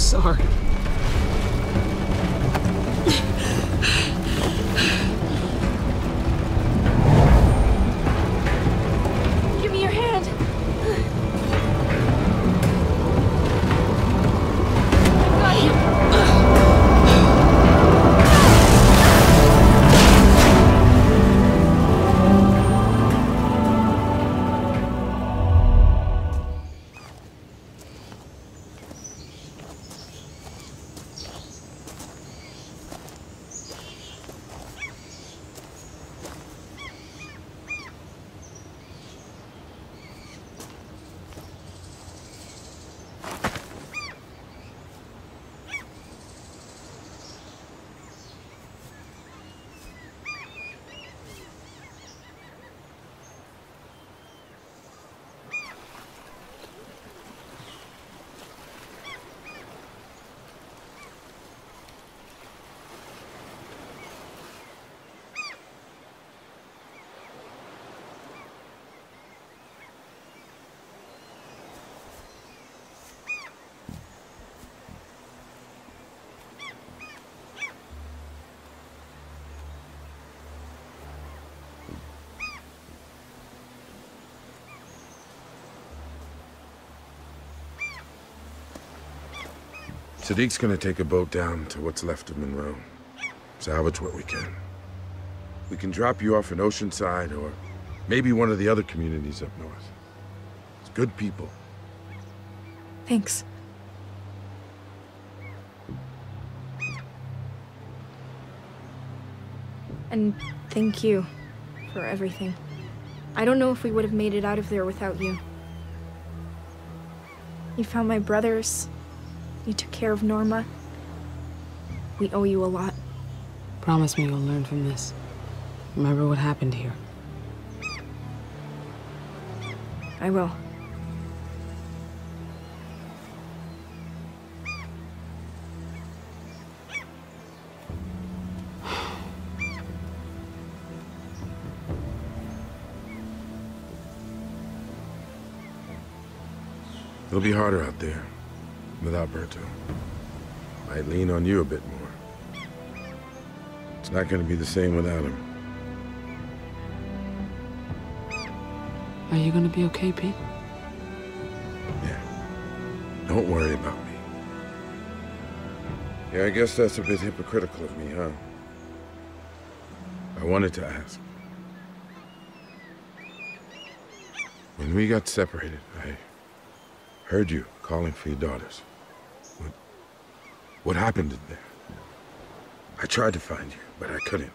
sorry. Sadiq's gonna take a boat down to what's left of Monroe. Salvage what we can. We can drop you off in Oceanside or maybe one of the other communities up north. It's good people. Thanks. And thank you for everything. I don't know if we would have made it out of there without you. You found my brothers. You took care of Norma. We owe you a lot. Promise me you'll learn from this. Remember what happened here. I will. It'll be harder out there. Without Berto. Might lean on you a bit more. It's not going to be the same without him. Are you going to be okay, Pete? Yeah. Don't worry about me. Yeah, I guess that's a bit hypocritical of me, huh? I wanted to ask. When we got separated, I heard you calling for your daughters. What happened in there? I tried to find you, but I couldn't.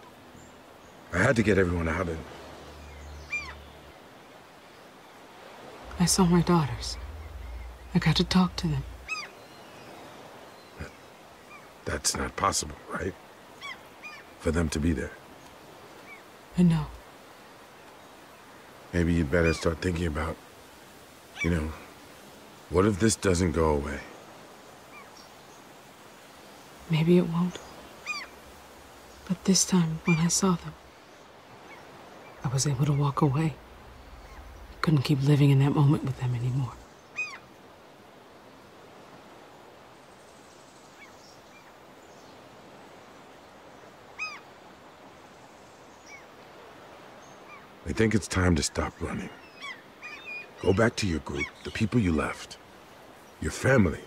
I had to get everyone out and... I saw my daughters. I got to talk to them. That's not possible, right? For them to be there. I know. Maybe you'd better start thinking about, you know, what if this doesn't go away? Maybe it won't. But this time, when I saw them, I was able to walk away. I couldn't keep living in that moment with them anymore. I think it's time to stop running. Go back to your group, the people you left, your family,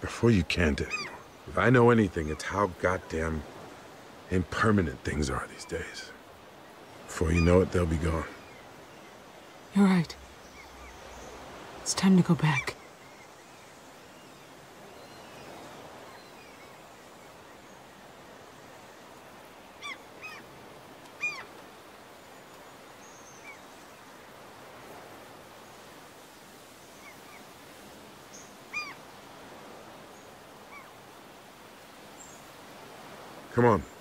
before you can't anymore. If I know anything, it's how goddamn impermanent things are these days. Before you know it, they'll be gone. You're right. It's time to go back. Come on.